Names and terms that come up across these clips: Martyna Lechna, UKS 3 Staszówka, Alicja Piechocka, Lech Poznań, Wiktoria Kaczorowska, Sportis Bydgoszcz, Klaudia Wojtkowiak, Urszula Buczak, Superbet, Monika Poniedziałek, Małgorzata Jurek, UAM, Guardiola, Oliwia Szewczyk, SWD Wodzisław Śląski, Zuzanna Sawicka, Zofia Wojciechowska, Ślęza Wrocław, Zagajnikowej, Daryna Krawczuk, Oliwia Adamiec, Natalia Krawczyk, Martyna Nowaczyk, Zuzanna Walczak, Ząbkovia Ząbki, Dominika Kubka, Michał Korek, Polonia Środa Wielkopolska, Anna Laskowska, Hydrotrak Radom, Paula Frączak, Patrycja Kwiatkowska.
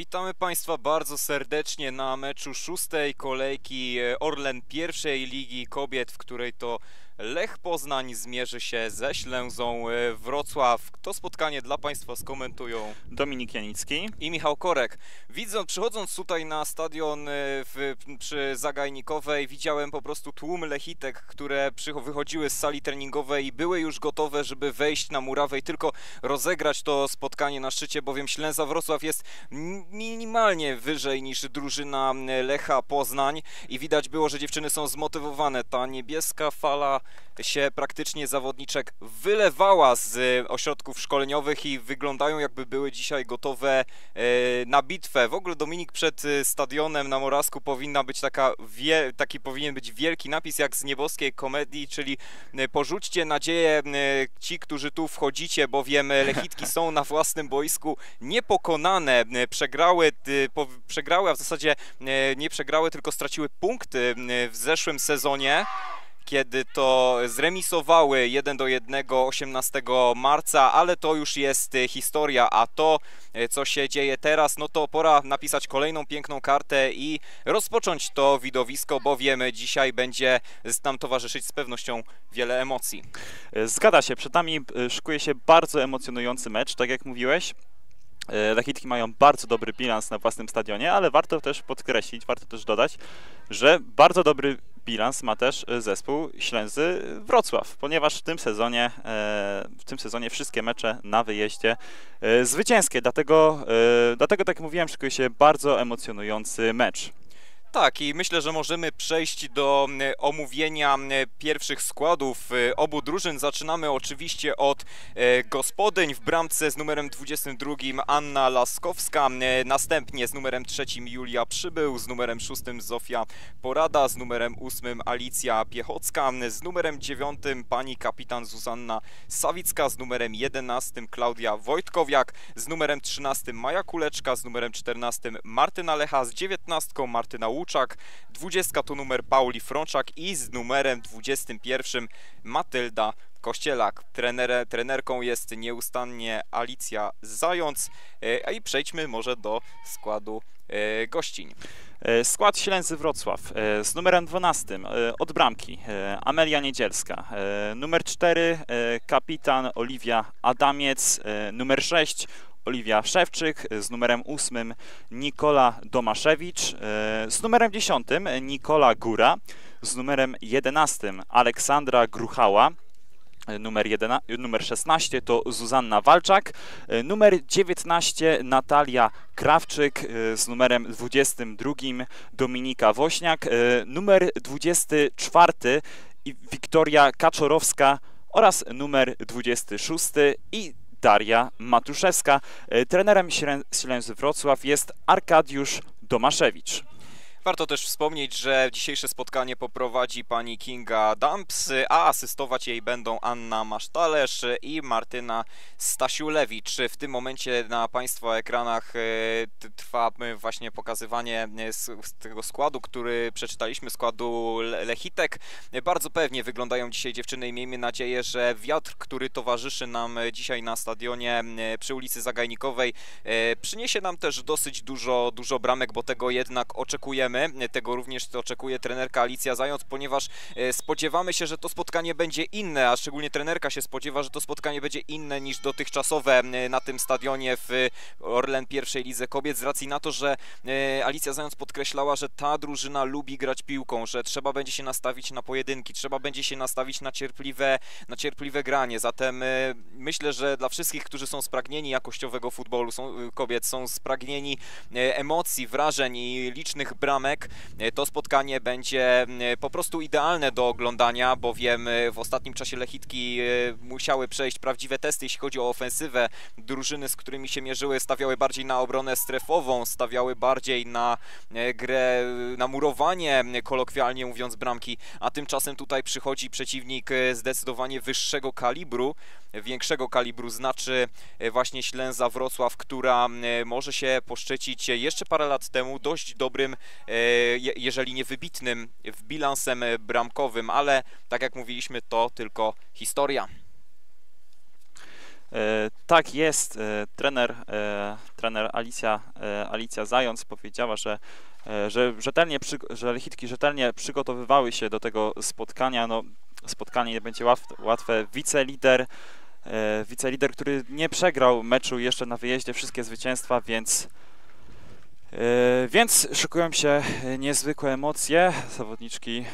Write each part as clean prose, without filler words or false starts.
Witamy Państwa bardzo serdecznie na meczu szóstej kolejki Orlen pierwszej Ligi Kobiet, w której to Lech Poznań zmierzy się ze Ślęzą Wrocław. To spotkanie dla Państwa skomentują Dominik Janicki i Michał Korek. Przychodząc tutaj na stadion przy Zagajnikowej, widziałem po prostu tłum lechitek, które wychodziły z sali treningowej i były już gotowe, żeby wejść na murawę i tylko rozegrać to spotkanie na szczycie, bowiem Ślęza Wrocław jest minimalnie wyżej niż drużyna Lecha Poznań i widać było, że dziewczyny są zmotywowane. Ta niebieska fala się praktycznie zawodniczek wylewała z ośrodków szkoleniowych i wyglądają, jakby były dzisiaj gotowe na bitwę. W ogóle, Dominik, przed stadionem na Morasku powinna być taki wielki napis jak z nieboskiej komedii, czyli porzućcie nadzieję ci, którzy tu wchodzicie, bowiem lechitki są na własnym boisku niepokonane. Przegrały, a w zasadzie nie przegrały, tylko straciły punkty w zeszłym sezonie, kiedy to zremisowały 1-1 18 marca, ale to już jest historia, a to, co się dzieje teraz, no to pora napisać kolejną piękną kartę i rozpocząć to widowisko, bowiem dzisiaj będzie nam towarzyszyć z pewnością wiele emocji. Zgadza się, przed nami szykuje się bardzo emocjonujący mecz, tak jak mówiłeś. Lechitki mają bardzo dobry bilans na własnym stadionie, ale warto też podkreślić, warto też dodać, że bardzo dobry bilans ma też zespół Ślęzy Wrocław, ponieważ w tym sezonie wszystkie mecze na wyjeździe zwycięskie, dlatego tak jak mówiłem, szykuje się bardzo emocjonujący mecz. Tak, i myślę, że możemy przejść do omówienia pierwszych składów obu drużyn. Zaczynamy oczywiście od gospodyń w bramce z numerem 22 Anna Laskowska, następnie z numerem 3 Julia Przybył, z numerem 6 Zofia Porada, z numerem 8 Alicja Piechocka, z numerem 9 pani kapitan Zuzanna Sawicka, z numerem 11 Klaudia Wojtkowiak, z numerem 13 Maja Kuleczka, z numerem 14 Martyna Lecha, z 19 Martyna 20 to numer Pauli Frączak i z numerem 21 Matylda Kościelak. Trenerką jest nieustannie Alicja Zając. I przejdźmy może do składu gościń. Skład Ślęzy Wrocław z numerem 12 od bramki Amelia Niedzielska, numer 4 kapitan Oliwia Adamiec, numer 6 Oliwia Szewczyk, z numerem 8 Nikola Domaszewicz, z numerem 10 Nikola Góra, z numerem 11 Aleksandra Gruchała, numer 16 to Zuzanna Walczak, numer 19 Natalia Krawczyk, z numerem 22 Dominika Woźniak, numer 24 Wiktoria Kaczorowska oraz numer 26 i Daria Matuszewska. Trenerem Ślęzy Wrocław jest Arkadiusz Domaszewicz. Warto też wspomnieć, że dzisiejsze spotkanie poprowadzi pani Kinga Damps, a asystować jej będą Anna Masztalerz i Martyna Stasiulewicz. W tym momencie na Państwa ekranach trwa właśnie pokazywanie z tego składu, który przeczytaliśmy, składu lechitek. Bardzo pewnie wyglądają dzisiaj dziewczyny i miejmy nadzieję, że wiatr, który towarzyszy nam dzisiaj na stadionie przy ulicy Zagajnikowej, przyniesie nam też dosyć dużo bramek, bo tego jednak oczekujemy. Tego również oczekuje trenerka Alicja Zając, ponieważ spodziewamy się, że to spotkanie będzie inne, a szczególnie trenerka się spodziewa, że to spotkanie będzie inne niż dotychczasowe na tym stadionie w Orlen pierwszej Lidze Kobiet, z racji na to, że Alicja Zając podkreślała, że ta drużyna lubi grać piłką, że trzeba będzie się nastawić na pojedynki, trzeba będzie się nastawić na cierpliwe granie. Zatem myślę, że dla wszystkich, którzy są spragnieni jakościowego futbolu kobiet, są spragnieni emocji, wrażeń i licznych bramek, to spotkanie będzie po prostu idealne do oglądania, bowiem w ostatnim czasie lechitki musiały przejść prawdziwe testy, jeśli chodzi o ofensywę. Drużyny, z którymi się mierzyły, stawiały bardziej na obronę strefową, stawiały bardziej na grę, na murowanie, kolokwialnie mówiąc, bramki, a tymczasem tutaj przychodzi przeciwnik zdecydowanie wyższego kalibru, większego kalibru, znaczy właśnie Ślęza Wrocław, która może się poszczycić jeszcze parę lat temu dość dobrym, jeżeli nie wybitnym, bilansem bramkowym, ale tak jak mówiliśmy, to tylko historia. Tak jest, trener Alicja Zając powiedziała, że Lechitki rzetelnie przygotowywały się do tego spotkania. No, spotkanie nie będzie łatwe. Wicelider, który nie przegrał meczu jeszcze na wyjeździe, wszystkie zwycięstwa, więc szykują się niezwykłe emocje. Zawodniczki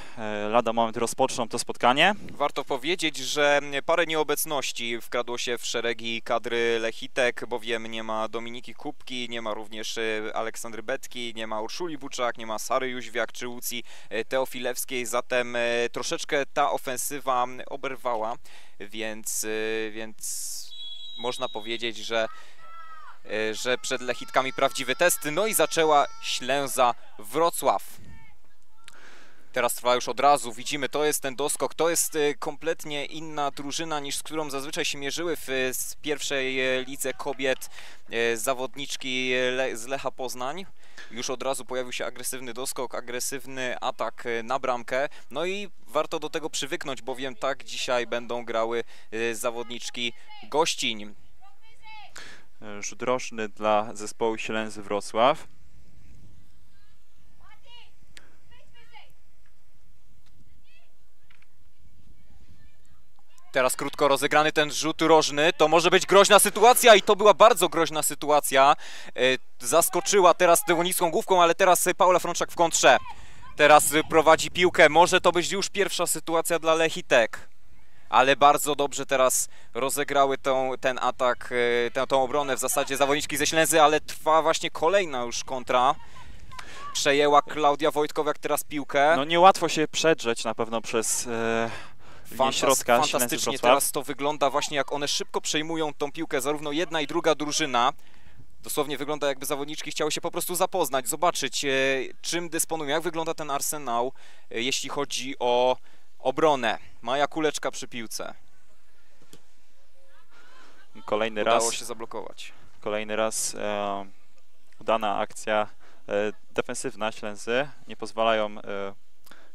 lada moment rozpoczną to spotkanie. Warto powiedzieć, że parę nieobecności wkradło się w szeregi kadry Lechitek, bowiem nie ma Dominiki Kubki, nie ma również Aleksandry Betki, nie ma Urszuli Buczak, nie ma Sary Jóźwiak czy Łucji Teofilewskiej, zatem troszeczkę ta ofensywa oberwała, więc można powiedzieć, że przed Lechitkami prawdziwy test. No i zaczęła Ślęza Wrocław. Teraz trwa już od razu, widzimy, to jest ten doskok, to jest kompletnie inna drużyna, niż z którą zazwyczaj się mierzyły w pierwszej lidze kobiet zawodniczki z Lecha Poznań. Już od razu pojawił się agresywny doskok, agresywny atak na bramkę. No i warto do tego przywyknąć, bowiem tak dzisiaj będą grały zawodniczki gościń. Rzut roczny dla zespołu Ślęzy Wrocław. Teraz krótko rozegrany ten rzut rożny, to może być groźna sytuacja i to była bardzo groźna sytuacja. Zaskoczyła teraz tą niską główką, ale teraz Paula Frączak w kontrze. Teraz prowadzi piłkę, może to być już pierwsza sytuacja dla Lechitek. Ale bardzo dobrze teraz rozegrały ten atak, tą obronę w zasadzie zawodniczki ze Ślęzy, ale trwa właśnie kolejna już kontra. Przejęła Klaudia Wojtkowiak teraz piłkę. No niełatwo się przedrzeć na pewno przez linię środka. Fantastycznie teraz to wygląda właśnie, jak one szybko przejmują tą piłkę, zarówno jedna i druga drużyna. Dosłownie wygląda, jakby zawodniczki chciały się po prostu zapoznać, zobaczyć czym dysponują, jak wygląda ten arsenał, jeśli chodzi o obronę. Maja Kuleczka przy piłce. Udało się zablokować. Kolejny raz udana akcja defensywna Ślęzy.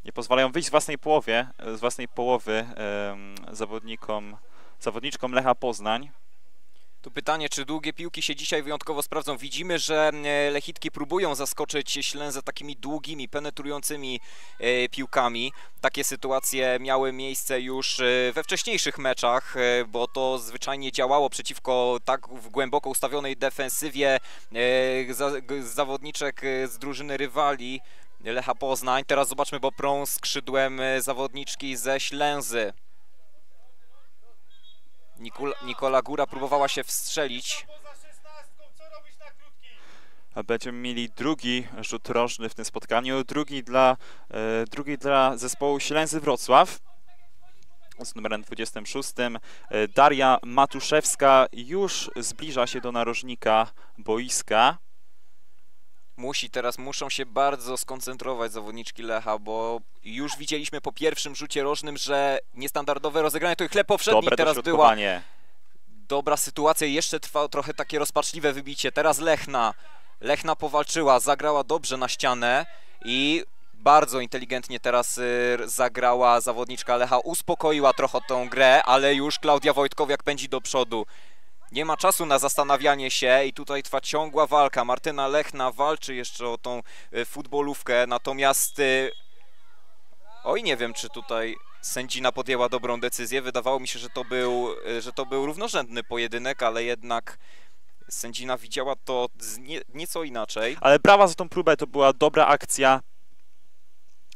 Nie pozwalają wyjść z własnej połowy zawodniczkom Lecha Poznań. Tu pytanie, czy długie piłki się dzisiaj wyjątkowo sprawdzą. Widzimy, że Lechitki próbują zaskoczyć Ślęzę takimi długimi, penetrującymi piłkami. Takie sytuacje miały miejsce już we wcześniejszych meczach, bo to zwyczajnie działało przeciwko tak głęboko ustawionej defensywie zawodniczek z drużyny rywali Lecha Poznań. Teraz zobaczmy bobrą skrzydłem zawodniczki ze Ślęzy. Nikola Góra próbowała się wstrzelić. Będziemy mieli drugi rzut rożny w tym spotkaniu. Drugi dla zespołu Ślęzy Wrocław. Z numerem 26. Daria Matuszewska już zbliża się do narożnika boiska. Muszą się bardzo skoncentrować zawodniczki Lecha, bo już widzieliśmy po pierwszym rzucie rożnym, że niestandardowe rozegranie, to ich chleb poprzedni, teraz była dobra sytuacja i jeszcze trwa trochę takie rozpaczliwe wybicie. Teraz Lechna powalczyła, zagrała dobrze na ścianę i bardzo inteligentnie teraz zagrała zawodniczka Lecha, uspokoiła trochę tą grę, ale już Klaudia Wojtkowiak pędzi do przodu. Nie ma czasu na zastanawianie się i tutaj trwa ciągła walka. Martyna Lechna walczy jeszcze o tą futbolówkę, natomiast... Oj, nie wiem, czy tutaj sędzina podjęła dobrą decyzję. Wydawało mi się, że to był równorzędny pojedynek, ale jednak sędzina widziała to nieco inaczej. Ale brawa za tą próbę, to była dobra akcja.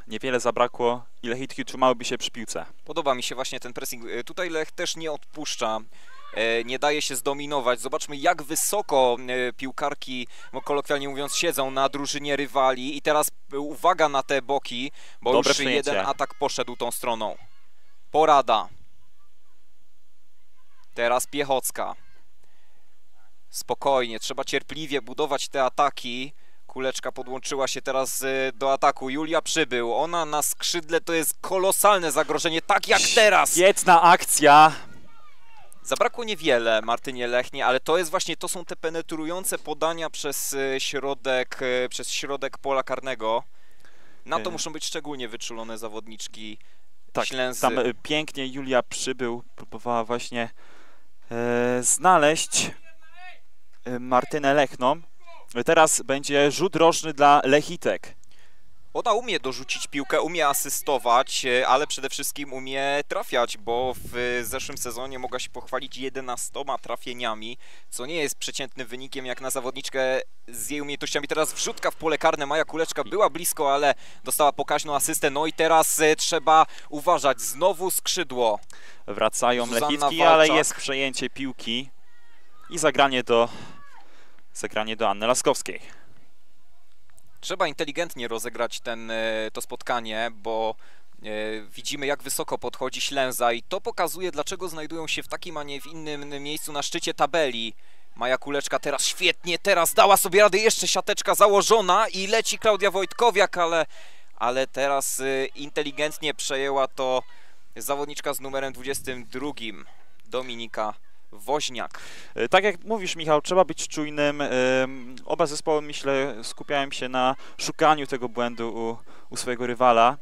Niewiele zabrakło i Lechitki trzymałyby się przy piłce. Podoba mi się właśnie ten pressing. Tutaj Lech też nie odpuszcza. Nie daje się zdominować. Zobaczmy, jak wysoko piłkarki, kolokwialnie mówiąc, siedzą na drużynie rywali. I teraz uwaga na te boki, bo dobre już przyjęcie. Jeden atak poszedł tą stroną. Porada. Teraz Piechocka. Spokojnie, trzeba cierpliwie budować te ataki. Kuleczka podłączyła się teraz do ataku. Julia Przybył. Ona na skrzydle, to jest kolosalne zagrożenie, tak jak teraz. Świetna akcja. Zabrakło niewiele Martynie Lechnie, ale to jest właśnie, to są te penetrujące podania przez środek pola karnego. Na to muszą być szczególnie wyczulone zawodniczki Ślęzy. Tam pięknie Julia Przybył próbowała właśnie znaleźć Martynę Lechną. Teraz będzie rzut rożny dla Lechitek. Ona umie dorzucić piłkę, umie asystować, ale przede wszystkim umie trafiać, bo w zeszłym sezonie mogła się pochwalić 11 trafieniami, co nie jest przeciętnym wynikiem jak na zawodniczkę z jej umiejętnościami. Teraz wrzutka w pole karne, Maja Kuleczka była blisko, ale dostała pokaźną asystę. No i teraz trzeba uważać, znowu skrzydło. Wracają Lechitki, ale jest przejęcie piłki i zagranie do Anny Laskowskiej. Trzeba inteligentnie rozegrać to spotkanie, bo widzimy, jak wysoko podchodzi Ślęza i to pokazuje, dlaczego znajdują się w takim, a nie w innym miejscu na szczycie tabeli. Maja Kuleczka teraz świetnie, teraz dała sobie radę, jeszcze siateczka założona i leci Klaudia Wojtkowiak, ale teraz inteligentnie przejęła to zawodniczka z numerem 22, Dominika Woźniak. Tak jak mówisz, Michał, trzeba być czujnym. Oba zespoły, myślę, skupiają się na szukaniu tego błędu u swojego rywala.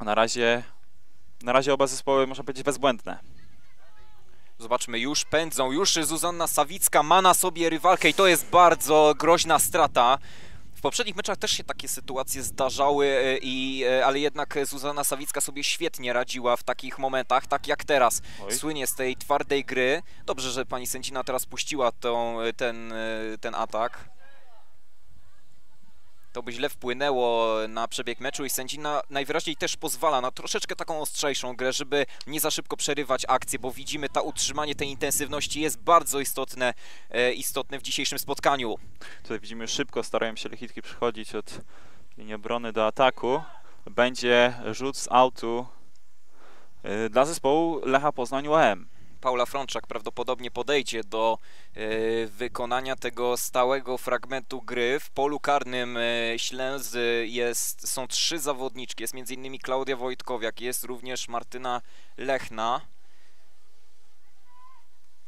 Na razie oba zespoły, można powiedzieć, bezbłędne. Zobaczmy, już pędzą, już Zuzanna Sawicka ma na sobie rywalkę i to jest bardzo groźna strata. W poprzednich meczach też się takie sytuacje zdarzały, ale jednak Zuzanna Sawicka sobie świetnie radziła w takich momentach, tak jak teraz. Oj. Słynie z tej twardej gry. Dobrze, że pani sędzina teraz puściła ten atak. To by źle wpłynęło na przebieg meczu i sędzina najwyraźniej też pozwala na troszeczkę taką ostrzejszą grę, żeby nie za szybko przerywać akcję, bo widzimy, to utrzymanie tej intensywności jest bardzo istotne w dzisiejszym spotkaniu. Tutaj widzimy, szybko starają się Lechitki przychodzić od linii obrony do ataku. Będzie rzut z autu dla zespołu Lecha Poznań UAM. Paula Frączak prawdopodobnie podejdzie do wykonania tego stałego fragmentu gry. W polu karnym Ślęzy są trzy zawodniczki. Jest m.in. Klaudia Wojtkowiak, jest również Martyna Lechna.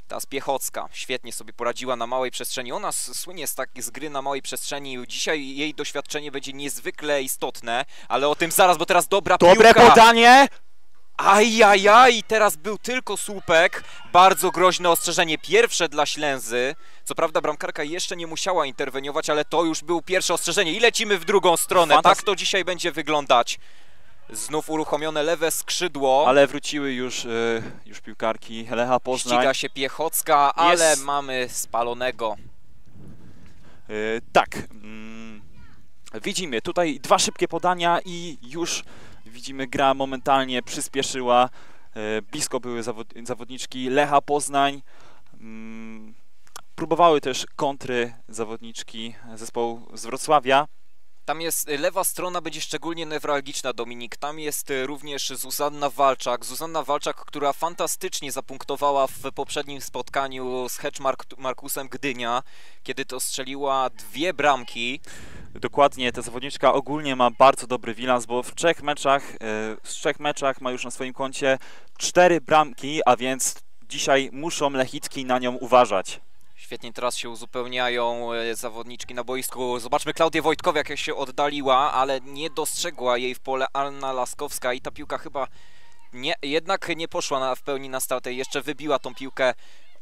Ta z Piechocka świetnie sobie poradziła na małej przestrzeni. Ona słynie z gry na małej przestrzeni. Dzisiaj jej doświadczenie będzie niezwykle istotne, ale o tym zaraz, bo teraz dobre piłka. Podanie! Ajajaj, teraz był tylko słupek, bardzo groźne ostrzeżenie, pierwsze dla Ślęzy. Co prawda bramkarka jeszcze nie musiała interweniować, ale to już było pierwsze ostrzeżenie i lecimy w drugą stronę. Tak to dzisiaj będzie wyglądać. Znów uruchomione lewe skrzydło. Ale wróciły już piłkarki Lecha Poznań. Ściga się Piechocka, ale mamy spalonego. Widzimy tutaj dwa szybkie podania i już widzimy, gra momentalnie przyspieszyła. Blisko były zawodniczki Lecha Poznań. Próbowały też kontry zawodniczki zespołu z Wrocławia. Tam jest lewa strona, będzie szczególnie newralgiczna, Dominik. Tam jest również Zuzanna Walczak. Zuzanna Walczak, która fantastycznie zapunktowała w poprzednim spotkaniu z Markusem Gdynia, kiedy to strzeliła dwie bramki. Dokładnie, ta zawodniczka ogólnie ma bardzo dobry bilans, bo w trzech meczach ma już na swoim koncie 4 bramki, a więc dzisiaj muszą Lechitki na nią uważać. Świetnie teraz się uzupełniają zawodniczki na boisku. Zobaczmy Klaudię Wojtkowiak, jak się oddaliła, ale nie dostrzegła jej w pole Anna Laskowska i ta piłka chyba jednak nie poszła w pełni na stratę. Jeszcze wybiła tą piłkę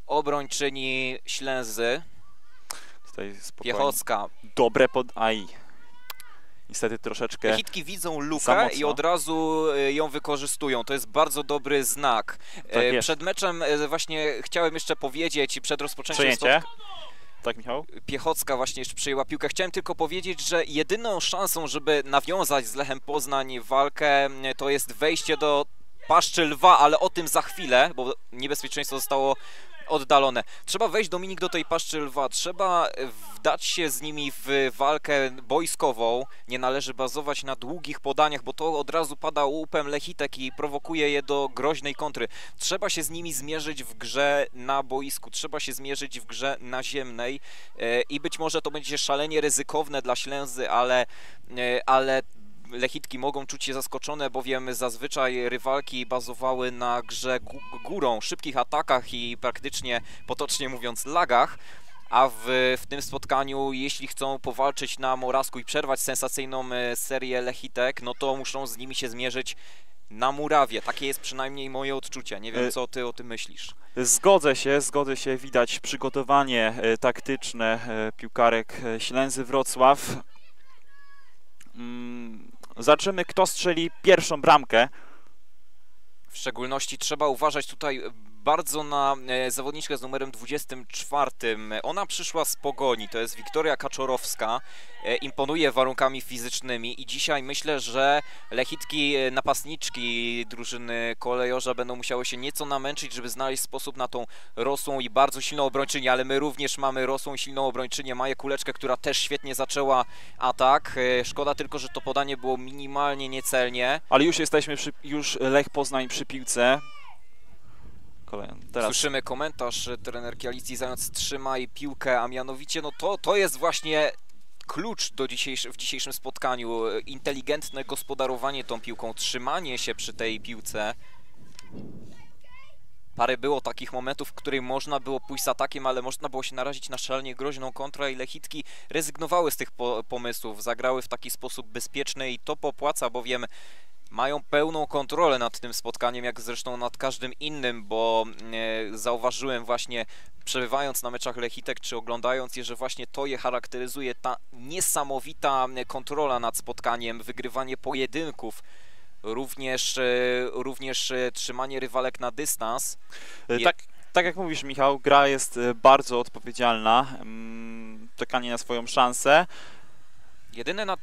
obrończyni Ślęzy. Tutaj Piechocka. Dobre podaj. Niestety troszeczkę. Lechitki widzą lukę i od razu ją wykorzystują. To jest bardzo dobry znak. Tak przed meczem właśnie chciałem jeszcze powiedzieć, przed rozpoczęciem Tak, Michał? Piechocka właśnie jeszcze przyjęła piłkę. Chciałem tylko powiedzieć, że jedyną szansą, żeby nawiązać z Lechem Poznań walkę, to jest wejście do paszczy lwa, ale o tym za chwilę, bo niebezpieczeństwo zostało oddalone. Trzeba wejść, Dominik, do tej paszczy lwa, trzeba wdać się z nimi w walkę boiskową, nie należy bazować na długich podaniach, bo to od razu pada łupem Lechitek i prowokuje je do groźnej kontry. Trzeba się z nimi zmierzyć w grze na boisku, trzeba się zmierzyć w grze naziemnej i być może to będzie szalenie ryzykowne dla Ślęzy, ale Lechitki mogą czuć się zaskoczone, bowiem zazwyczaj rywalki bazowały na grze górą, szybkich atakach i praktycznie, potocznie mówiąc, lagach, a w tym spotkaniu, jeśli chcą powalczyć na Morasku i przerwać sensacyjną serię Lechitek, no to muszą z nimi się zmierzyć na murawie. Takie jest przynajmniej moje odczucie. Nie wiem, co ty o tym myślisz. Zgodzę się. Widać przygotowanie taktyczne piłkarek Ślęzy Wrocław. Zobaczymy, kto strzeli pierwszą bramkę. W szczególności trzeba uważać tutaj bardzo na zawodniczkę z numerem 24. Ona przyszła z Pogoni, to jest Wiktoria Kaczorowska. Imponuje warunkami fizycznymi i dzisiaj myślę, że lechitki napastniczki drużyny kolejorza będą musiały się nieco namęczyć, żeby znaleźć sposób na tą rosłą i bardzo silną obrończynię, ale my również mamy rosłą i silną obrończynię Maję Kuleczkę, która też świetnie zaczęła atak. Szkoda tylko, że to podanie było minimalnie niecelnie. Ale już jesteśmy przy, już Lech Poznań przy piłce. Teraz. Słyszymy komentarz trenerki Alicji Zając: trzymaj piłkę, a mianowicie no to jest właśnie klucz do w dzisiejszym spotkaniu. Inteligentne gospodarowanie tą piłką, trzymanie się przy tej piłce. Parę było takich momentów, w których można było pójść z atakiem, ale można było się narazić na szalenie groźną kontrę i lechitki rezygnowały z tych pomysłów. Zagrały w taki sposób bezpieczny i to popłaca, bowiem mają pełną kontrolę nad tym spotkaniem, jak zresztą nad każdym innym, bo zauważyłem właśnie, przebywając na meczach lechitek czy oglądając je, że właśnie to je charakteryzuje, ta niesamowita kontrola nad spotkaniem, wygrywanie pojedynków, również trzymanie rywalek na dystans. Tak jak mówisz, Michał, gra jest bardzo odpowiedzialna, czekanie na swoją szansę. Jedyne na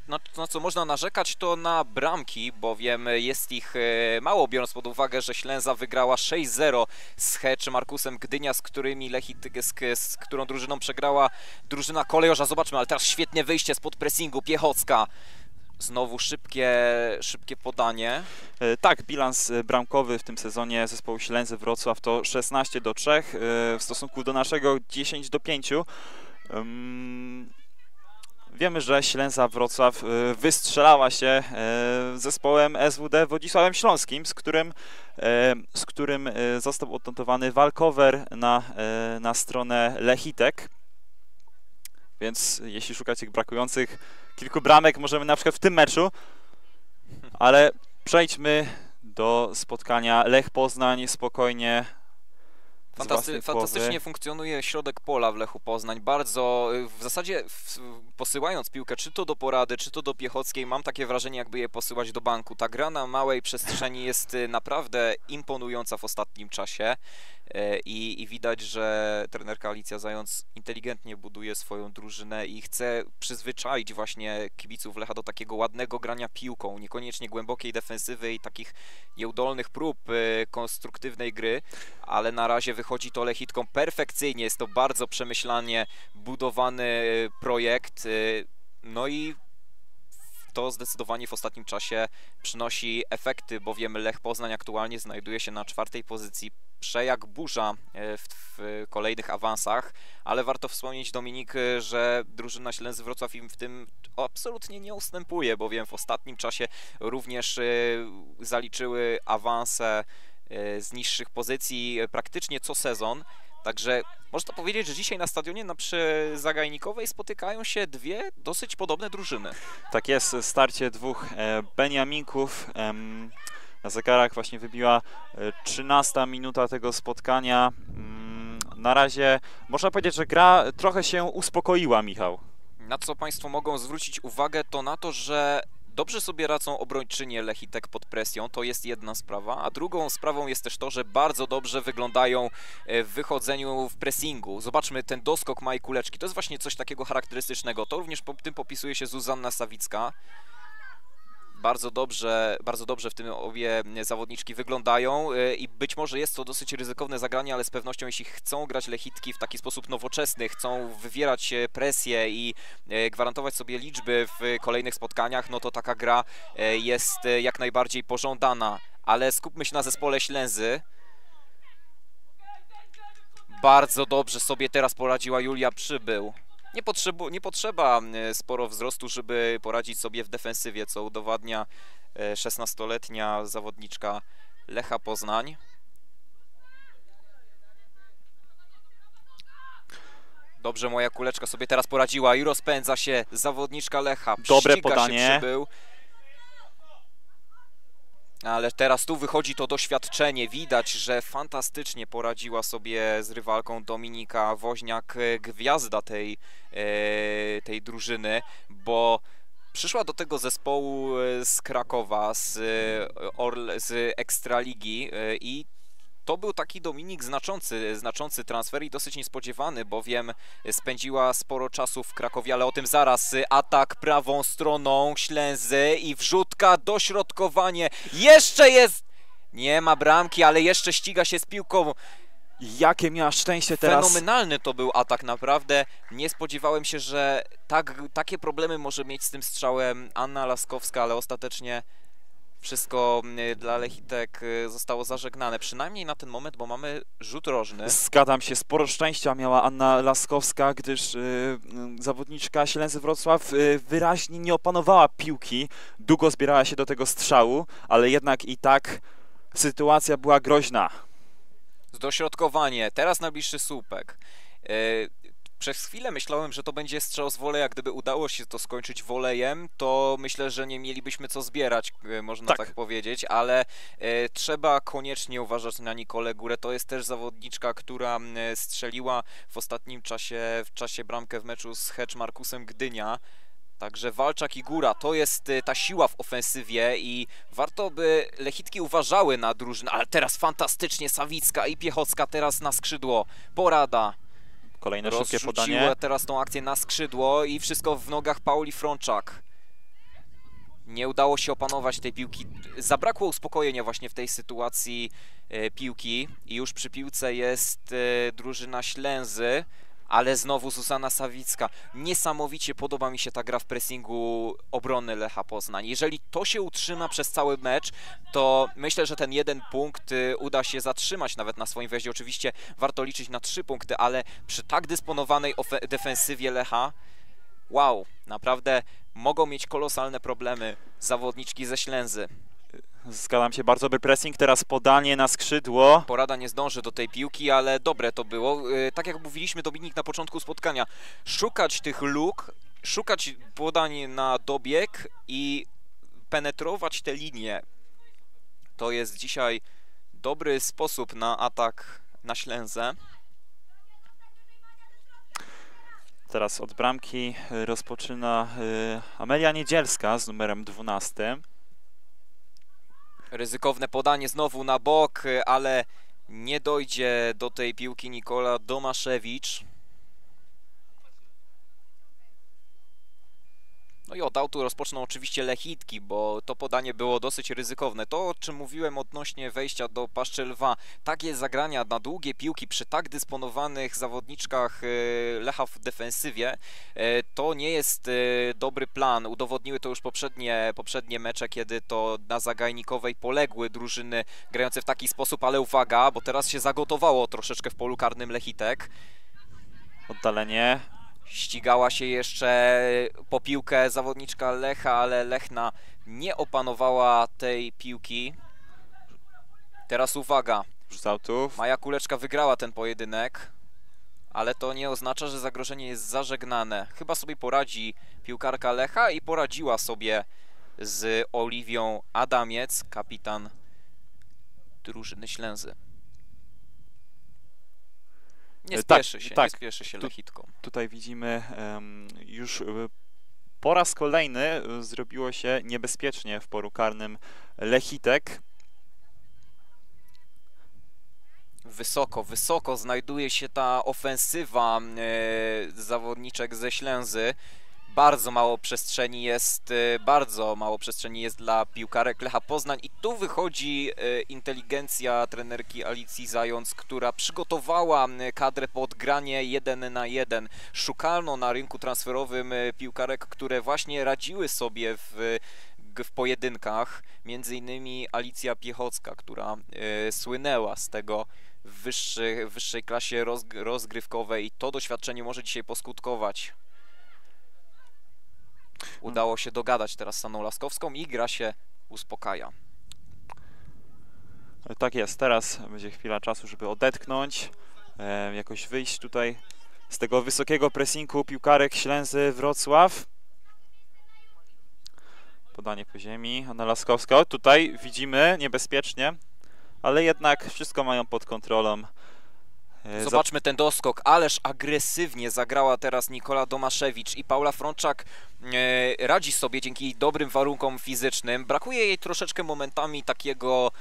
co można narzekać, to na bramki, bowiem jest ich mało, biorąc pod uwagę, że Ślęza wygrała 6-0 z He czy Markusem Gdynia, z którą drużyną przegrała drużyna kolejorza. Zobaczmy, ale teraz świetnie wyjście spod pressingu, Piechocka. Znowu szybkie podanie. Tak, bilans bramkowy w tym sezonie zespołu Ślęzy Wrocław to 16-3 w stosunku do naszego 10-5. Wiemy, że Ślęza Wrocław wystrzelała się zespołem SWD Wodzisławem Śląskim, z którym został odnotowany walkover na stronę lechitek. Więc jeśli szukacie brakujących kilku bramek, możemy na przykład w tym meczu. Ale przejdźmy do spotkania Lech Poznań spokojnie. Fantastycznie funkcjonuje środek pola w Lechu Poznań, bardzo, w zasadzie posyłając piłkę czy to do Porady, czy to do Piechockiej, mam takie wrażenie, jakby je posyłać do banku. Ta gra na małej przestrzeni jest naprawdę imponująca w ostatnim czasie i widać, że trenerka Alicja Zając inteligentnie buduje swoją drużynę i chce przyzwyczaić właśnie kibiców Lecha do takiego ładnego grania piłką, niekoniecznie głębokiej defensywy i takich nieudolnych prób konstruktywnej gry, ale na razie wychodzi to lechitkom perfekcyjnie, jest to bardzo przemyślanie budowany projekt, no i to zdecydowanie w ostatnim czasie przynosi efekty, bowiem Lech Poznań aktualnie znajduje się na 4. pozycji, przejak burza w kolejnych awansach, ale warto wspomnieć, Dominik, że drużyna Ślęzy Wrocław im w tym absolutnie nie ustępuje, bowiem w ostatnim czasie również zaliczyły awanse z niższych pozycji praktycznie co sezon. Także można powiedzieć, że dzisiaj na stadionie przy Zagajnikowej spotykają się dwie dosyć podobne drużyny. Tak jest, starcie dwóch beniaminków. Na zegarach właśnie wybiła 13. minuta tego spotkania. Na razie można powiedzieć, że gra trochę się uspokoiła, Michał. Na co Państwo mogą zwrócić uwagę, to na to, że dobrze sobie radzą obrończynie lechitek pod presją, to jest jedna sprawa, a drugą sprawą jest też to, że bardzo dobrze wyglądają w wychodzeniu w pressingu. Zobaczmy ten doskok Maji Kuleczki, to jest właśnie coś takiego charakterystycznego, to również tym popisuje się Zuzanna Sawicka. Bardzo dobrze w tym obie zawodniczki wyglądają i być może jest to dosyć ryzykowne zagranie, ale z pewnością jeśli chcą grać lechitki w taki sposób nowoczesny, chcą wywierać presję i gwarantować sobie liczby w kolejnych spotkaniach, no to taka gra jest jak najbardziej pożądana. Ale skupmy się na zespole Ślęzy. Bardzo dobrze sobie teraz poradziła Julia Przybył. Nie potrzeba sporo wzrostu, żeby poradzić sobie w defensywie, co udowadnia 16-letnia zawodniczka Lecha Poznań. Dobrze Maja Kuleczka sobie teraz poradziła i rozpędza się zawodniczka Lecha. Dobre podanie. Dobre podanie. ale teraz tu wychodzi to doświadczenie. Widać, że fantastycznie poradziła sobie z rywalką Dominika Woźniak, gwiazda tej drużyny, bo przyszła do tego zespołu z Krakowa, z Ekstraligi i to był taki Dominik znaczący transfer i dosyć niespodziewany, bowiem spędziła sporo czasu w Krakowie, ale o tym zaraz. Atak prawą stroną Ślęzy i wrzutka, dośrodkowanie. Jeszcze jest... Nie ma bramki, ale jeszcze ściga się z piłką. Jakie miała szczęście teraz. Fenomenalny to był atak, naprawdę. Nie spodziewałem się, że takie problemy może mieć z tym strzałem Anna Laskowska, ale ostatecznie... Wszystko dla Lechitek zostało zażegnane, przynajmniej na ten moment, bo mamy rzut rożny. Zgadzam się, sporo szczęścia miała Anna Laskowska, gdyż zawodniczka Ślęzy Wrocław wyraźnie nie opanowała piłki, długo zbierała się do tego strzału, ale jednak i tak sytuacja była groźna. Dośrodkowanie, teraz najbliższy słupek. Przez chwilę myślałem, że to będzie strzał z woleja. Gdyby udało się to skończyć wolejem, to myślę, że nie mielibyśmy co zbierać, można tak powiedzieć, ale trzeba koniecznie uważać na Nikolę Górę. To jest też zawodniczka, która strzeliła w ostatnim czasie, bramkę w meczu z Heczmarkusem Gdynia. Także Walczak i Góra to jest ta siła w ofensywie i warto by Lechitki uważały na drużynę, ale teraz fantastycznie Sawicka i Piechocka teraz na skrzydło. Porada. Kolejne szybkie podanie. Teraz tą akcję na skrzydło i wszystko w nogach Pauli Frączak. Nie udało się opanować tej piłki. Zabrakło uspokojenia właśnie w tej sytuacji piłki. I już przy piłce jest drużyna Ślęzy, ale znowu Zuzanna Sawicka. Niesamowicie podoba mi się ta gra w pressingu obrony Lecha Poznań. Jeżeli to się utrzyma przez cały mecz, to myślę, że ten jeden punkt uda się zatrzymać nawet na swoim wjeździe. Oczywiście warto liczyć na 3 punkty, ale przy tak dysponowanej defensywie Lecha, wow, naprawdę mogą mieć kolosalne problemy zawodniczki ze Ślęzy. Zgadzam się, bardzo dobry pressing, teraz podanie na skrzydło. Porada nie zdąży do tej piłki, ale dobre to było. Tak jak mówiliśmy, Dominik, na początku spotkania, szukać tych luk, szukać podań na dobieg i penetrować te linie. To jest dzisiaj dobry sposób na atak na Ślęzę. Teraz od bramki rozpoczyna Amelia Niedzielska z numerem 12. Ryzykowne podanie znowu na bok, ale nie dojdzie do tej piłki Nikola Domaszewicz. No i od autu rozpoczną oczywiście Lechitki, bo to podanie było dosyć ryzykowne. To, o czym mówiłem odnośnie wejścia do paszczy lwa, takie zagrania na długie piłki przy tak dysponowanych zawodniczkach Lecha w defensywie, to nie jest dobry plan. Udowodniły to już poprzednie mecze, kiedy to na Zagajnikowej poległy drużyny grające w taki sposób, ale uwaga, bo teraz się zagotowało troszeczkę w polu karnym Lechitek. Oddalenie. Ścigała się jeszcze po piłkę zawodniczka Lecha, ale Lechna nie opanowała tej piłki. Teraz uwaga. Maja Kuleczka wygrała ten pojedynek, ale to nie oznacza, że zagrożenie jest zażegnane. Chyba sobie poradzi piłkarka Lecha i poradziła sobie z Oliwią Adamiec, kapitan drużyny Ślęzy. Nie spieszy się Lechitką. Tutaj widzimy już po raz kolejny zrobiło się niebezpiecznie w polu karnym Lechitek. Wysoko znajduje się ta ofensywa zawodniczek ze Ślęzy. Bardzo mało przestrzeni jest dla piłkarek Lecha Poznań i tu wychodzi inteligencja trenerki Alicji Zając, która przygotowała kadrę pod granie 1 na 1. Szukano na rynku transferowym piłkarek, które właśnie radziły sobie w pojedynkach, między innymi Alicja Piechocka, która słynęła z tego w wyższej klasie rozgrywkowej i to doświadczenie może dzisiaj poskutkować. Udało się dogadać teraz z Anną Laskowską i gra się uspokaja. Tak jest, teraz będzie chwila czasu, żeby odetchnąć, jakoś wyjść tutaj z tego wysokiego pressingu piłkarek Ślęzy Wrocław. podanie po ziemi, Anna Laskowska. Tutaj widzimy niebezpiecznie, ale jednak wszystko mają pod kontrolą. Zobaczmy ten doskok, ależ agresywnie zagrała teraz Nikola Domaszewicz i Paula Frączak radzi sobie dzięki dobrym warunkom fizycznym. Brakuje jej troszeczkę momentami takiego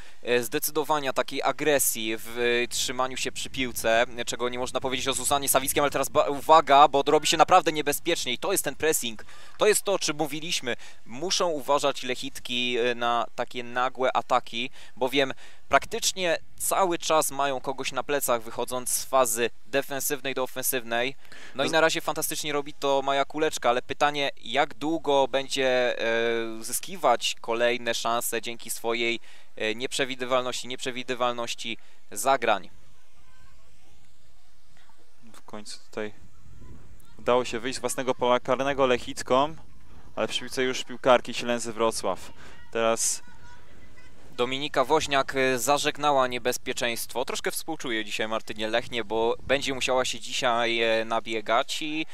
zdecydowania, takiej agresji w trzymaniu się przy piłce, czego nie można powiedzieć o Zuzanie Sawickiej, ale teraz uwaga, bo robi się naprawdę niebezpiecznie i to jest ten pressing, to jest to, o czym mówiliśmy. Muszą uważać Lechitki na takie nagłe ataki, bowiem praktycznie cały czas mają kogoś na plecach, wychodząc z fazy defensywnej do ofensywnej. No i na razie fantastycznie robi to Maja Kuleczka, ale pytanie, jak długo będzie zyskiwać kolejne szanse dzięki swojej nieprzewidywalności zagrań. W końcu tutaj udało się wyjść z własnego pola karnego Lechitkom, ale przy piłce już piłkarki Ślęzy Wrocław. Teraz Dominika Woźniak zażegnała niebezpieczeństwo. Troszkę współczuję dzisiaj Martynie Lechnie, bo będzie musiała się dzisiaj nabiegać i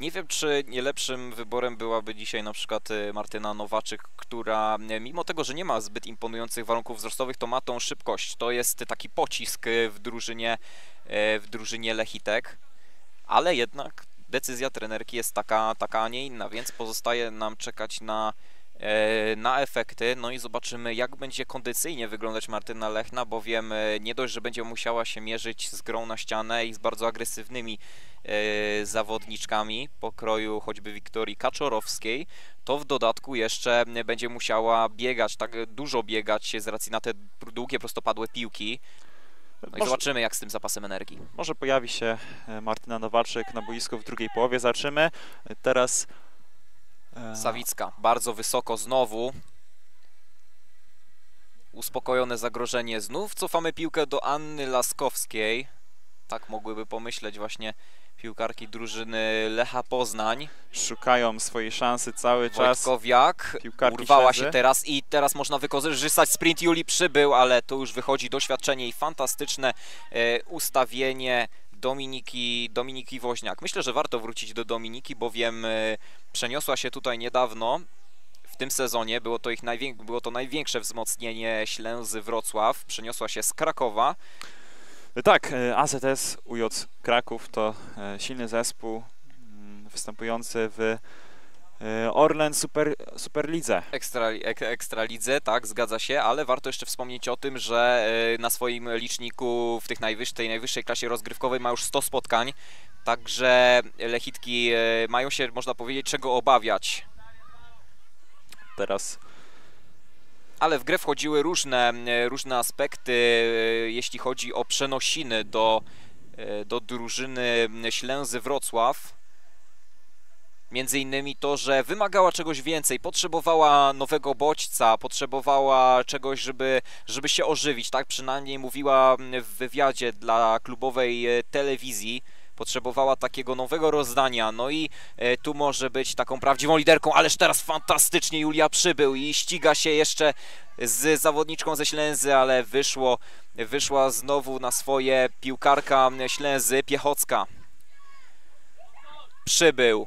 nie wiem, czy nie lepszym wyborem byłaby dzisiaj na przykład Martyna Nowaczyk, która mimo tego, że nie ma zbyt imponujących warunków wzrostowych, to ma tą szybkość. To jest taki pocisk w drużynie Lechitek, ale jednak decyzja trenerki jest taka, a nie inna, więc pozostaje nam czekać na efekty, no i zobaczymy, jak będzie kondycyjnie wyglądać Martyna Lechna, bowiem nie dość, że będzie musiała się mierzyć z grą na ścianę i z bardzo agresywnymi zawodniczkami pokroju choćby Wiktorii Kaczorowskiej, to w dodatku jeszcze będzie musiała biegać, tak dużo biegać z racji na te długie, prostopadłe piłki. No i zobaczymy, jak z tym zapasem energii. Może pojawi się Martyna Nowaczyk na boisku w drugiej połowie, zobaczymy. Teraz Sawicka, bardzo wysoko znowu. Uspokojone zagrożenie. Znów cofamy piłkę do Anny Laskowskiej. Tak mogłyby pomyśleć właśnie piłkarki drużyny Lecha Poznań. Szukają swojej szansy cały czas. Wojtkowiak urwała się teraz i teraz można wykorzystać sprint Julii Przybył, ale to już wychodzi doświadczenie i fantastyczne ustawienie Dominiki Woźniak. Myślę, że warto wrócić do Dominiki, bowiem przeniosła się tutaj niedawno, w tym sezonie, było to największe wzmocnienie Ślęzy Wrocław, przeniosła się z Krakowa. Tak, AZS UJ Kraków to silny zespół występujący w Orlen Superlidze. Ekstralidze, tak, zgadza się, ale warto jeszcze wspomnieć o tym, że na swoim liczniku w tej najwyższej klasie rozgrywkowej ma już 100 spotkań, także Lechitki mają się, można powiedzieć, czego obawiać. Teraz. Ale w grę wchodziły różne aspekty, jeśli chodzi o przenosiny do drużyny Ślęzy Wrocław. Między innymi to, że wymagała czegoś więcej, potrzebowała nowego bodźca, potrzebowała czegoś, żeby się ożywić, tak? Przynajmniej mówiła w wywiadzie dla klubowej telewizji, potrzebowała takiego nowego rozdania, no i tu może być taką prawdziwą liderką, ależ teraz fantastycznie Julia Przybył i ściga się jeszcze z zawodniczką ze Ślęzy, ale wyszła znowu na swoje piłkarka Ślęzy, Piechocka. Przybył.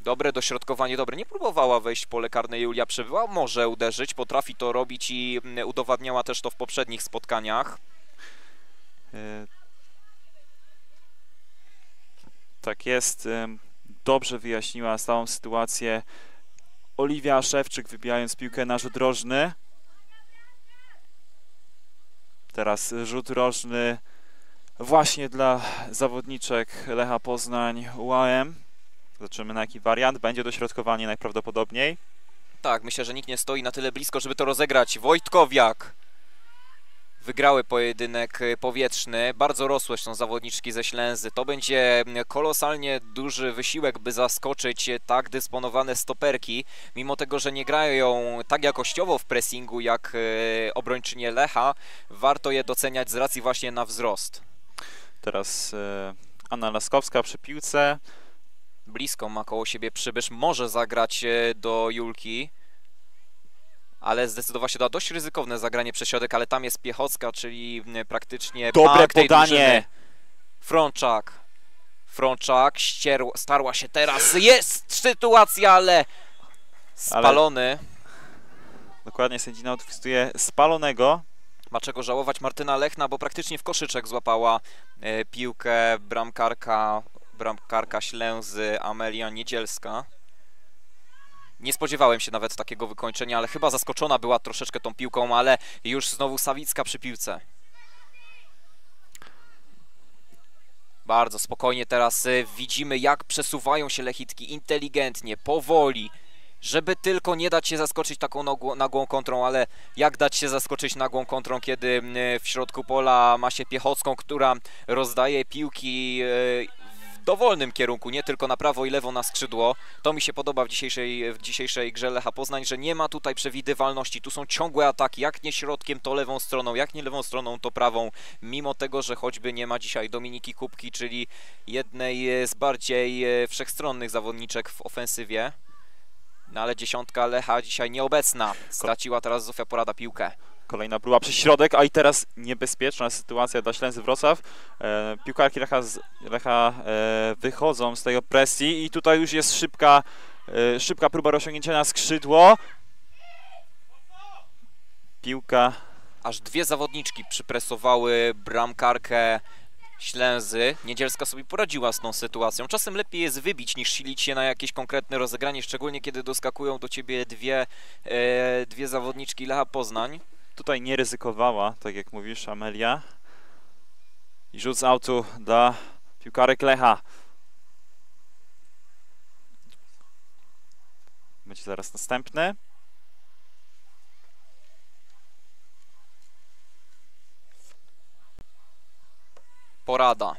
Dobre dośrodkowanie, dobre. Nie próbowała wejść w pole karne Julia Przybyła. Może uderzyć, potrafi to robić i udowadniała też to w poprzednich spotkaniach. Tak jest. Dobrze wyjaśniła całą sytuację Oliwia Szewczyk, wybijając piłkę na rzut rożny. Teraz rzut rożny właśnie dla zawodniczek Lecha Poznań UAM. Zobaczymy, na jaki wariant. Będzie dośrodkowanie najprawdopodobniej. Tak, myślę, że nikt nie stoi na tyle blisko, żeby to rozegrać. Wojtkowiak. Wygrały pojedynek powietrzny. Bardzo rosłe są zawodniczki ze Ślęzy. To będzie kolosalnie duży wysiłek, by zaskoczyć tak dysponowane stoperki. Mimo tego, że nie grają tak jakościowo w pressingu jak obrończynie Lecha, warto je doceniać z racji właśnie na wzrost. Teraz Anna Laskowska przy piłce. Blisko ma koło siebie Przybysz, może zagrać do Julki, ale zdecydowała się na dość ryzykowne zagranie przez środek, ale tam jest Piechocka, czyli praktycznie dobre podanie. Frączak starła się teraz, jest sytuacja, ale Spalony. Ale... Dokładnie, sędzina odpisuje spalonego. Ma czego żałować Martyna Lechna, bo praktycznie w koszyczek złapała piłkę bramkarka Ślęzy Amelia Niedzielska. Nie spodziewałem się nawet takiego wykończenia, ale chyba zaskoczona była troszeczkę tą piłką, ale już znowu Sawicka przy piłce. Bardzo spokojnie teraz widzimy, jak przesuwają się Lechitki, inteligentnie, powoli, żeby tylko nie dać się zaskoczyć taką nagłą kontrą, ale jak dać się zaskoczyć nagłą kontrą, kiedy w środku pola ma się Piechocką, która rozdaje piłki w dowolnym kierunku, nie tylko na prawo i lewo na skrzydło. To mi się podoba w dzisiejszej grze Lecha Poznań, że nie ma tutaj przewidywalności. Tu są ciągłe ataki, jak nie środkiem, to lewą stroną, jak nie lewą stroną, to prawą. Mimo tego, że choćby nie ma dzisiaj Dominiki Kubki, czyli jednej z bardziej wszechstronnych zawodniczek w ofensywie. No ale dziesiątka Lecha dzisiaj nieobecna. Straciła teraz Zofia Porada piłkę. Kolejna próba przez środek, a i teraz niebezpieczna sytuacja dla Ślęzy Wrocław. Piłkarki Lecha wychodzą z tej presji i tutaj już jest szybka próba rozciągnięcia na skrzydło. Piłka. Aż dwie zawodniczki przypresowały bramkarkę Ślęzy. Niedzielska sobie poradziła z tą sytuacją. Czasem lepiej jest wybić, niż silić się na jakieś konkretne rozegranie, szczególnie kiedy doskakują do ciebie dwie zawodniczki Lecha Poznań. Tutaj nie ryzykowała, tak jak mówisz, Amelia. I rzut z autu dla piłkarek Lecha. Będzie zaraz następny. Porada.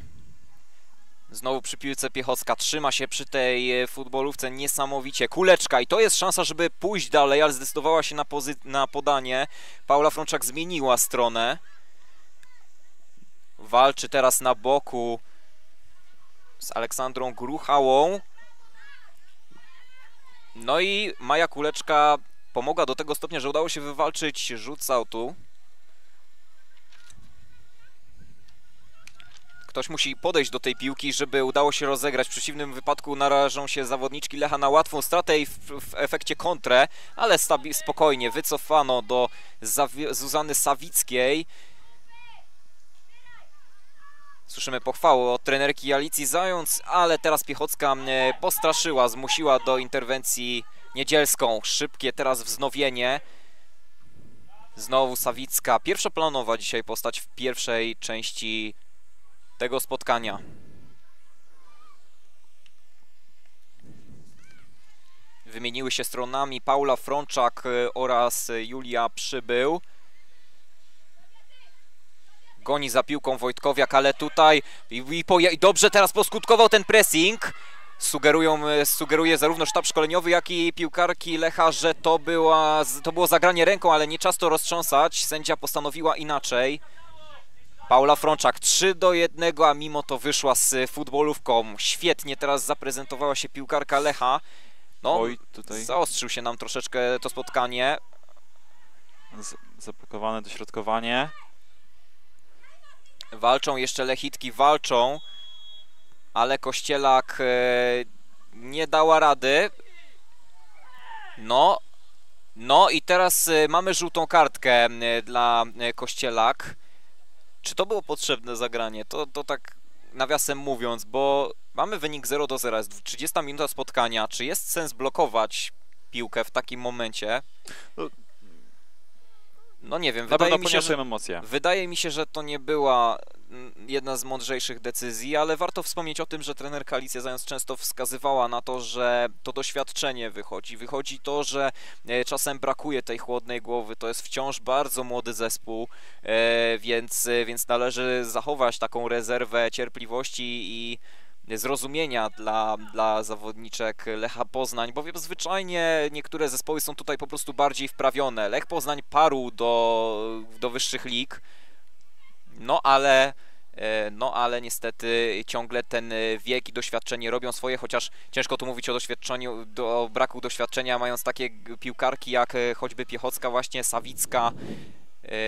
Znowu przy piłce Piechocka, trzyma się przy tej futbolówce niesamowicie. Kuleczka i to jest szansa, żeby pójść dalej, ale zdecydowała się na podanie. Paula Frączak zmieniła stronę. Walczy teraz na boku z Aleksandrą Gruchałą. No i Maja Kuleczka pomogła do tego stopnia, że udało się wywalczyć rzut z autu. Ktoś musi podejść do tej piłki, żeby udało się rozegrać. W przeciwnym wypadku narażą się zawodniczki Lecha na łatwą stratę i w efekcie kontrę, ale spokojnie wycofano do Zuzanny Sawickiej. Słyszymy pochwały od trenerki Alicji Zając, ale teraz Piechocka postraszyła, zmusiła do interwencji Niedzielską. Szybkie teraz wznowienie. Znowu Sawicka. Pierwszoplanowa dzisiaj postać w pierwszej części tego spotkania. Wymieniły się stronami Paula Frączak oraz Julia Przybył. Goni za piłką Wojtkowiak, ale tutaj i dobrze teraz poskutkował ten pressing. Sugeruje zarówno sztab szkoleniowy, jak i piłkarki Lecha, że to było zagranie ręką, ale nie czas to roztrząsać. Sędzia postanowiła inaczej. Paula Frączak 3-1, a mimo to wyszła z futbolówką. Świetnie teraz zaprezentowała się piłkarka Lecha. No, oj, tutaj zaostrzył się nam troszeczkę to spotkanie. Zablokowane dośrodkowanie. Walczą jeszcze Lechitki, walczą. Ale Kościelak nie dała rady. No i teraz mamy żółtą kartkę dla Kościelak. Czy to było potrzebne zagranie? To tak nawiasem mówiąc, bo mamy wynik 0-0, jest 30 minuta spotkania. Czy jest sens blokować piłkę w takim momencie? No nie wiem, wydaje mi się, że to nie była jedna z mądrzejszych decyzji, ale warto wspomnieć o tym, że trenerka Alicja Zając często wskazywała na to, że to doświadczenie wychodzi. Wychodzi to, że czasem brakuje tej chłodnej głowy, to jest wciąż bardzo młody zespół, więc należy zachować taką rezerwę cierpliwości i zrozumienia dla zawodniczek Lecha Poznań, bowiem zwyczajnie niektóre zespoły są tutaj po prostu bardziej wprawione. Lech Poznań parł do wyższych lig, no ale niestety ciągle ten wiek i doświadczenie robią swoje, chociaż ciężko tu mówić o doświadczeniu, o braku doświadczenia, mając takie piłkarki jak choćby Piechocka, właśnie Sawicka,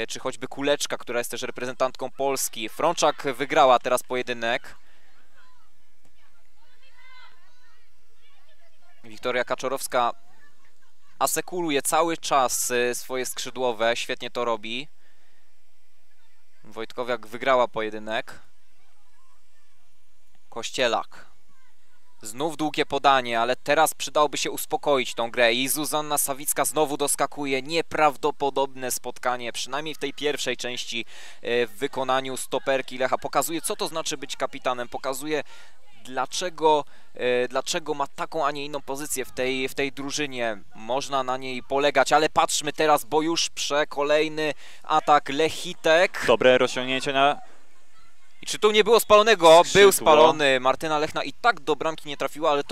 czy choćby Kuleczka, która jest też reprezentantką Polski. Frączak wygrała teraz pojedynek. Wiktoria Kaczorowska asekuruje cały czas swoje skrzydłowe, świetnie to robi. Wojtkowiak wygrała pojedynek. Kościelak. Znów długie podanie, ale teraz przydałoby się uspokoić tą grę i Zuzanna Sawicka znowu doskakuje. Nieprawdopodobne spotkanie, przynajmniej w tej pierwszej części w wykonaniu stoperki Lecha. Pokazuje, co to znaczy być kapitanem, pokazuje dlaczego ma taką, a nie inną pozycję w tej drużynie. Można na niej polegać, ale patrzmy teraz, bo już kolejny atak Lechitek. Dobre rozciągnięcie na... I czy tu nie było spalonego? Skrzydło. Był spalony. Martyna Lechna i tak do bramki nie trafiła, ale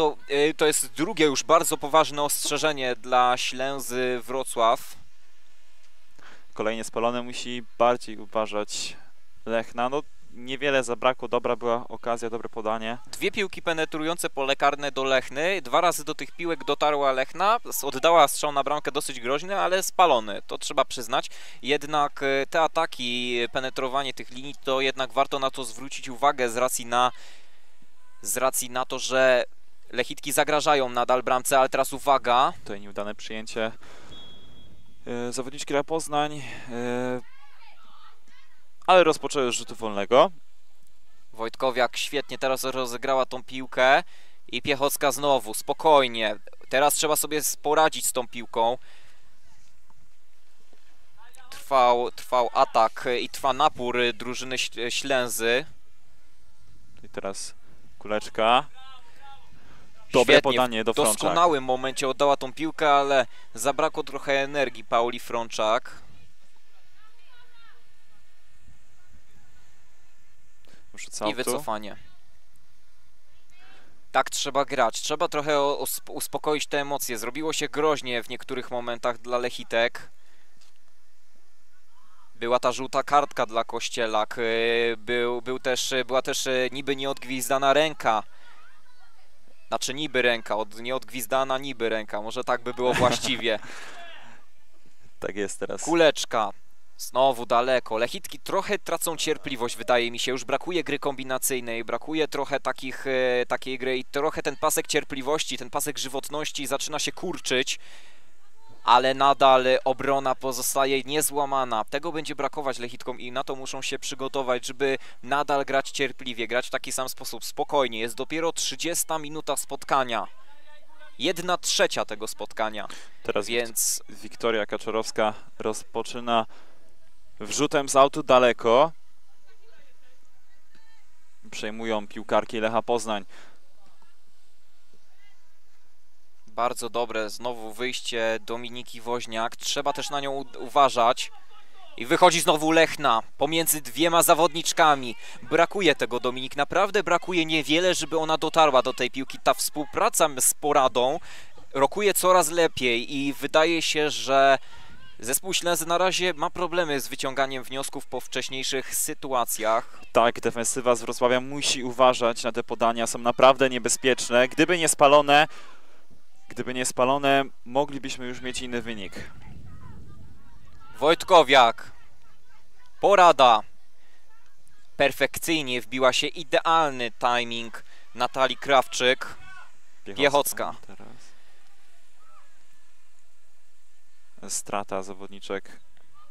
to jest drugie już bardzo poważne ostrzeżenie dla Ślęzy Wrocław. Kolejnie spalone, musi bardziej uważać Lechna. No, niewiele zabrakło, dobra była okazja, dobre podanie. Dwie piłki penetrujące pole karne do Lechny. Dwa razy do tych piłek dotarła Lechna. Oddała strzał na bramkę dosyć groźny, ale spalony. To trzeba przyznać. Jednak te ataki, penetrowanie tych linii, to jednak warto na to zwrócić uwagę z racji na to, że Lechitki zagrażają nadal bramce, ale teraz uwaga. Tutaj nieudane przyjęcie zawodniczki Lech Poznań. Ale rozpoczęły z rzutu wolnego. Wojtkowiak świetnie teraz rozegrała tą piłkę i Piechocka znowu, spokojnie. Teraz trzeba sobie poradzić z tą piłką. Trwał atak i trwa napór drużyny Ślęzy. I teraz Kuleczka. Dobre podanie do Frączak. W doskonałym momencie oddała tą piłkę, ale zabrakło trochę energii Pauli Frączak. I wycofanie. Tak trzeba grać, trzeba trochę uspokoić te emocje. Zrobiło się groźnie w niektórych momentach dla Lechitek. Była ta żółta kartka dla Kościelak, była też niby nieodgwizdana ręka. Znaczy niby ręka, nieodgwizdana niby ręka, może tak by było właściwie. Tak jest teraz. Kuleczka. Znowu daleko. Lechitki trochę tracą cierpliwość, wydaje mi się. Już brakuje gry kombinacyjnej, brakuje trochę takiej gry i trochę ten pasek cierpliwości, ten pasek żywotności zaczyna się kurczyć, ale nadal obrona pozostaje niezłamana. Tego będzie brakować Lechitkom i na to muszą się przygotować, żeby nadal grać cierpliwie, grać w taki sam sposób, spokojnie. Jest dopiero 30 minuta spotkania. 1/3 tego spotkania. Teraz więc Wiktoria Kaczorowska rozpoczyna wrzutem z autu daleko. Przejmują piłkarki Lecha Poznań. Bardzo dobre znowu wyjście Dominiki Woźniak. Trzeba też na nią uważać. I wychodzi znowu Lechna pomiędzy dwiema zawodniczkami. Brakuje tego, Dominik. Naprawdę brakuje niewiele, żeby ona dotarła do tej piłki. Ta współpraca z Poradą rokuje coraz lepiej i wydaje się, że zespół Ślęzy na razie ma problemy z wyciąganiem wniosków po wcześniejszych sytuacjach. Tak, defensywa z Wrocławia musi uważać na te podania, są naprawdę niebezpieczne. Gdyby nie spalone, moglibyśmy już mieć inny wynik. Wojtkowiak. Porada. Perfekcyjnie wbiła się, idealny timing Natalii Krawczyk. Piechocka. Strata zawodniczek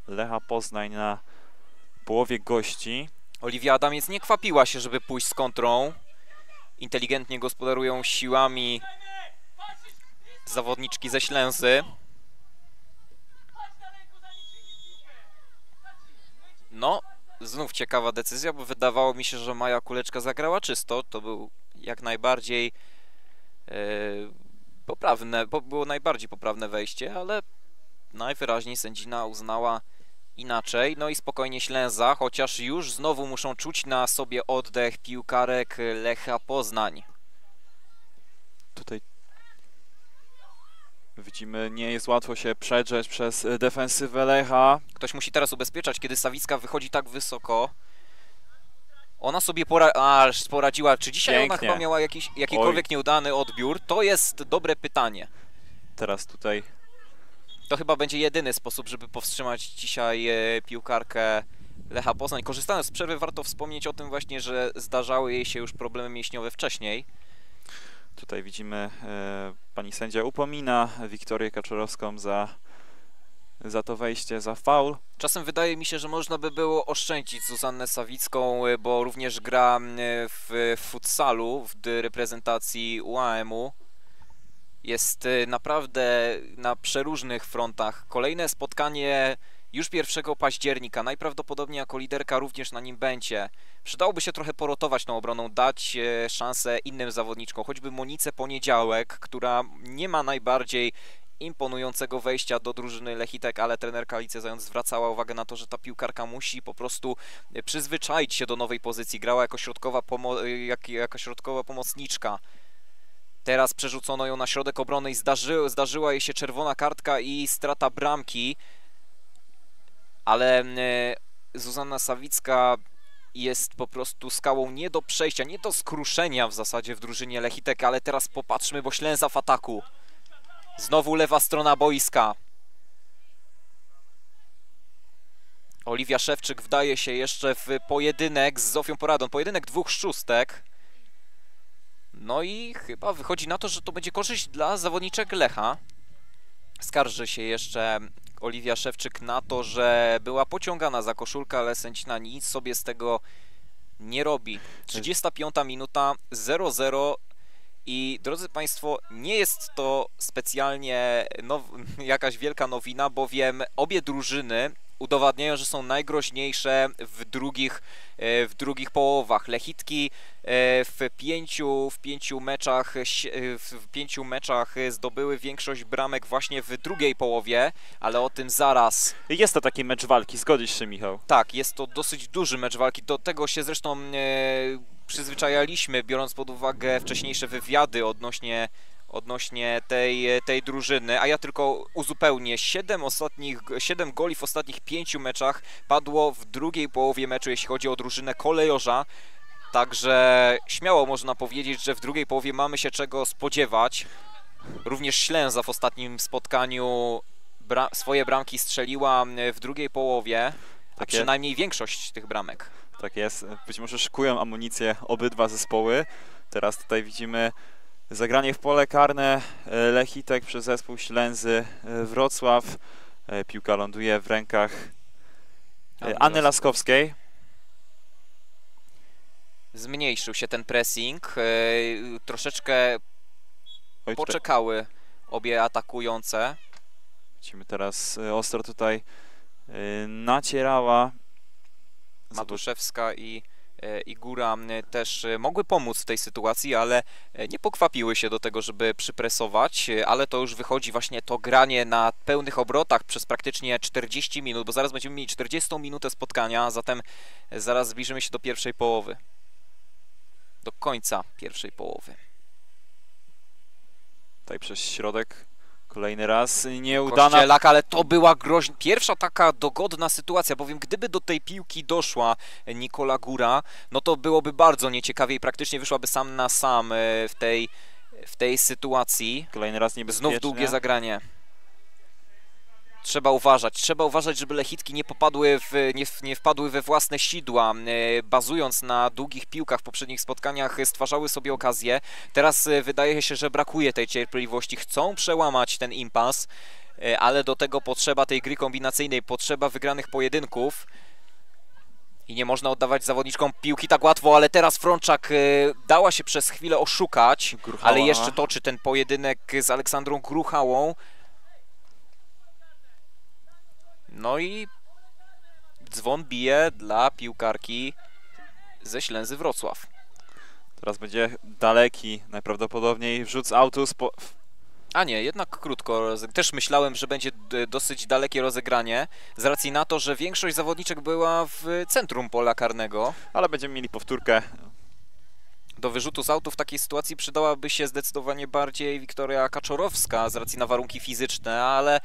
Lecha Poznań na połowie gości. Oliwia Adamiec nie kwapiła się, żeby pójść z kontrą. Inteligentnie gospodarują siłami zawodniczki ze Ślęzy. No, znów ciekawa decyzja, bo wydawało mi się, że Maja Kuleczka zagrała czysto. To był jak najbardziej poprawne, było najbardziej poprawne wejście, ale najwyraźniej sędzina uznała inaczej. No i spokojnie Ślęza, chociaż już znowu muszą czuć na sobie oddech piłkarek Lecha Poznań. Tutaj widzimy, nie jest łatwo się przedrzeć przez defensywę Lecha. Ktoś musi teraz ubezpieczać, kiedy Sawicka wychodzi tak wysoko. Ona sobie poradziła. Czy dzisiaj pięknie. Ona chyba miała jakikolwiek nieudany odbiór? To jest dobre pytanie. Teraz tutaj... To chyba będzie jedyny sposób, żeby powstrzymać dzisiaj piłkarkę Lecha Poznań. Korzystając z przerwy, warto wspomnieć o tym właśnie, że zdarzały jej się już problemy mięśniowe wcześniej. Tutaj widzimy, pani sędzia upomina Wiktorię Kaczorowską za to wejście, za faul. Czasem wydaje mi się, że można by było oszczędzić Zuzannę Sawicką, bo również gra w futsalu w reprezentacji UAM-u. Jest naprawdę na przeróżnych frontach. Kolejne spotkanie już 1 października. Najprawdopodobniej jako liderka również na nim będzie. Przydałoby się trochę porotować tą obroną, dać szansę innym zawodniczkom. Choćby Monice Poniedziałek, która nie ma najbardziej imponującego wejścia do drużyny Lechitek, ale trenerka Alicja Zając zwracała uwagę na to, że ta piłkarka musi po prostu przyzwyczaić się do nowej pozycji. Grała jako środkowa pomocniczka. Teraz przerzucono ją na środek obrony i zdarzyła jej się czerwona kartka i strata bramki. Ale Zuzanna Sawicka jest po prostu skałą nie do przejścia, nie do skruszenia w zasadzie w drużynie Lechitek, ale teraz popatrzmy, bo Ślęza w ataku. Znowu lewa strona boiska. Oliwia Szewczyk wdaje się jeszcze w pojedynek z Zofią Poradą. Pojedynek dwóch szóstek. No i chyba wychodzi na to, że to będzie korzyść dla zawodniczek Lecha. Skarży się jeszcze Oliwia Szewczyk na to, że była pociągana za koszulkę, ale sędzina nic sobie z tego nie robi. 35 minuta, 0-0. I drodzy Państwo, nie jest to specjalnie jakaś wielka nowina, bowiem obie drużyny udowadniają, że są najgroźniejsze w drugich połowach. Lechitki w pięciu meczach zdobyły większość bramek właśnie w drugiej połowie, ale o tym zaraz. Jest to taki mecz walki, zgodzisz się, Michał? Tak, jest to dosyć duży mecz walki, do tego się zresztą przyzwyczajaliśmy, biorąc pod uwagę wcześniejsze wywiady odnośnie tej drużyny, a ja tylko uzupełnię. 7 goli w ostatnich 5 meczach padło w drugiej połowie meczu, jeśli chodzi o drużynę kolejorza. Także śmiało można powiedzieć, że w drugiej połowie mamy się czego spodziewać. Również Ślęza w ostatnim spotkaniu swoje bramki strzeliła w drugiej połowie, a przynajmniej większość tych bramek. Tak jest. Być może szykują amunicję obydwa zespoły. Teraz tutaj widzimy zagranie w pole karne Lechitek przez zespół Ślęzy Wrocław. Piłka ląduje w rękach Anny Laskowskiej. Zmniejszył się ten pressing. Troszeczkę poczekały obie atakujące. Widzimy teraz ostro tutaj nacierała Matuszewska i Góra też mogły pomóc w tej sytuacji, ale nie pokwapiły się do tego, żeby przypresować, ale to już wychodzi właśnie to granie na pełnych obrotach przez praktycznie 40 minut, bo zaraz będziemy mieli 40 minutę spotkania, zatem zaraz zbliżymy się do pierwszej połowy. Do końca pierwszej połowy. Tutaj przez środek kolejny raz nieudana. Kościelak, ale to była groźna, pierwsza taka dogodna sytuacja, bowiem gdyby do tej piłki doszła Nikola Góra, no to byłoby bardzo nieciekawie i praktycznie wyszłaby sam na sam w tej sytuacji. Kolejny raz niebezpiecznie. Znów długie zagranie. Trzeba uważać, żeby Lechitki nie wpadły we własne sidła. Bazując na długich piłkach w poprzednich spotkaniach stwarzały sobie okazję. Teraz wydaje się, że brakuje tej cierpliwości. Chcą przełamać ten impas, ale do tego potrzeba tej gry kombinacyjnej, potrzeba wygranych pojedynków. I nie można oddawać zawodniczkom piłki tak łatwo, ale teraz Frączak dała się przez chwilę oszukać, Gruchała. Ale jeszcze toczy ten pojedynek z Aleksandrą Gruchałą. No i dzwon bije dla piłkarki ze Ślęzy Wrocław. Teraz będzie daleki, najprawdopodobniej wrzut z autu. A nie, jednak krótko. Też myślałem, że będzie dosyć dalekie rozegranie, z racji na to, że większość zawodniczek była w centrum pola karnego. Ale będziemy mieli powtórkę. Do wyrzutu z autu w takiej sytuacji przydałaby się zdecydowanie bardziej Wiktoria Kaczorowska, z racji na warunki fizyczne, ale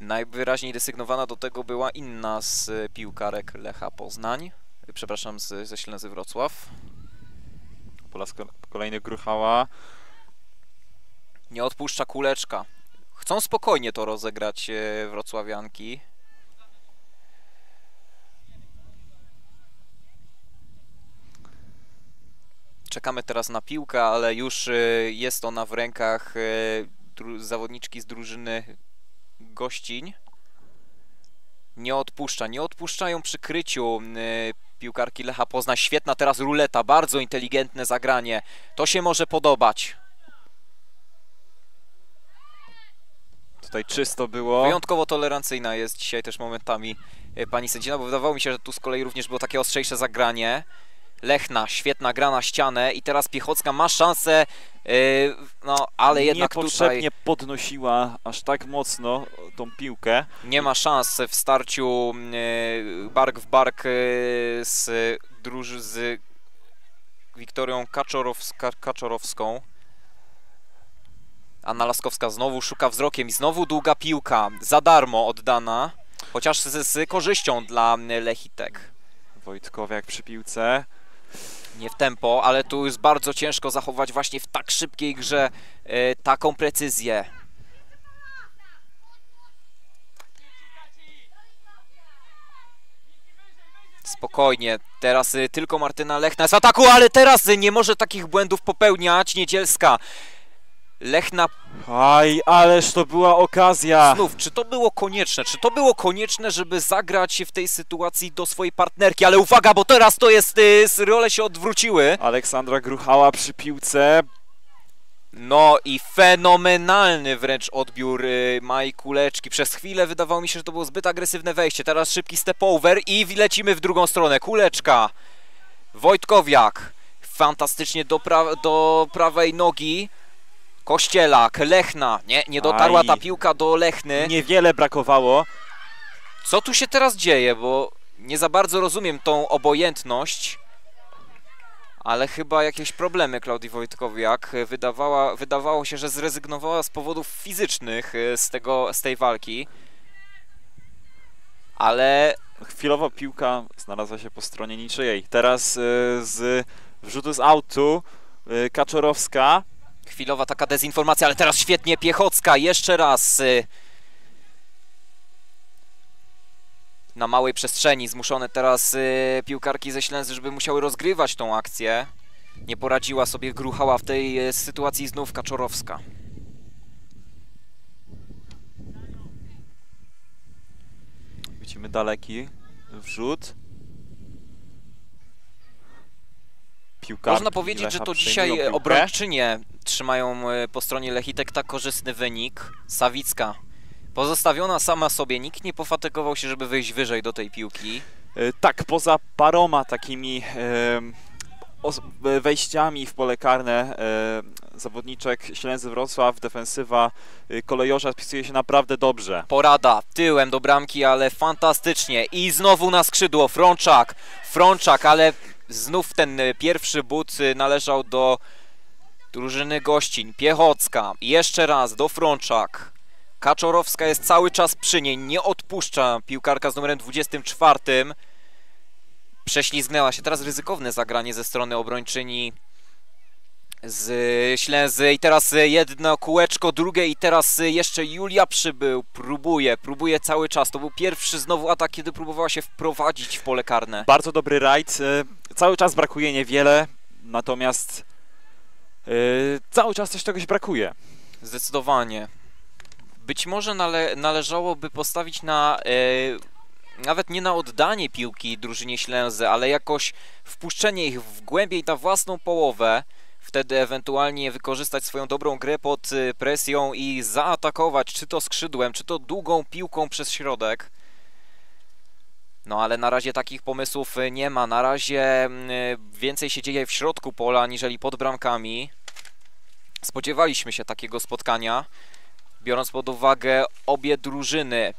najwyraźniej desygnowana do tego była inna z piłkarek Lecha Poznań. Przepraszam, ze Ślęzy Wrocław. Po raz kolejny Gruchała. Nie odpuszcza Kuleczka. Chcą spokojnie to rozegrać wrocławianki. Czekamy teraz na piłkę, ale już jest ona w rękach zawodniczki z drużyny gościń. Nie odpuszcza, nie odpuszczają przy kryciu piłkarki Lecha Poznań. Świetna teraz ruleta, bardzo inteligentne zagranie. To się może podobać. Tutaj czysto było. Wyjątkowo tolerancyjna jest dzisiaj też momentami pani sędzina, bo wydawało mi się, że tu z kolei również było takie ostrzejsze zagranie. Lechna, świetna gra na ścianę i teraz Piechocka ma szansę, no ale jednak niepotrzebnie tutaj podnosiła aż tak mocno tą piłkę. Nie ma szans w starciu bark w bark z Wiktorią Kaczorowską. Anna Laskowska znowu szuka wzrokiem i znowu długa piłka, za darmo oddana, chociaż z korzyścią dla Lechitek. Wojtkowiak przy piłce. Nie w tempo, ale tu jest bardzo ciężko zachować właśnie w tak szybkiej grze taką precyzję. Spokojnie, teraz tylko Martyna Lechna z ataku, ale teraz nie może takich błędów popełniać Niedzielska. Lechna... Aj, ależ to była okazja! Znów, czy to było konieczne? Czy to było konieczne, żeby zagrać w tej sytuacji do swojej partnerki? Ale uwaga, bo teraz to jest... role się odwróciły. Aleksandra Gruchała przy piłce. No i fenomenalny wręcz odbiór Maji Kuleczki. Przez chwilę wydawało mi się, że to było zbyt agresywne wejście. Teraz szybki step over i lecimy w drugą stronę. Kuleczka, Wojtkowiak. Fantastycznie do prawej nogi. Kościelak, Lechna, nie dotarła ta piłka do Lechny. Niewiele brakowało. Co tu się teraz dzieje, bo nie za bardzo rozumiem tą obojętność, ale chyba jakieś problemy Klaudii Wojtkowiak. Wydawało się, że zrezygnowała z powodów fizycznych z tej walki, ale... Chwilowo piłka znalazła się po stronie niczyjej. Teraz z wrzutu z autu Kaczorowska. Chwilowa taka dezinformacja, ale teraz świetnie Piechocka, jeszcze raz. Na małej przestrzeni zmuszone teraz piłkarki ze Ślęzy, żeby musiały rozgrywać tą akcję. Nie poradziła sobie Gruchała w tej sytuacji, znów Kaczorowska. Widzimy daleki wrzut. Piłkarki. Można powiedzieć, Lecha, że to dzisiaj obrończynie trzymają po stronie Lechitek tak korzystny wynik. Sawicka pozostawiona sama sobie, nikt nie pofatygował się, żeby wyjść wyżej do tej piłki. Tak, poza paroma takimi wejściami w pole karne zawodniczek Ślęzy Wrocław, defensywa kolejorza spisuje się naprawdę dobrze. Porada tyłem do bramki, ale fantastycznie. I znowu na skrzydło Frączak, ale... Znów ten pierwszy but należał do drużyny gościń. Piechocka, jeszcze raz do Frączak. Kaczorowska jest cały czas przy niej, nie odpuszcza piłkarka z numerem 24. Prześlizgnęła się, teraz ryzykowne zagranie ze strony obrończyni z Ślęzy. I teraz jedno kółeczko, drugie i teraz jeszcze Julia Przybył. Próbuje cały czas. To był pierwszy znowu atak, kiedy próbowała się wprowadzić w pole karne. Bardzo dobry rajd. Cały czas brakuje niewiele, natomiast cały czas też czegoś brakuje. Zdecydowanie. Być może należałoby postawić na... nawet nie na oddanie piłki drużynie Ślęzy, ale jakoś wpuszczenie ich w głębiej na własną połowę. Wtedy ewentualnie wykorzystać swoją dobrą grę pod presją i zaatakować, czy to skrzydłem, czy to długą piłką przez środek. No ale na razie takich pomysłów nie ma. Na razie więcej się dzieje w środku pola, aniżeli pod bramkami. Spodziewaliśmy się takiego spotkania, biorąc pod uwagę obie drużyny.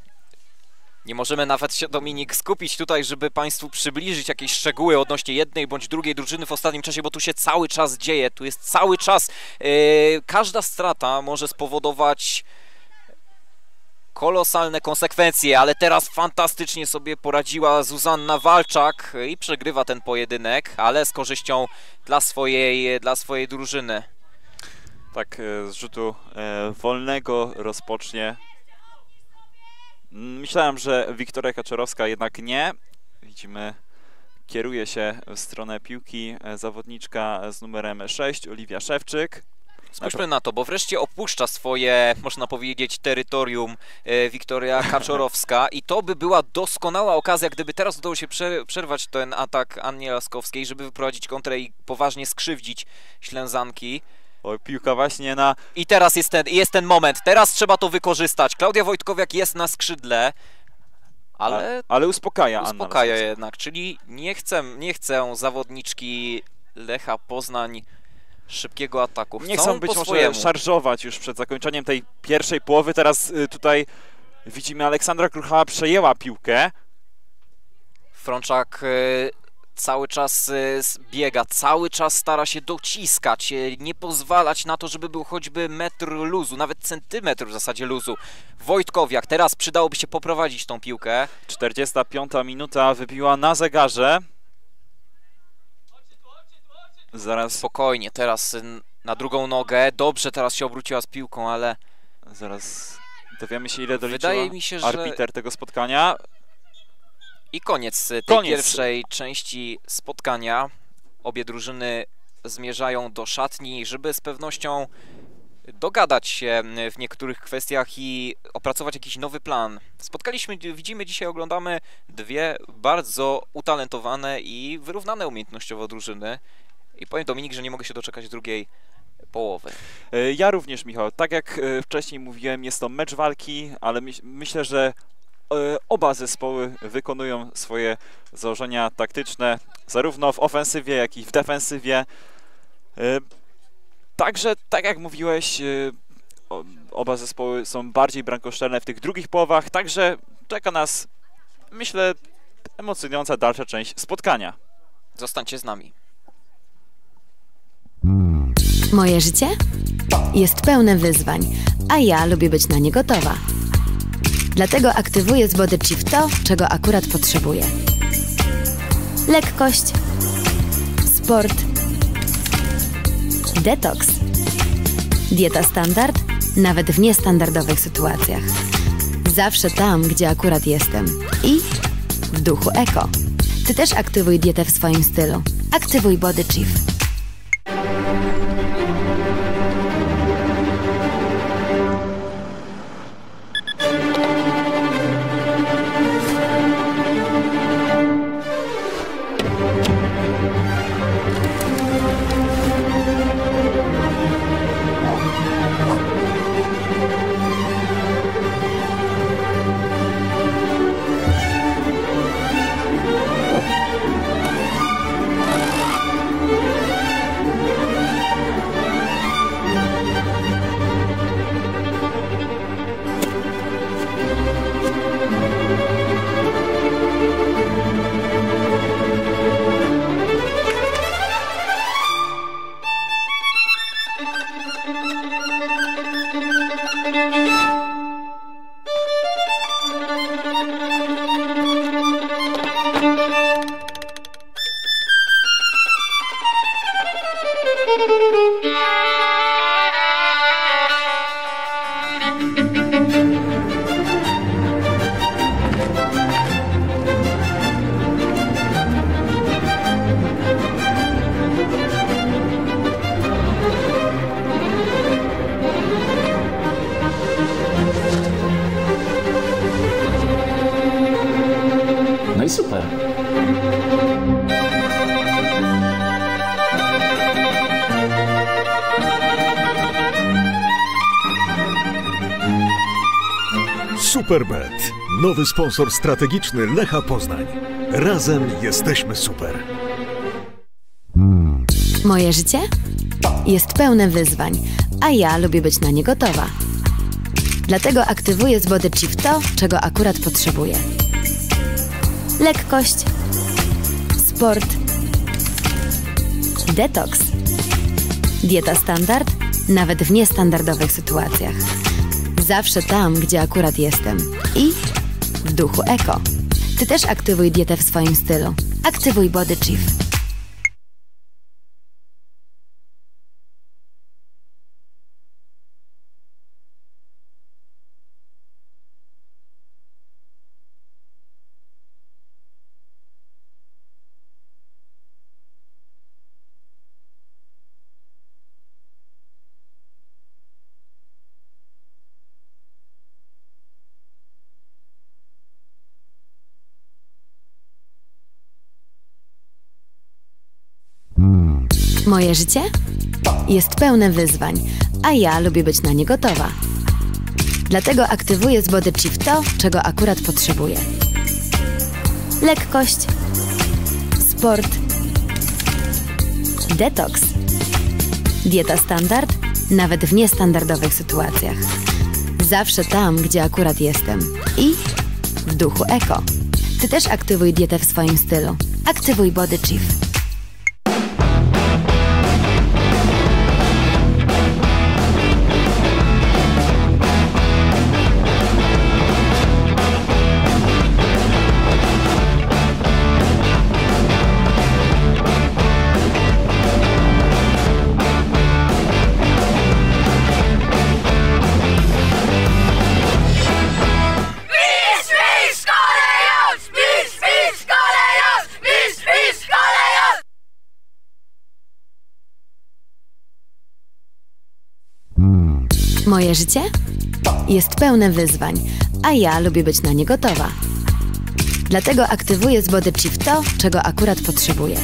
Nie możemy nawet się, Dominik, skupić tutaj, żeby Państwu przybliżyć jakieś szczegóły odnośnie jednej bądź drugiej drużyny w ostatnim czasie, bo tu się cały czas dzieje, tu jest cały czas... każda strata może spowodować kolosalne konsekwencje, ale teraz fantastycznie sobie poradziła Zuzanna Walczak i przegrywa ten pojedynek, ale z korzyścią dla swojej drużyny. Tak, z rzutu wolnego rozpocznie. Myślałem, że Wiktoria Kaczorowska, jednak nie. Widzimy kieruje się w stronę piłki zawodniczka z numerem 6, Oliwia Szewczyk. Spójrzmy na to, bo wreszcie opuszcza swoje, można powiedzieć, terytorium Wiktoria Kaczorowska i to by była doskonała okazja, gdyby teraz udało się przerwać ten atak Anni Laskowskiej, żeby wyprowadzić kontrę i poważnie skrzywdzić Ślęzanki. Oj, piłka właśnie na... I teraz jest ten moment, teraz trzeba to wykorzystać. Klaudia Wojtkowiak jest na skrzydle. Ale uspokaja Anna. Uspokaja jednak, czyli nie chcę zawodniczki Lecha Poznań szybkiego ataku. Nie chcą być może szarżować już przed zakończeniem tej pierwszej połowy. Teraz tutaj widzimy, Aleksandra Gruchała przejęła piłkę. Frączak cały czas biega, cały czas stara się dociskać, nie pozwalać na to, żeby był choćby metr luzu, nawet centymetr w zasadzie luzu. Wojtkowiak, teraz przydałoby się poprowadzić tą piłkę. 45. minuta wybiła na zegarze. Zaraz. Spokojnie, teraz na drugą nogę. Dobrze, teraz się obróciła z piłką, ale... Zaraz dowiemy się, ile doliczyła arbiter tego spotkania. I koniec pierwszej części spotkania. Obie drużyny zmierzają do szatni, żeby z pewnością dogadać się w niektórych kwestiach i opracować jakiś nowy plan. Spotkaliśmy, widzimy dzisiaj, oglądamy dwie bardzo utalentowane i wyrównane umiejętnościowo drużyny. I powiem, Dominik, że nie mogę się doczekać drugiej połowy. Ja również, Michał. Tak jak wcześniej mówiłem, jest to mecz walki, ale myślę, że oba zespoły wykonują swoje założenia taktyczne, zarówno w ofensywie, jak i w defensywie. Także, tak jak mówiłeś, oba zespoły są bardziej brankoszczelne w tych drugich połowach, także czeka nas, myślę, emocjonująca dalsza część spotkania. Zostańcie z nami. Moje życie jest pełne wyzwań, a ja lubię być na nie gotowa. Dlatego aktywuję z Body Chief to, czego akurat potrzebuję. Lekkość, sport, detoks, dieta standard, nawet w niestandardowych sytuacjach. Zawsze tam, gdzie akurat jestem i w duchu eko. Ty też aktywuj dietę w swoim stylu. Aktywuj Body Chief. Superbet. Nowy sponsor strategiczny Lecha Poznań. Razem jesteśmy super. Moje życie jest pełne wyzwań, a ja lubię być na nie gotowa. Dlatego aktywuję z Body Chief to, czego akurat potrzebuję. Lekkość, sport, detoks, dieta standard, nawet w niestandardowych sytuacjach. Zawsze tam, gdzie akurat jestem i w duchu eko. Ty też aktywuj dietę w swoim stylu. Aktywuj Body Chief. Moje życie jest pełne wyzwań, a ja lubię być na nie gotowa. Dlatego aktywuję z Body Chief to, czego akurat potrzebuję. Lekkość, sport, detoks, dieta standard, nawet w niestandardowych sytuacjach. Zawsze tam, gdzie akurat jestem. I w duchu eko. Ty też aktywuj dietę w swoim stylu. Aktywuj Body Chief. Moje życie jest pełne wyzwań, a ja lubię być na nie gotowa. Dlatego aktywuję z Body Chief to, czego akurat potrzebuję.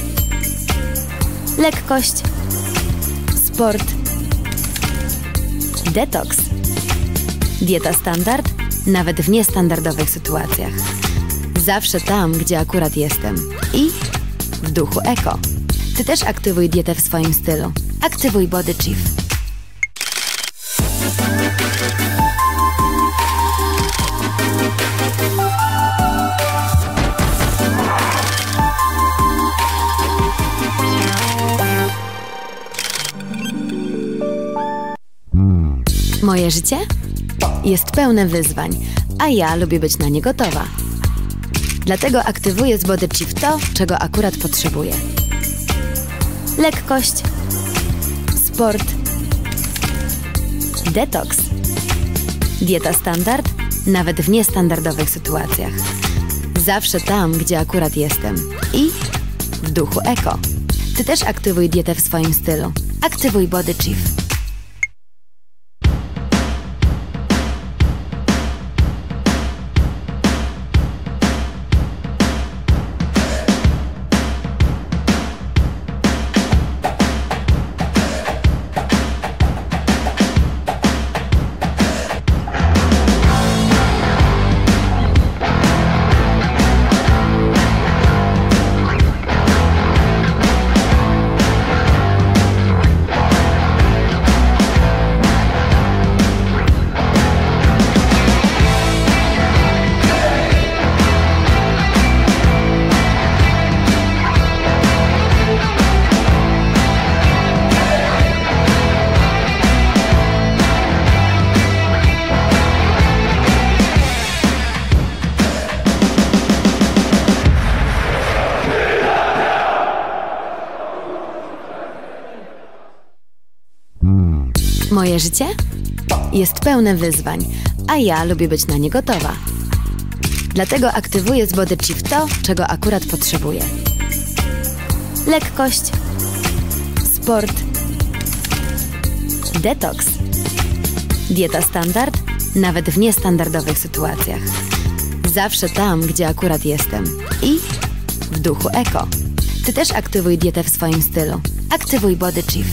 Lekkość, sport, detoks, dieta standard, nawet w niestandardowych sytuacjach. Zawsze tam, gdzie akurat jestem. I w duchu eko. Ty też aktywuj dietę w swoim stylu. Aktywuj Body Chief. Moje życie jest pełne wyzwań, a ja lubię być na nie gotowa. Dlatego aktywuję z Body Chief to, czego akurat potrzebuję. Lekkość, sport, detoks, dieta standard, nawet w niestandardowych sytuacjach. Zawsze tam, gdzie akurat jestem. I w duchu eko. Ty też aktywuj dietę w swoim stylu. Aktywuj Body Chief. Moje życie jest pełne wyzwań, a ja lubię być na nie gotowa. Dlatego aktywuję z Body Chief to, czego akurat potrzebuję. Lekkość, sport, detoks, dieta standard, nawet w niestandardowych sytuacjach. Zawsze tam, gdzie akurat jestem. I w duchu eko. Ty też aktywuj dietę w swoim stylu. Aktywuj Body Chief.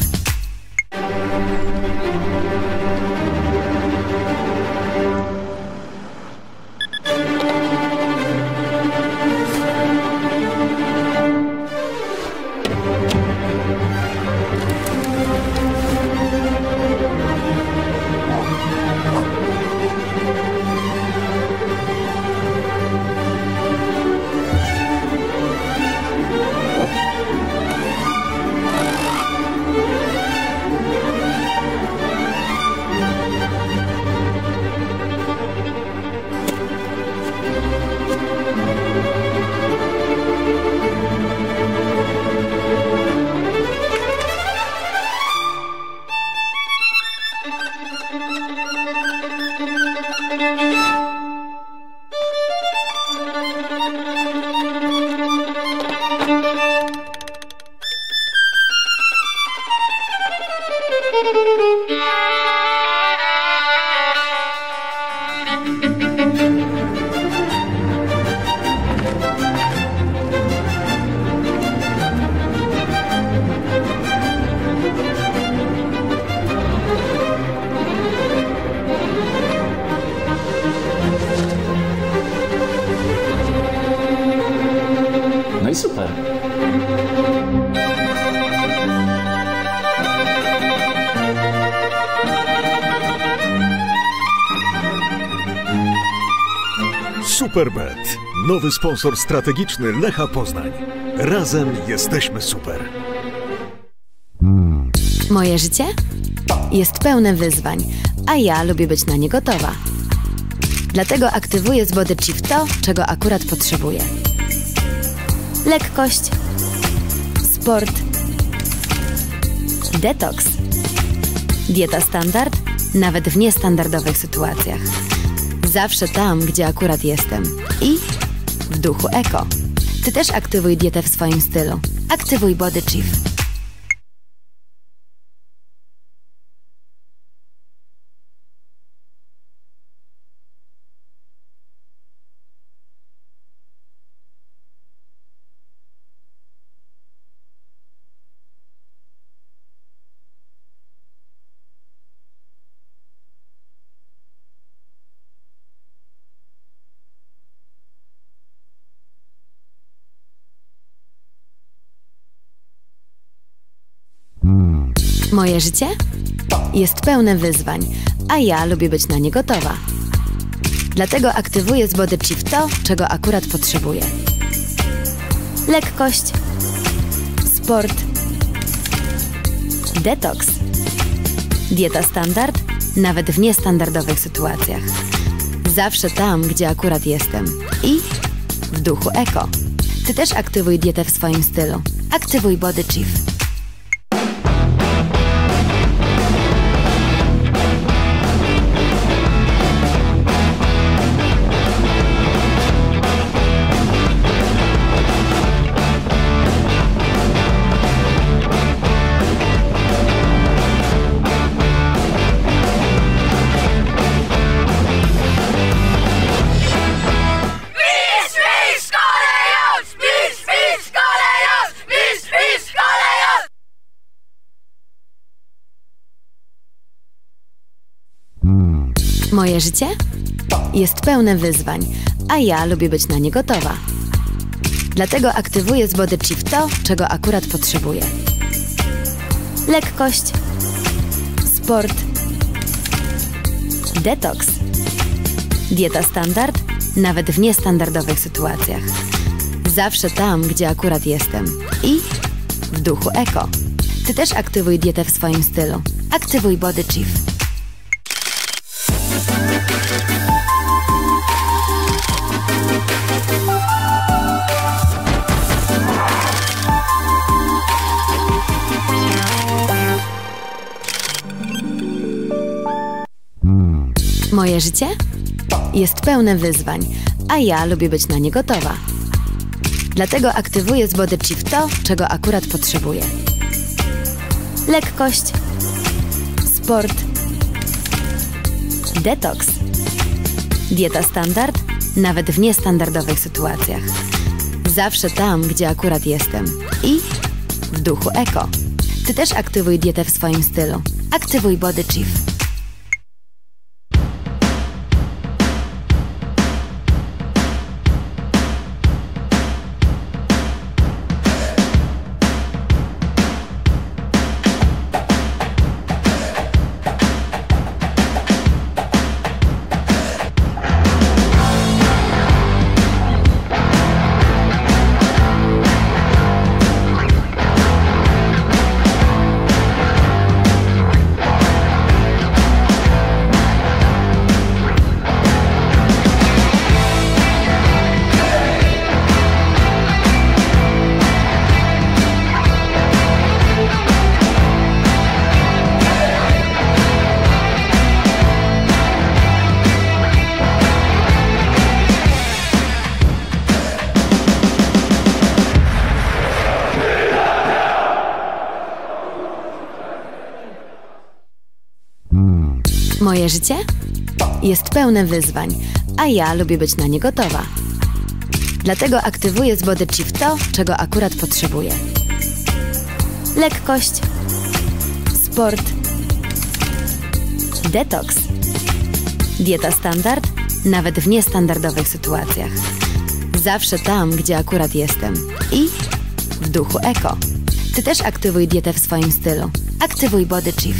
Superbet. Nowy sponsor strategiczny Lecha Poznań. Razem jesteśmy super. Moje życie jest pełne wyzwań, a ja lubię być na nie gotowa. Dlatego aktywuję z Body Chief to, czego akurat potrzebuję. Lekkość, sport, detoks, dieta standard, nawet w niestandardowych sytuacjach. Zawsze tam, gdzie akurat jestem. I w duchu eko. Ty też aktywuj dietę w swoim stylu. Aktywuj Body Chief. Moje życie jest pełne wyzwań, a ja lubię być na nie gotowa. Dlatego aktywuję z Body Chief to, czego akurat potrzebuję. Lekkość, sport, detoks, dieta standard, nawet w niestandardowych sytuacjach. Zawsze tam, gdzie akurat jestem. I w duchu eko. Ty też aktywuj dietę w swoim stylu. Aktywuj Body Chief. Moje życie jest pełne wyzwań, a ja lubię być na nie gotowa. Dlatego aktywuję z Body Chief to, czego akurat potrzebuję. Lekkość, sport, detoks, dieta standard, nawet w niestandardowych sytuacjach. Zawsze tam, gdzie akurat jestem. I w duchu eko. Ty też aktywuj dietę w swoim stylu. Aktywuj Body Chief. Moje życie jest pełne wyzwań, a ja lubię być na nie gotowa. Dlatego aktywuję z Body Chief to, czego akurat potrzebuję. Lekkość, sport, detoks, dieta standard, nawet w niestandardowych sytuacjach. Zawsze tam, gdzie akurat jestem. I w duchu eko. Ty też aktywuj dietę w swoim stylu. Aktywuj Body Chief. Moje życie jest pełne wyzwań, a ja lubię być na nie gotowa. Dlatego aktywuję z Body Chief to, czego akurat potrzebuję. Lekkość, sport, detoks, dieta standard, nawet w niestandardowych sytuacjach. Zawsze tam, gdzie akurat jestem. I w duchu eko. Ty też aktywuj dietę w swoim stylu. Aktywuj Body Chief.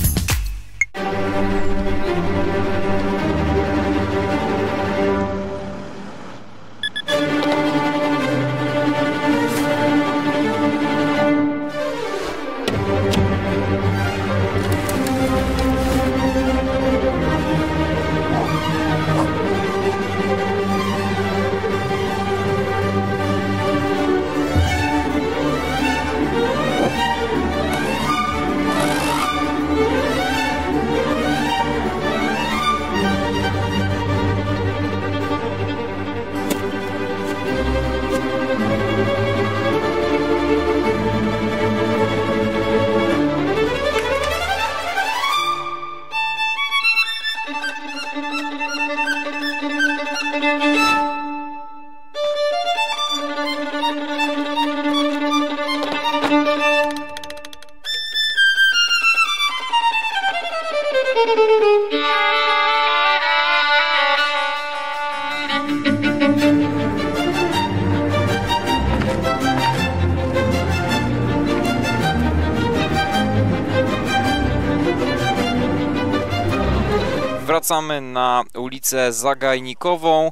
wracamy na ulicę Zagajnikową.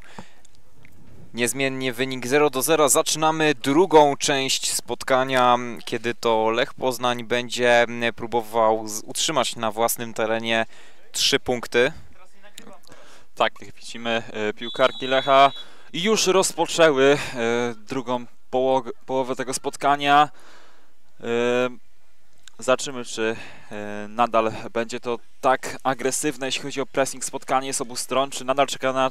Niezmiennie wynik 0-0. Zaczynamy drugą część spotkania, kiedy to Lech Poznań będzie próbował utrzymać na własnym terenie 3 punkty. Tak, widzimy piłkarki Lecha i już rozpoczęły drugą połowę tego spotkania. Zobaczymy, czy nadal będzie to tak agresywne, jeśli chodzi o pressing, spotkanie z obu stron, czy nadal czeka na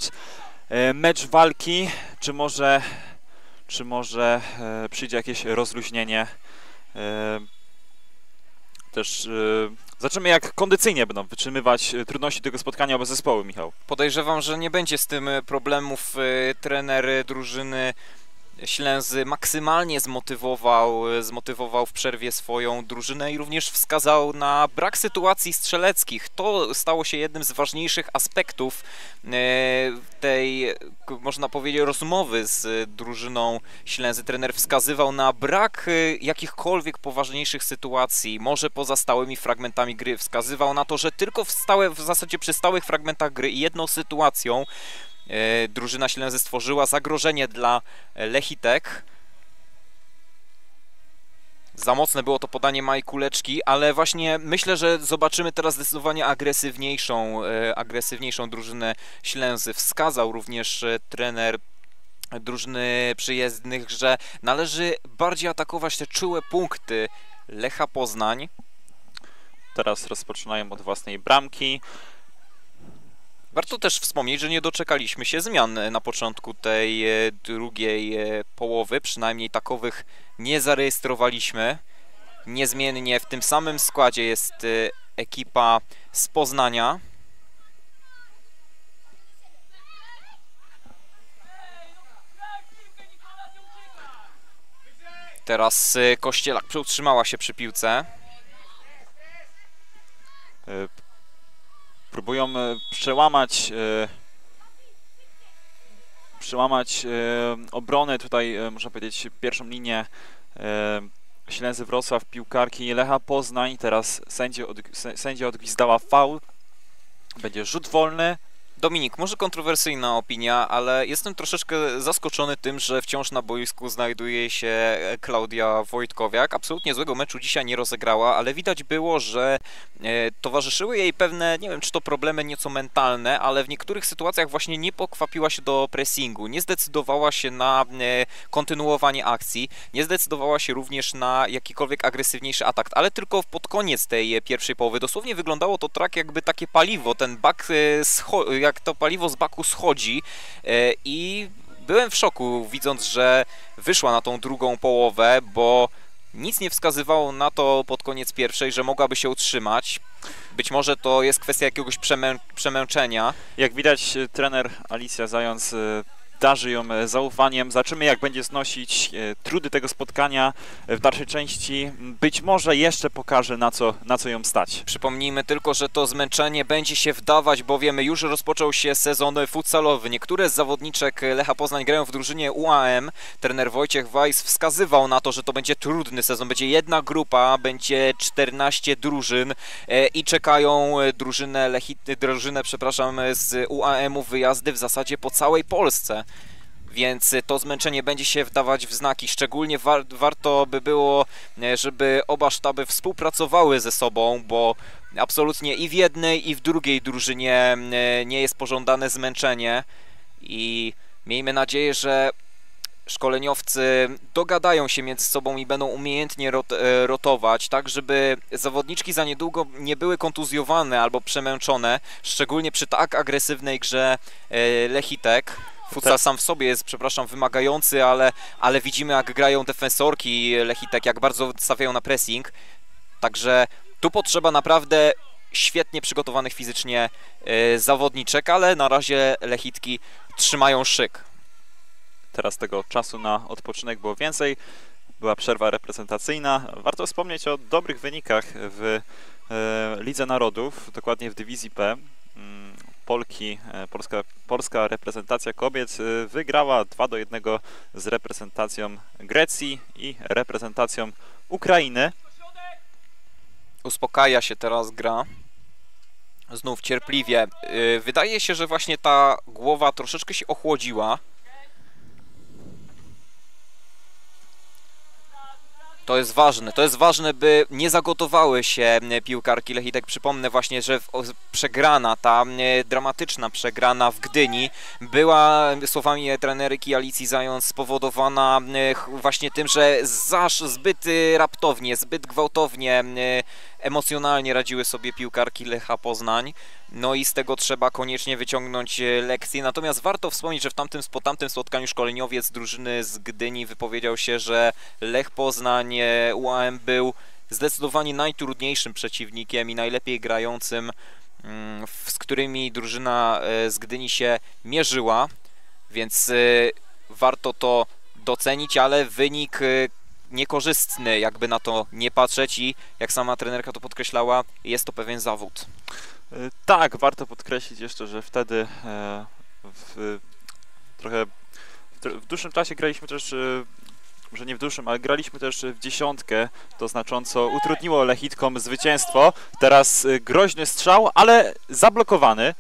mecz walki, czy może przyjdzie jakieś rozluźnienie. Też zobaczymy, jak kondycyjnie będą wytrzymywać trudności tego spotkania oba zespoły, Michał. Podejrzewam, że nie będzie z tym problemów. Trener drużyny Ślęzy maksymalnie zmotywował w przerwie swoją drużynę i również wskazał na brak sytuacji strzeleckich. To stało się jednym z ważniejszych aspektów tej, można powiedzieć, rozmowy z drużyną Ślęzy. Trener wskazywał na brak jakichkolwiek poważniejszych sytuacji, może poza stałymi fragmentami gry. Wskazywał na to, że tylko w zasadzie przy stałych fragmentach gry i jedną sytuacją drużyna Ślęzy stworzyła zagrożenie dla Lechitek. Za mocne było to podanie Maji Kuleczki, ale właśnie myślę, że zobaczymy teraz zdecydowanie agresywniejszą drużynę Ślęzy. Wskazał również trener drużyny przyjezdnych, że należy bardziej atakować te czułe punkty Lecha Poznań. Teraz rozpoczynają od własnej bramki. Warto też wspomnieć, że nie doczekaliśmy się zmian na początku tej drugiej połowy, przynajmniej takowych nie zarejestrowaliśmy. Niezmiennie w tym samym składzie jest ekipa z Poznania. Teraz Kościelak utrzymała się przy piłce. Próbują przełamać obronę, tutaj można powiedzieć pierwszą linię Ślęzy Wrocław, piłkarki Lecha Poznań. Teraz sędzia odgwizdała faul, będzie rzut wolny. Dominik, może kontrowersyjna opinia, ale jestem troszeczkę zaskoczony tym, że wciąż na boisku znajduje się Klaudia Wojtkowiak. Absolutnie złego meczu dzisiaj nie rozegrała, ale widać było, że towarzyszyły jej pewne, nie wiem, czy to problemy nieco mentalne, ale w niektórych sytuacjach właśnie nie pokwapiła się do pressingu, nie zdecydowała się na kontynuowanie akcji, nie zdecydowała się również na jakikolwiek agresywniejszy atak, ale tylko pod koniec tej pierwszej połowy. Dosłownie wyglądało to tak, jakby takie paliwo, ten bak schodzi, jak to paliwo z baku schodzi, i byłem w szoku, widząc, że wyszła na tą drugą połowę, bo nic nie wskazywało na to pod koniec pierwszej, że mogłaby się utrzymać. Być może to jest kwestia jakiegoś przemęczenia. Jak widać, trener Alicja Zając darzy ją zaufaniem. Zobaczymy, jak będzie znosić trudy tego spotkania w dalszej części. Być może jeszcze pokaże, na co ją stać. Przypomnijmy tylko, że to zmęczenie będzie się wdawać, bowiem już rozpoczął się sezon futsalowy. Niektóre z zawodniczek Lecha Poznań grają w drużynie UAM. Trener Wojciech Weiss wskazywał na to, że to będzie trudny sezon. Będzie jedna grupa, będzie 14 drużyn i czekają drużynę, przepraszam, z UAM-u wyjazdy w zasadzie po całej Polsce. Więc to zmęczenie będzie się wdawać w znaki. Szczególnie warto by było, żeby oba sztaby współpracowały ze sobą, bo absolutnie i w jednej, i w drugiej drużynie nie jest pożądane zmęczenie. I miejmy nadzieję, że szkoleniowcy dogadają się między sobą i będą umiejętnie rotować, tak żeby zawodniczki za niedługo nie były kontuzjowane albo przemęczone, szczególnie przy tak agresywnej grze Lechitek. Futsal sam w sobie jest, przepraszam, wymagający, ale widzimy, jak grają defensorki Lechitek, jak bardzo stawiają na pressing. Także tu potrzeba naprawdę świetnie przygotowanych fizycznie zawodniczek, ale na razie Lechitki trzymają szyk. Teraz tego czasu na odpoczynek było więcej. Była przerwa reprezentacyjna. Warto wspomnieć o dobrych wynikach w Lidze Narodów, dokładnie w dywizji P. Polska reprezentacja kobiet wygrała 2-1 z reprezentacją Grecji i reprezentacją Ukrainy. Uspokaja się teraz gra. Znów cierpliwie. Wydaje się, że właśnie ta głowa troszeczkę się ochłodziła. To jest ważne, by nie zagotowały się piłkarki Lechitek. Przypomnę właśnie, że przegrana, ta dramatyczna przegrana w Gdyni była, słowami trenerki Alicji Zając, spowodowana właśnie tym, że zbyt raptownie, zbyt gwałtownie, emocjonalnie radziły sobie piłkarki Lecha Poznań. No i z tego trzeba koniecznie wyciągnąć lekcje. Natomiast warto wspomnieć, że po tamtym spotkaniu szkoleniowiec drużyny z Gdyni wypowiedział się, że Lech Poznań UAM był zdecydowanie najtrudniejszym przeciwnikiem i najlepiej grającym, z którymi drużyna z Gdyni się mierzyła. Więc warto to docenić, ale wynik niekorzystny, jakby na to nie patrzeć, i jak sama trenerka to podkreślała, jest to pewien zawód. Tak, warto podkreślić jeszcze, że wtedy w dłuższym czasie graliśmy też, może nie w dłuższym, ale graliśmy też w dziesiątkę, to znacząco utrudniło Lechitkom zwycięstwo. Teraz groźny strzał, ale zablokowany.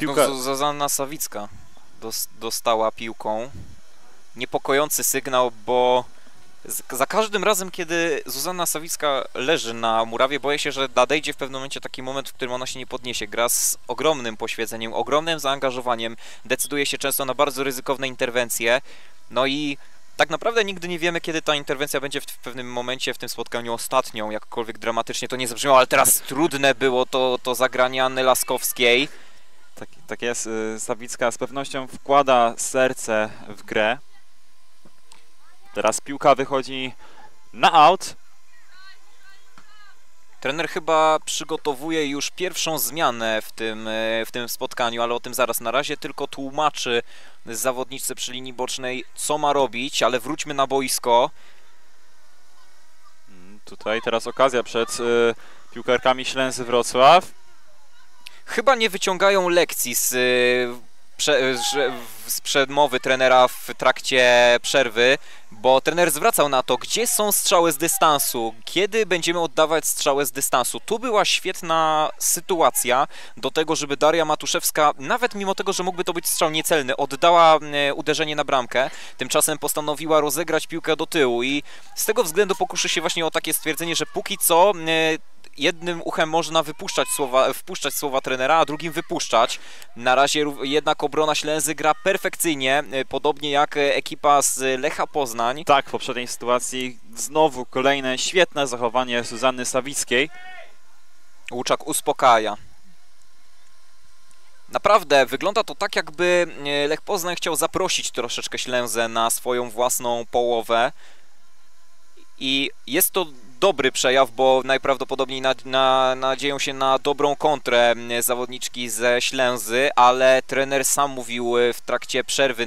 Piłka... Zuzanna Sawicka dostała piłką. Niepokojący sygnał, bo za każdym razem, kiedy Zuzanna Sawicka leży na murawie, boję się, że nadejdzie w pewnym momencie taki moment, w którym ona się nie podniesie. Gra z ogromnym poświęceniem, ogromnym zaangażowaniem, decyduje się często na bardzo ryzykowne interwencje. No i tak naprawdę nigdy nie wiemy, kiedy ta interwencja będzie w pewnym momencie w tym spotkaniu ostatnią, jakkolwiek dramatycznie to nie zabrzmiało, ale teraz trudne było to zagranie Anny Laskowskiej. Tak jest, Sawicka z pewnością wkłada serce w grę. Teraz piłka wychodzi na aut. Trener chyba przygotowuje już pierwszą zmianę w tym spotkaniu, ale o tym zaraz. Na razie tylko tłumaczy zawodniczce przy linii bocznej, co ma robić, ale wróćmy na boisko. Tutaj teraz okazja przed piłkarkami Ślęzy Wrocław. Chyba nie wyciągają lekcji z przemowy trenera w trakcie przerwy, bo trener zwracał na to, gdzie są strzały z dystansu, kiedy będziemy oddawać strzałę z dystansu. Tu była świetna sytuacja do tego, żeby Daria Matuszewska, nawet mimo tego, że mógłby to być strzał niecelny, oddała uderzenie na bramkę, tymczasem postanowiła rozegrać piłkę do tyłu i z tego względu pokuszy się właśnie o takie stwierdzenie, że póki co jednym uchem można wpuszczać słowa trenera, a drugim wypuszczać. Na razie jednak obrona Ślęzy gra perfekcyjnie, podobnie jak ekipa z Lecha Poznań. Tak, w poprzedniej sytuacji znowu kolejne świetne zachowanie Zuzanny Sawickiej. Łuczak uspokaja. Naprawdę wygląda to tak, jakby Lech Poznań chciał zaprosić troszeczkę Ślęzę na swoją własną połowę. I jest to dobry przejaw, bo najprawdopodobniej nadzieją się na dobrą kontrę zawodniczki ze Ślęzy, ale trener sam mówił w trakcie przerwy,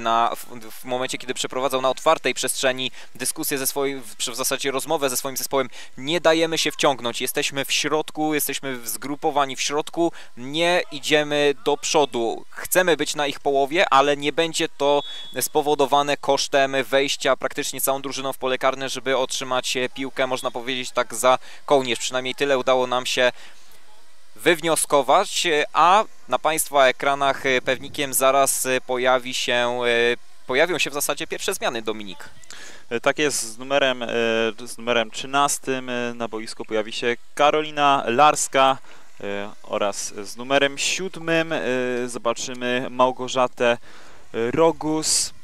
w momencie, kiedy przeprowadzał na otwartej przestrzeni dyskusję ze swoim, w zasadzie rozmowę ze swoim zespołem, nie dajemy się wciągnąć, jesteśmy w środku, jesteśmy zgrupowani w środku, nie idziemy do przodu, chcemy być na ich połowie, ale nie będzie to spowodowane kosztem wejścia praktycznie całą drużyną w pole karne, żeby otrzymać piłkę, można powiedzieć, tak za kołnierz, przynajmniej tyle udało nam się wywnioskować, a na Państwa ekranach pewnikiem zaraz pojawią się w zasadzie pierwsze zmiany, Dominik. Tak jest, z numerem 13 na boisku pojawi się Karolina Larska oraz z numerem 7 zobaczymy Małgorzatę Rogus.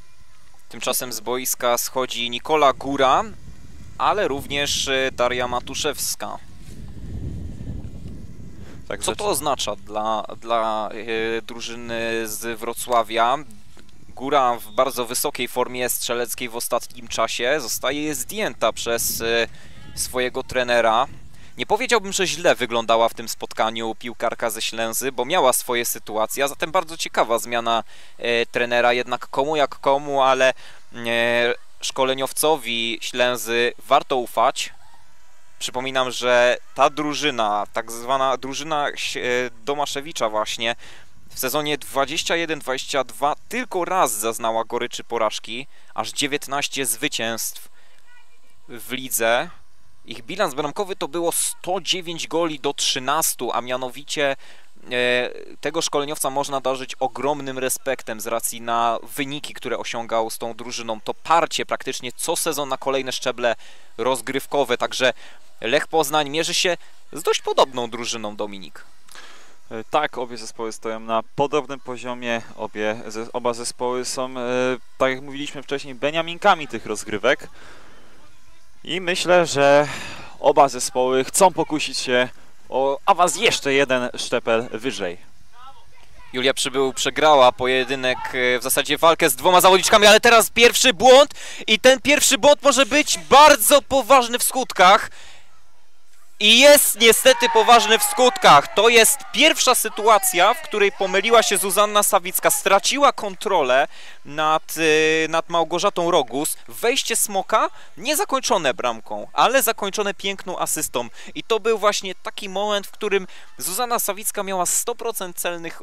Tymczasem z boiska schodzi Nikola Góra, ale również Daria Matuszewska. Co to oznacza dla drużyny z Wrocławia? Góra w bardzo wysokiej formie strzeleckiej w ostatnim czasie zostaje zdjęta przez swojego trenera. Nie powiedziałbym, że źle wyglądała w tym spotkaniu piłkarka ze Ślęzy, bo miała swoje sytuacje, a zatem bardzo ciekawa zmiana trenera, jednak komu jak komu, ale szkoleniowcowi Ślęzy warto ufać. Przypominam, że ta drużyna, tak zwana drużyna Domaszewicza właśnie, w sezonie 21-22 tylko raz zaznała goryczy porażki, aż 19 zwycięstw w lidze. Ich bilans bramkowy to było 109 goli do 13, a mianowicie tego szkoleniowca można darzyć ogromnym respektem z racji na wyniki, które osiągał z tą drużyną. To parcie praktycznie co sezon na kolejne szczeble rozgrywkowe, także Lech Poznań mierzy się z dość podobną drużyną, Dominik. Tak, obie zespoły stoją na podobnym poziomie, oba zespoły są, tak jak mówiliśmy wcześniej, beniaminkami tych rozgrywek i myślę, że oba zespoły chcą pokusić się o awans jeszcze jeden szczebel wyżej. Julia Przybył przegrała pojedynek, w zasadzie walkę z dwoma zawodniczkami, ale teraz pierwszy błąd i ten pierwszy błąd może być bardzo poważny w skutkach. I jest niestety poważny w skutkach. To jest pierwsza sytuacja, w której pomyliła się Zuzanna Sawicka. Straciła kontrolę nad Małgorzatą Rogus. Wejście smoka nie zakończone bramką, ale zakończone piękną asystą. I to był właśnie taki moment, w którym Zuzanna Sawicka miała 100% celnych,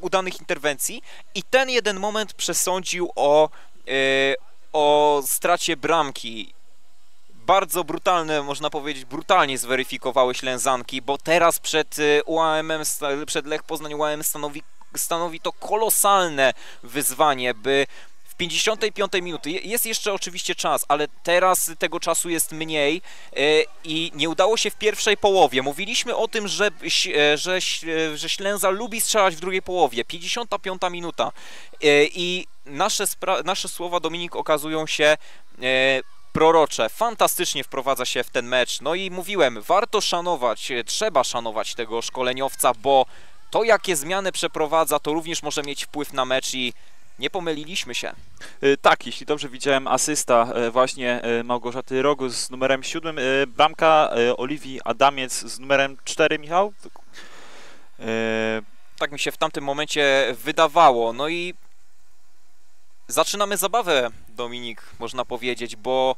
udanych interwencji i ten jeden moment przesądził o stracie bramki. Bardzo brutalne, można powiedzieć, brutalnie zweryfikowały Ślęzanki, bo teraz przed Lech Poznań UAM stanowi to kolosalne wyzwanie, by w 55 minuty, jest jeszcze oczywiście czas, ale teraz tego czasu jest mniej i nie udało się w pierwszej połowie. Mówiliśmy o tym, że Ślęza lubi strzelać w drugiej połowie, 55 minuta i nasze słowa, Dominik, okazują się prorocze, fantastycznie wprowadza się w ten mecz. No i mówiłem, warto szanować, trzeba szanować tego szkoleniowca, bo to, jakie zmiany przeprowadza, to również może mieć wpływ na mecz i nie pomyliliśmy się. Tak, jeśli dobrze widziałem, asysta właśnie Małgorzaty Rogus z numerem 7, bramka Oliwii Adamiec z numerem 4, Michał? Tak mi się w tamtym momencie wydawało. No i zaczynamy zabawę, Dominik, można powiedzieć, bo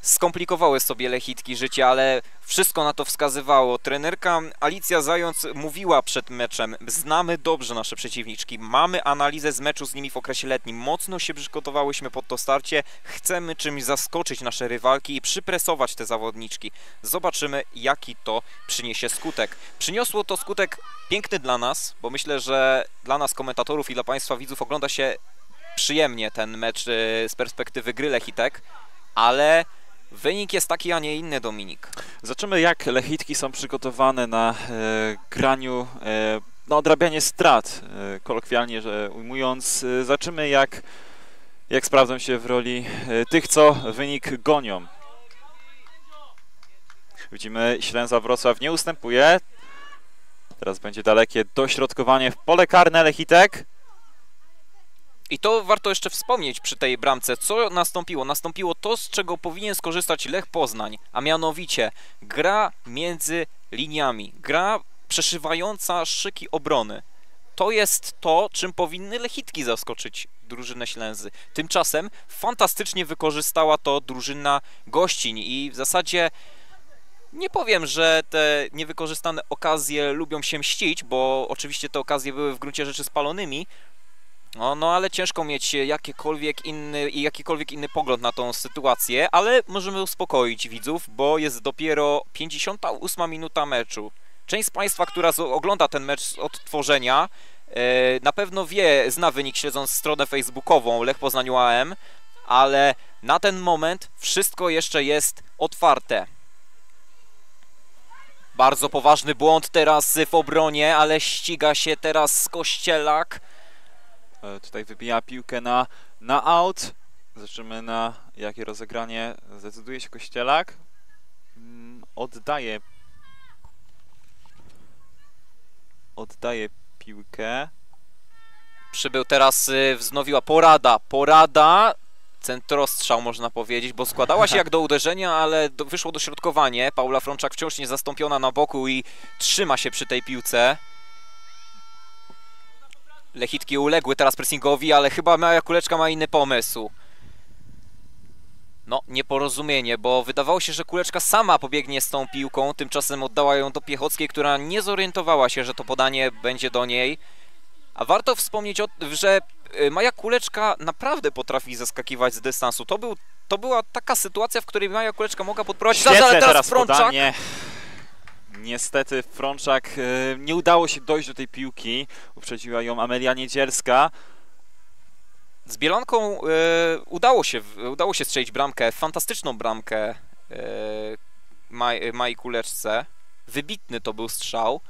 skomplikowały sobie Lechitki życie, ale wszystko na to wskazywało. Trenerka Alicja Zając mówiła przed meczem, znamy dobrze nasze przeciwniczki, mamy analizę z meczu z nimi w okresie letnim, mocno się przygotowałyśmy pod to starcie, chcemy czymś zaskoczyć nasze rywalki i przypresować te zawodniczki. Zobaczymy, jaki to przyniesie skutek. Przyniosło to skutek piękny dla nas, bo myślę, że dla nas komentatorów i dla Państwa widzów ogląda się przyjemnie ten mecz z perspektywy gry Lechitek, ale wynik jest taki, a nie inny, Dominik. Zobaczymy, jak Lechitki są przygotowane na graniu, na odrabianie strat, kolokwialnie ujmując. Zobaczymy, jak sprawdzą się w roli tych, co wynik gonią. Widzimy, Ślęza Wrocław nie ustępuje. Teraz będzie dalekie dośrodkowanie w pole karne Lechitek. I to warto jeszcze wspomnieć przy tej bramce, co nastąpiło. Nastąpiło to, z czego powinien skorzystać Lech Poznań, a mianowicie gra między liniami, gra przeszywająca szyki obrony. To jest to, czym powinny Lechitki zaskoczyć drużynę Ślęzy. Tymczasem fantastycznie wykorzystała to drużyna gościń i w zasadzie nie powiem, że te niewykorzystane okazje lubią się mścić, bo oczywiście te okazje były w gruncie rzeczy spalonymi. No ale ciężko mieć jakikolwiek inny pogląd na tą sytuację, ale możemy uspokoić widzów, bo jest dopiero 58 minuta meczu. Część z Państwa, która ogląda ten mecz z odtworzenia, na pewno zna wynik, śledząc stronę facebookową Lech Poznań UAM, ale na ten moment wszystko jeszcze jest otwarte. Bardzo poważny błąd teraz w obronie, ale ściga się teraz Kościelak. Tutaj wybija piłkę na out. Zobaczymy, na jakie rozegranie zdecyduje się Kościelak. Oddaje piłkę. Przybył teraz, wznowiła Porada. Centrostrzał, można powiedzieć, bo składała się jak do uderzenia, ale wyszło dośrodkowanie. Paula Frączak wciąż nie zastąpiona na boku i trzyma się przy tej piłce. Lechitki uległy teraz pressingowi, ale chyba Maja Kuleczka ma inny pomysł. No, nieporozumienie, bo wydawało się, że Kuleczka sama pobiegnie z tą piłką, tymczasem oddała ją do Piechockiej, która nie zorientowała się, że to podanie będzie do niej. A warto wspomnieć, że Maja Kuleczka naprawdę potrafi zaskakiwać z dystansu. To była taka sytuacja, w której Maja Kuleczka mogła podprowadzić. Teraz Frączak. Niestety Frączak nie udało się dojść do tej piłki. Uprzedziła ją Amelia Niedzielska. Z Bielanką udało się strzelić bramkę, fantastyczną bramkę Maji Kuleczce. Wybitny to był strzał.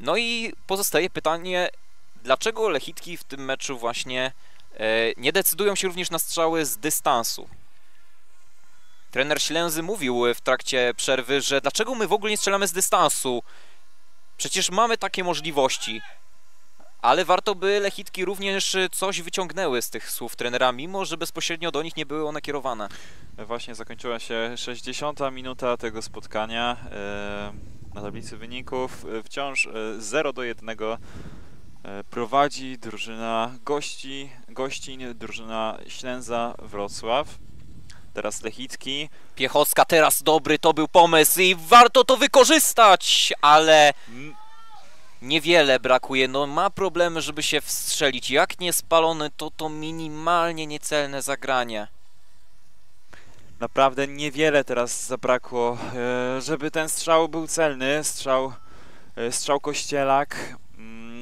No i pozostaje pytanie, dlaczego Lechitki w tym meczu właśnie nie decydują się również na strzały z dystansu? Trener Ślęzy mówił w trakcie przerwy, że dlaczego my w ogóle nie strzelamy z dystansu? Przecież mamy takie możliwości. Ale warto by Lechitki również coś wyciągnęły z tych słów trenera, mimo że bezpośrednio do nich nie były one kierowane. Właśnie zakończyła się 60. minuta tego spotkania. Na tablicy wyników wciąż 0-1 prowadzi drużyna gościń, drużyna Ślęza Wrocław. Teraz Lechitki. Piechocka, teraz dobry, to był pomysł i warto to wykorzystać, ale niewiele brakuje. No, ma problemy, żeby się wstrzelić. Jak nie spalony, to minimalnie niecelne zagranie. Naprawdę niewiele teraz zabrakło, żeby ten strzał był celny, strzał Kościelak.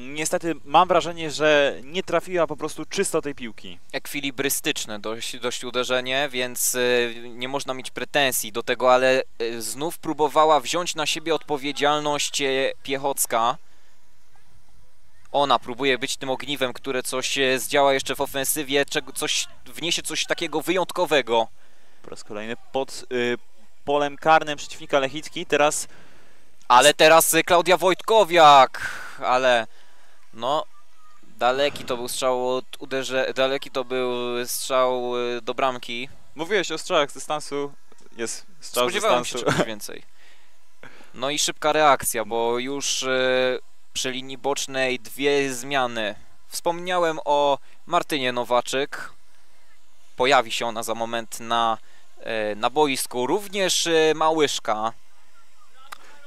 Niestety mam wrażenie, że nie trafiła po prostu czysto tej piłki. Ekwilibrystyczne dość uderzenie, więc nie można mieć pretensji do tego, ale znów próbowała wziąć na siebie odpowiedzialność Piechocka. Ona próbuje być tym ogniwem, które coś zdziała jeszcze w ofensywie, wniesie coś takiego wyjątkowego. Po raz kolejny pod polem karnym przeciwnika Lechicki, teraz... Ale teraz Klaudia Wojtkowiak, ale no daleki to był strzał od daleki to był strzał do bramki. Mówiłeś o strzałach z dystansu, jest strzał z dystansu. Spodziewałem się czegoś więcej. No i szybka reakcja, bo już przy linii bocznej dwie zmiany. Wspomniałem o Martynie Nowaczyk, pojawi się ona za moment na boisku, również Małyszka.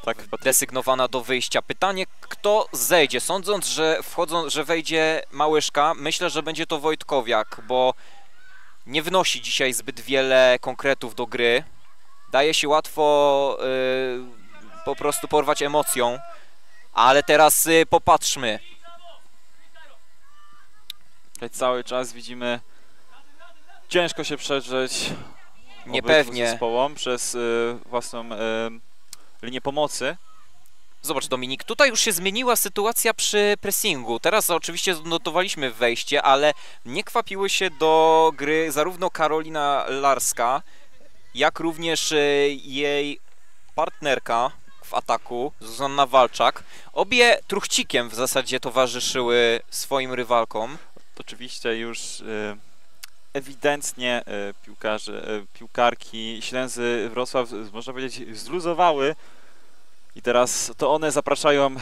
Tak, desygnowana do wyjścia. Pytanie, kto zejdzie? Sądząc, że wejdzie Małyszka, myślę, że będzie to Wojtkowiak, bo nie wnosi dzisiaj zbyt wiele konkretów do gry. Daje się łatwo po prostu porwać emocją, ale teraz popatrzmy. Cały czas widzimy, ciężko się przedrzeć niepewnie zespołom przez własną... linię pomocy. Zobacz, Dominik, tutaj już się zmieniła sytuacja przy pressingu. Teraz oczywiście zanotowaliśmy wejście, ale nie kwapiły się do gry zarówno Karolina Larska, jak również jej partnerka w ataku, Zuzanna Walczak. Obie truchcikiem w zasadzie towarzyszyły swoim rywalkom. Oczywiście już ewidentnie piłkarki Ślęzy Wrocław, można powiedzieć, zluzowały i teraz to one zapraszają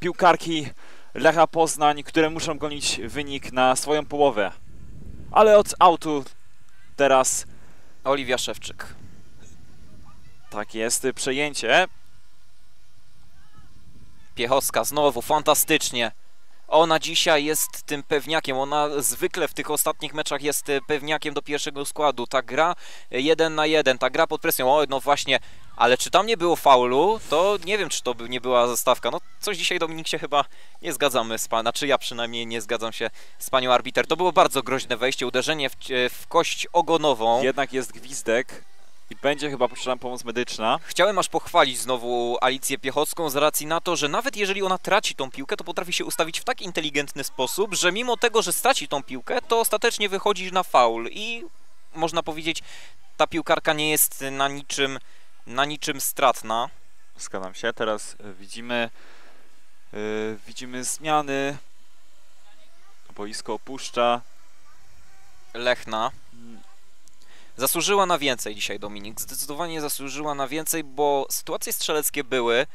piłkarki Lecha Poznań, które muszą gonić wynik na swoją połowę. Ale od autu teraz Oliwia Szewczyk. Tak jest, przejęcie. Piechocka znowu, fantastycznie. Ona dzisiaj jest tym pewniakiem, ona zwykle w tych ostatnich meczach jest pewniakiem do pierwszego składu. Ta gra 1 na 1, ta gra pod presją, o no właśnie, ale czy tam nie było faulu, to nie wiem, czy to nie była zastawka. No coś dzisiaj, Dominik, się chyba nie zgadzamy z pana, czy ja przynajmniej nie zgadzam się z panią arbiter. To było bardzo groźne wejście, uderzenie w kość ogonową. Jednak jest gwizdek. I będzie chyba potrzebna pomoc medyczna. Chciałem aż pochwalić znowu Alicję Piechocką z racji na to, że nawet jeżeli ona traci tą piłkę, to potrafi się ustawić w tak inteligentny sposób, że mimo tego, że straci tą piłkę, to ostatecznie wychodzi na faul. I można powiedzieć, ta piłkarka nie jest na niczym stratna. Zgadzam się, teraz widzimy zmiany. Boisko opuszcza Lechna. Zasłużyła na więcej dzisiaj, Dominik, zdecydowanie zasłużyła na więcej, bo sytuacje strzeleckie były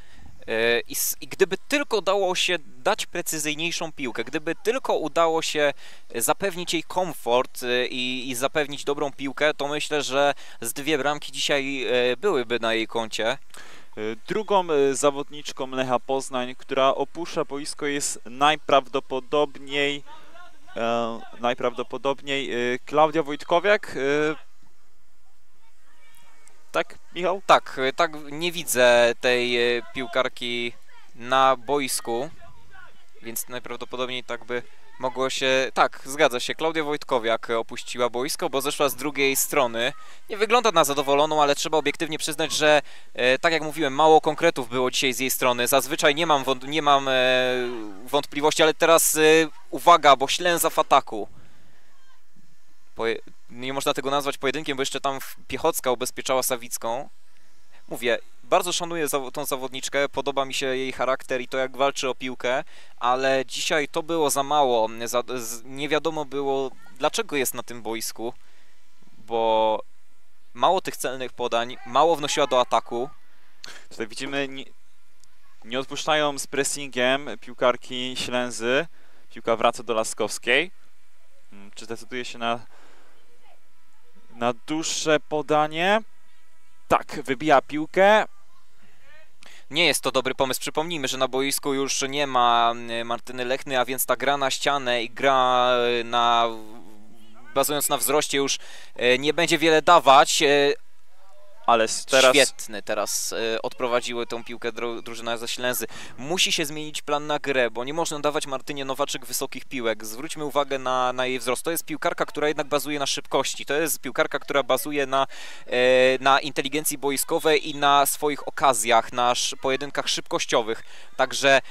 i gdyby tylko udało się dać precyzyjniejszą piłkę, gdyby tylko udało się zapewnić jej komfort i zapewnić dobrą piłkę, to myślę, że z dwie bramki dzisiaj byłyby na jej koncie. Drugą zawodniczką Lecha Poznań, która opuszcza boisko, jest najprawdopodobniej najprawdopodobniej Klaudia Wojtkowiak. Tak, Michał? Tak, tak, nie widzę tej piłkarki na boisku, więc najprawdopodobniej tak by mogło się... Tak, zgadza się, Klaudia Wojtkowiak opuściła boisko, bo zeszła z drugiej strony. Nie wygląda na zadowoloną, ale trzeba obiektywnie przyznać, że tak jak mówiłem, mało konkretów było dzisiaj z jej strony. Zazwyczaj nie mam wątpliwości, ale teraz uwaga, bo Ślęza w ataku. Nie można tego nazwać pojedynkiem, bo jeszcze tam Piechocka ubezpieczała Sawicką. Mówię, bardzo szanuję tą zawodniczkę, podoba mi się jej charakter i to, jak walczy o piłkę, ale dzisiaj to było za mało. Nie wiadomo było, dlaczego jest na tym boisku, bo mało tych celnych podań, mało wnosiła do ataku. Tutaj widzimy, nie odpuszczają z pressingiem piłkarki Ślęzy. Piłka wraca do Laskowskiej. Czy decyduje się na dłuższe podanie? Tak, wybija piłkę. Nie jest to dobry pomysł. Przypomnijmy, że na boisku już nie ma Martyny Lechny, a więc ta gra na ścianę i gra bazując na wzroście już nie będzie wiele dawać. Ale teraz... Świetny teraz odprowadziły tą piłkę drużyna ze Ślęzy. Musi się zmienić plan na grę, bo nie można dawać Martynie Nowaczyk wysokich piłek. Zwróćmy uwagę na jej wzrost. To jest piłkarka, która jednak bazuje na szybkości. To jest piłkarka, która bazuje na inteligencji boiskowej i na swoich okazjach, na pojedynkach szybkościowych. Także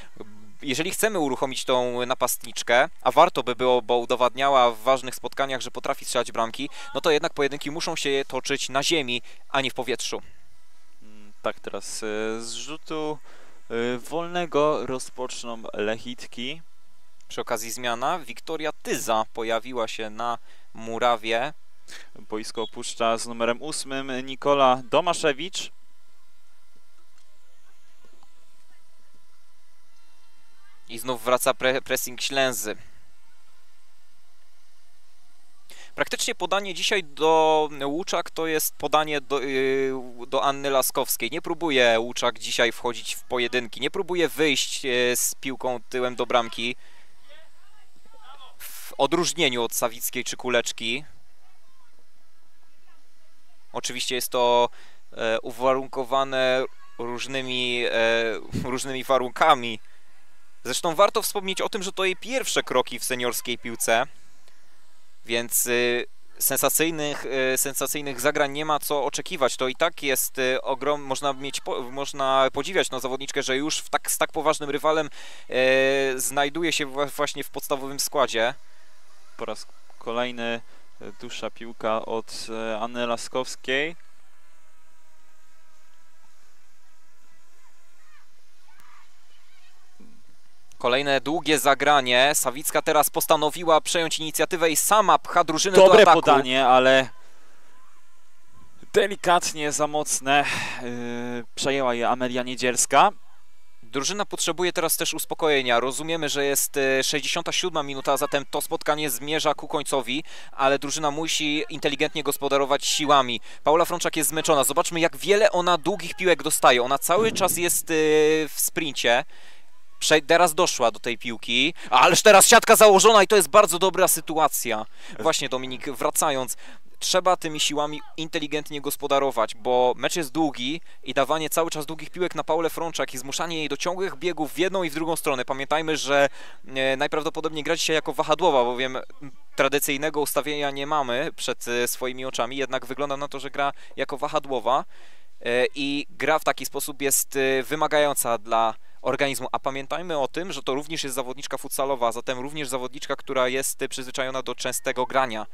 jeżeli chcemy uruchomić tą napastniczkę, a warto by było, bo udowadniała w ważnych spotkaniach, że potrafi strzelać bramki, no to jednak pojedynki muszą się toczyć na ziemi, a nie w powietrzu. Tak, teraz z rzutu wolnego rozpoczną Lechitki. Przy okazji zmiana, Wiktoria Tyza pojawiła się na murawie. Boisko opuszcza z numerem 8 Nikola Domaszewicz. I znów wraca pressing Ślęzy. Praktycznie podanie dzisiaj do Łuczak to jest podanie do Anny Laskowskiej. Nie próbuje Łuczak dzisiaj wchodzić w pojedynki. Nie próbuje wyjść z piłką tyłem do bramki w odróżnieniu od Sawickiej czy Kuleczki. Oczywiście jest to uwarunkowane różnymi warunkami. Zresztą warto wspomnieć o tym, że to jej pierwsze kroki w seniorskiej piłce, więc sensacyjnych zagrań nie ma co oczekiwać. To i tak jest ogrom, można podziwiać zawodniczkę, że już z tak poważnym rywalem znajduje się właśnie w podstawowym składzie. Po raz kolejny dłuższa piłka od Anny Laskowskiej. Kolejne długie zagranie. Sawicka teraz postanowiła przejąć inicjatywę i sama pcha drużynę do ataku. Dobre podanie, ale delikatnie za mocne. Przejęła je Amelia Niedzielska. Drużyna potrzebuje teraz też uspokojenia. Rozumiemy, że jest 67 minuta, a zatem to spotkanie zmierza ku końcowi, ale drużyna musi inteligentnie gospodarować siłami. Paula Frączak jest zmęczona. Zobaczmy, jak wiele ona długich piłek dostaje. Ona cały czas jest w sprincie. Teraz doszła do tej piłki, ależ teraz siatka założona i to jest bardzo dobra sytuacja. Właśnie, Dominik, wracając, trzeba tymi siłami inteligentnie gospodarować, bo mecz jest długi i dawanie cały czas długich piłek na Paulę Frączak i zmuszanie jej do ciągłych biegów w jedną i w drugą stronę. Pamiętajmy, że najprawdopodobniej gra dzisiaj jako wahadłowa, bowiem tradycyjnego ustawienia nie mamy przed swoimi oczami, jednak wygląda na to, że gra jako wahadłowa i gra w taki sposób jest wymagająca dla organizmu, a pamiętajmy o tym, że to również jest zawodniczka futsalowa, zatem również zawodniczka, która jest przyzwyczajona do częstego grania.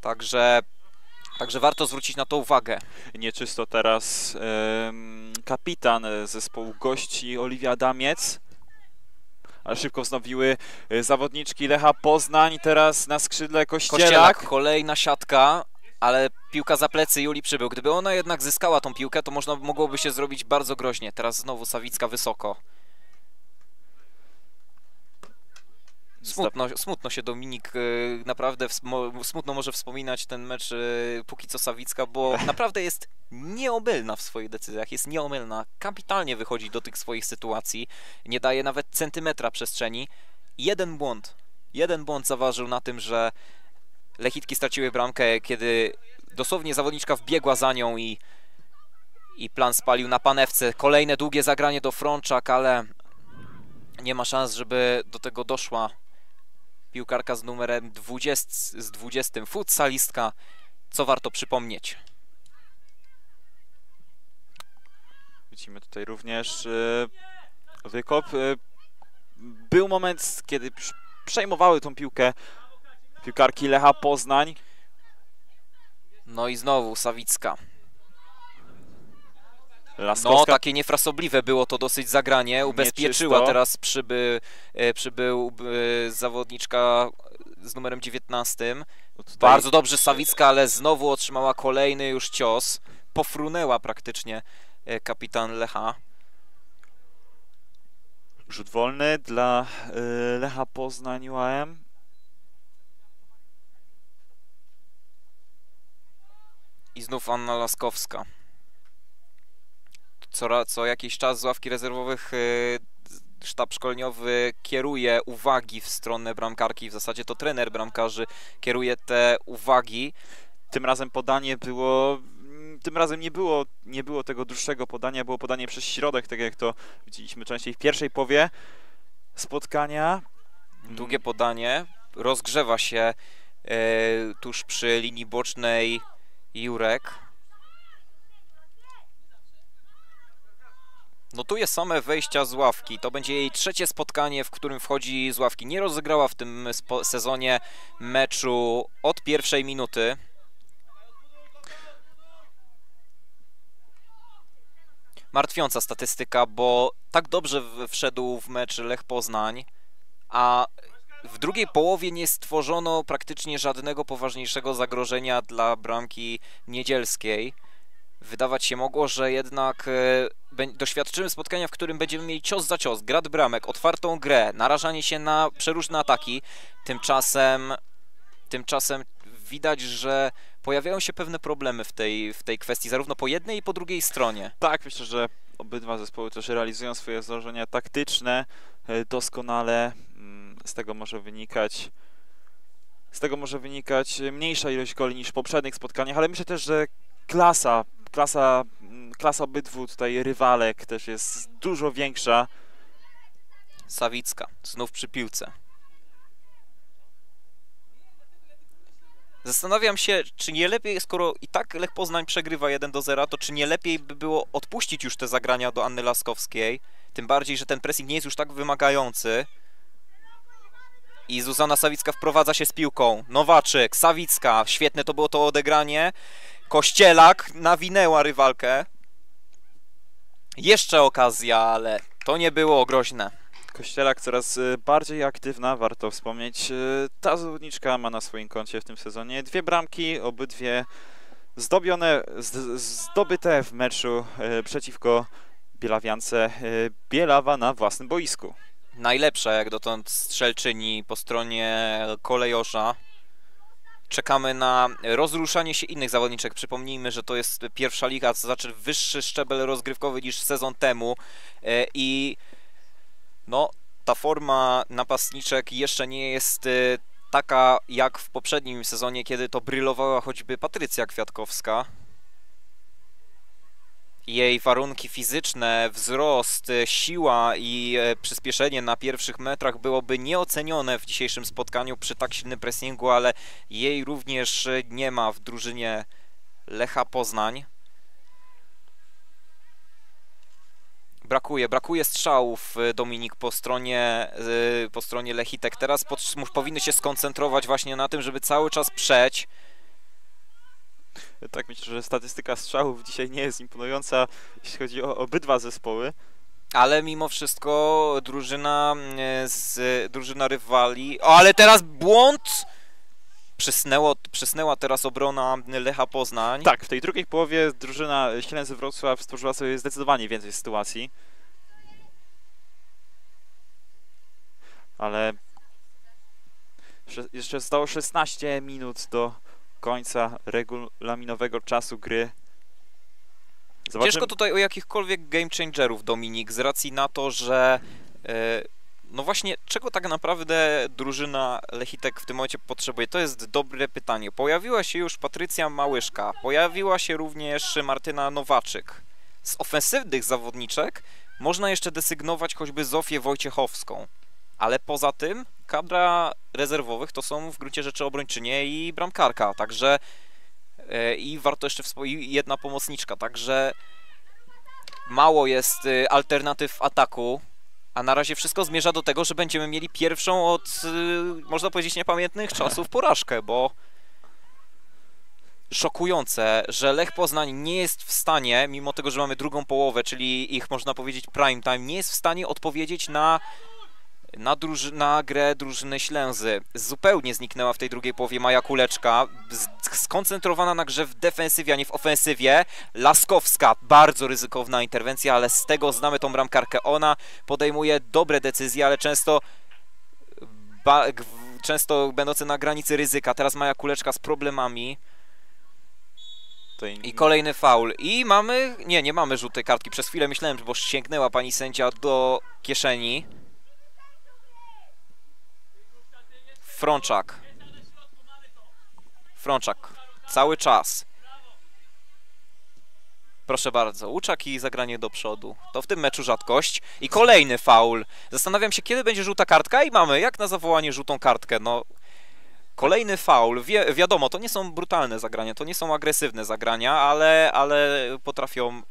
Także warto zwrócić na to uwagę. Nieczysto teraz kapitan zespołu gości Oliwia Adamiec, ale szybko wznowiły zawodniczki Lecha Poznań, teraz na skrzydle Kościelak. Kolejna siatka. Ale piłka za plecy Julii Przybył. Gdyby ona jednak zyskała tą piłkę, to mogłoby się zrobić bardzo groźnie. Teraz znowu Sawicka wysoko. Smutno się, Dominik, naprawdę smutno może wspominać ten mecz póki co Sawicka, bo naprawdę jest nieomylna w swoich decyzjach, jest nieomylna. Kapitalnie wychodzi do tych swoich sytuacji, nie daje nawet centymetra przestrzeni. Jeden błąd. Jeden błąd zaważył na tym, że Lechitki straciły bramkę, kiedy dosłownie zawodniczka wbiegła za nią i plan spalił na panewce. Kolejne długie zagranie do Frączak, ale nie ma szans, żeby do tego doszła piłkarka z numerem 20, futsalistka, co warto przypomnieć. Widzimy tutaj również wykop. Był moment, kiedy przejmowały tą piłkę piłkarki Lecha Poznań. No i znowu Sawicka. Laskowska. No, takie niefrasobliwe było to dosyć zagranie. Ubezpieczyła teraz przybył zawodniczka z numerem 19. Bardzo dobrze Sawicka, ale znowu otrzymała kolejny już cios. Pofrunęła praktycznie kapitan Lecha. Rzut wolny dla Lecha Poznań UAM. I znów Anna Laskowska. Co jakiś czas z ławki rezerwowych sztab szkoleniowy kieruje uwagi w stronę bramkarki. W zasadzie to trener bramkarzy kieruje te uwagi. Tym razem podanie było... Tym razem nie było tego dłuższego podania, było podanie przez środek, tak jak to widzieliśmy częściej w pierwszej połowie spotkania. Długie podanie, rozgrzewa się tuż przy linii bocznej Jurek. Notuje same wejścia z ławki. To będzie jej trzecie spotkanie, w którym wchodzi z ławki. Nie rozegrała w tym sezonie meczu od pierwszej minuty. Martwiąca statystyka, bo tak dobrze wszedł w mecz Lech Poznań, a w drugiej połowie nie stworzono praktycznie żadnego poważniejszego zagrożenia dla bramki Niedzielskiej. Wydawać się mogło, że jednak doświadczymy spotkania, w którym będziemy mieli cios za cios, grad bramek, otwartą grę, narażanie się na przeróżne ataki. Tymczasem widać, że pojawiają się pewne problemy w tej kwestii, zarówno po jednej i po drugiej stronie. Tak, myślę, że obydwa zespoły też realizują swoje założenia taktyczne doskonale. Z tego może wynikać mniejsza ilość goli niż w poprzednich spotkaniach, ale myślę też, że klasa obydwu tutaj rywalek też jest dużo większa. Sawicka znów przy piłce. Zastanawiam się, czy nie lepiej, skoro i tak Lech Poznań przegrywa 1-0, to czy nie lepiej by było odpuścić już te zagrania do Anny Laskowskiej? Tym bardziej, że ten pressing nie jest już tak wymagający. I Zuzanna Sawicka wprowadza się z piłką. Nowaczyk, Sawicka, świetne to było to odegranie. Kościelak nawinęła rywalkę. Jeszcze okazja, ale to nie było groźne. Kościelak coraz bardziej aktywna, warto wspomnieć. Ta zawodniczka ma na swoim koncie w tym sezonie dwie bramki, obydwie zdobyte w meczu przeciwko Bielawiance Bielawa na własnym boisku. Najlepsza jak dotąd strzelczyni po stronie Kolejosza. Czekamy na rozruszanie się innych zawodniczek. Przypomnijmy, że to jest pierwsza liga, to znaczy wyższy szczebel rozgrywkowy niż sezon temu i... No, ta forma napastniczek jeszcze nie jest taka jak w poprzednim sezonie, kiedy to brylowała choćby Patrycja Kwiatkowska. Jej warunki fizyczne, wzrost, siła i przyspieszenie na pierwszych metrach byłoby nieocenione w dzisiejszym spotkaniu przy tak silnym pressingu, ale jej również nie ma w drużynie Lecha Poznań. Brakuje strzałów, Dominik, po stronie Lechitek. Teraz powinny się skoncentrować właśnie na tym, żeby cały czas przeć. Tak, myślę, że statystyka strzałów dzisiaj nie jest imponująca, jeśli chodzi o obydwa zespoły. Ale mimo wszystko drużyna rywali... O, ale teraz błąd! Przysnęła teraz obrona Lecha Poznań. Tak, w tej drugiej połowie drużyna Ślęzy Wrocław stworzyła sobie zdecydowanie więcej sytuacji. Ale jeszcze zostało 16 minut do końca regulaminowego czasu gry. Zobaczymy. Ciężko tutaj o jakichkolwiek game changerów, Dominik, z racji na to, że No właśnie, czego tak naprawdę drużyna Lechitek w tym momencie potrzebuje? To jest dobre pytanie. Pojawiła się już Patrycja Małyszka, pojawiła się również Martyna Nowaczyk. Z ofensywnych zawodniczek można jeszcze desygnować choćby Zofię Wojciechowską, ale poza tym kadra rezerwowych to są w gruncie rzeczy obrończynie i bramkarka, także i warto jeszcze wspomnieć, jedna pomocniczka, także mało jest alternatyw w ataku, a na razie wszystko zmierza do tego, że będziemy mieli pierwszą od, można powiedzieć, niepamiętnych czasów porażkę, bo szokujące, że Lech Poznań nie jest w stanie, mimo tego, że mamy drugą połowę, czyli ich, można powiedzieć, prime time, nie jest w stanie odpowiedzieć na grę drużyny Ślęzy. Zupełnie zniknęła w tej drugiej połowie Maja Kuleczka, skoncentrowana na grze w defensywie, a nie w ofensywie. Laskowska, bardzo ryzykowna interwencja, ale z tego znamy tą bramkarkę. Ona podejmuje dobre decyzje, ale często będące na granicy ryzyka. Teraz Maja Kuleczka z problemami. I kolejny faul. I mamy... Nie, nie mamy żółtej kartki. Przez chwilę myślałem, bo sięgnęła pani sędzia do kieszeni. Frączak. Frączak. Cały czas. Proszę bardzo. Łuczak i zagranie do przodu. To w tym meczu rzadkość. I kolejny faul. Zastanawiam się, kiedy będzie żółta kartka i mamy, jak na zawołanie, żółtą kartkę. No... Kolejny faul, wiadomo, to nie są brutalne zagrania, to nie są agresywne zagrania, ale potrafią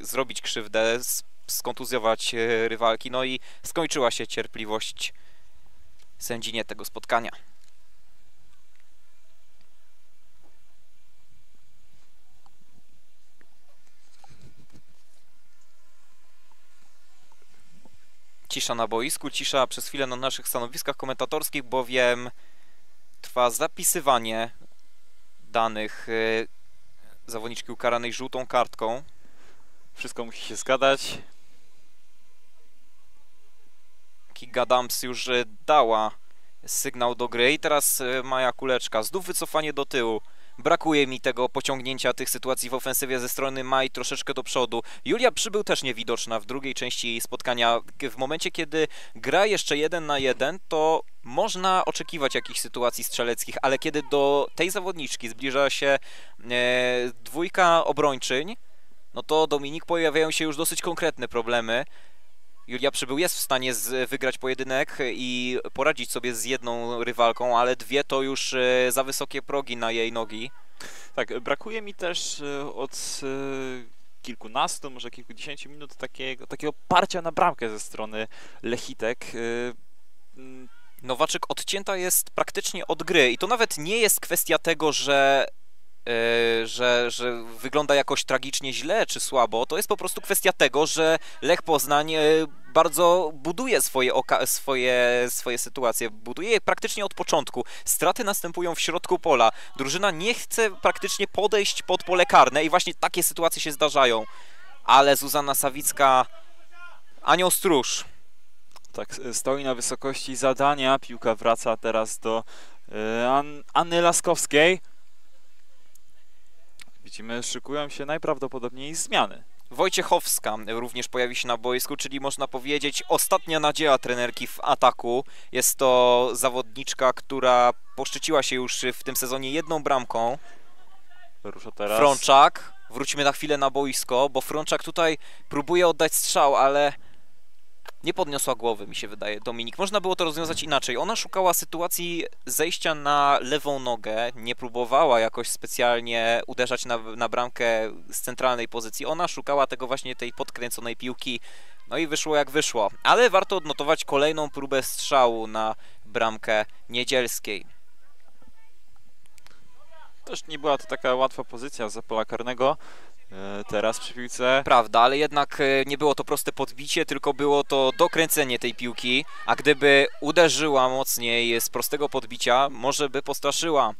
zrobić krzywdę, skontuzjować rywalki, no i skończyła się cierpliwość sędzinie tego spotkania. Cisza na boisku, cisza przez chwilę na naszych stanowiskach komentatorskich, bowiem trwa zapisywanie danych zawodniczki ukaranej żółtą kartką. Wszystko musi się zgadzać. Kiga Dumps już dała sygnał do gry i teraz Maja Kuleczka. Znów wycofanie do tyłu. Brakuje mi tego pociągnięcia tych sytuacji w ofensywie ze strony Mai troszeczkę do przodu. Julia Przybył też niewidoczna w drugiej części spotkania. W momencie, kiedy gra jeszcze 1 na 1, to można oczekiwać jakichś sytuacji strzeleckich, ale kiedy do tej zawodniczki zbliża się dwójka obrończyń, no to Dominik, pojawiają się już dosyć konkretne problemy. Julia Przybył jest w stanie wygrać pojedynek i poradzić sobie z jedną rywalką, ale dwie to już za wysokie progi na jej nogi. Tak, brakuje mi też od kilkunastu, może kilkudziesięciu minut takiego parcia na bramkę ze strony Lechitek. Nowaczyk odcięta jest praktycznie od gry i to nawet nie jest kwestia tego, że wygląda jakoś tragicznie źle czy słabo, to jest po prostu kwestia tego, że Lech Poznań bardzo buduje swoje sytuacje, buduje je praktycznie od początku. Straty następują w środku pola, drużyna nie chce praktycznie podejść pod pole karne i właśnie takie sytuacje się zdarzają, ale Zuzanna Sawicka, anioł stróż. Tak, stoi na wysokości zadania, piłka wraca teraz do Anny Laskowskiej. Widzimy, szykują się najprawdopodobniej zmiany. Wojciechowska również pojawi się na boisku, czyli można powiedzieć ostatnia nadzieja trenerki w ataku. Jest to zawodniczka, która poszczyciła się już w tym sezonie 1 bramką. Rusza teraz Frączak. Wróćmy na chwilę na boisko, bo Frączak tutaj próbuje oddać strzał, ale nie podniosła głowy, mi się wydaje, Dominik. Można było to rozwiązać inaczej. Ona szukała sytuacji zejścia na lewą nogę, nie próbowała jakoś specjalnie uderzać na bramkę z centralnej pozycji. Ona szukała tego właśnie, tej podkręconej piłki, no i wyszło jak wyszło. Ale warto odnotować kolejną próbę strzału na bramkę Niedzielskiej. Też nie była to taka łatwa pozycja za pola karnego. Teraz przy piłce. Prawda, ale jednak nie było to proste podbicie, tylko było to dokręcenie tej piłki, a gdyby uderzyła mocniej z prostego podbicia, może by postraszyła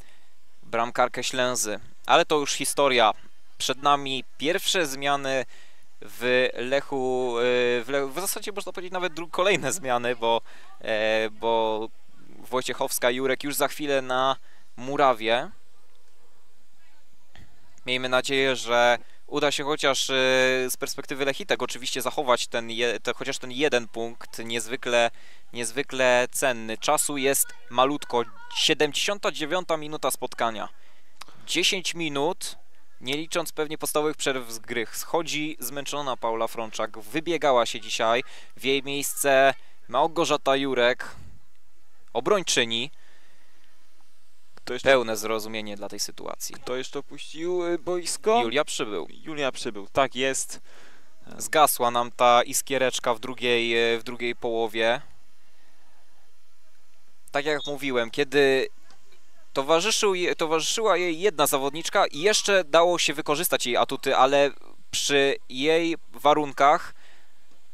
bramkarkę Ślęzy. Ale to już historia. Przed nami pierwsze zmiany w Lechu, w zasadzie można powiedzieć nawet kolejne zmiany, bo Wojciechowska, Jurek już za chwilę na murawie. Miejmy nadzieję, że uda się chociaż z perspektywy Lechitek oczywiście zachować ten chociaż ten jeden punkt niezwykle cenny. Czasu jest malutko. 79. minuta spotkania. 10 minut, nie licząc pewnie podstawowych przerw z gry. Schodzi zmęczona Paula Frączak. Wybiegała się dzisiaj. W jej miejsce Małgorzata Jurek, obrończyni. Pełne zrozumienie dla tej sytuacji. Kto jeszcze opuścił boisko? Julia Przybył. Julia Przybył, tak jest. Zgasła nam ta iskiereczka w drugiej połowie. Tak jak mówiłem, kiedy towarzyszyła jej jedna zawodniczka i jeszcze dało się wykorzystać jej atuty, ale przy jej warunkach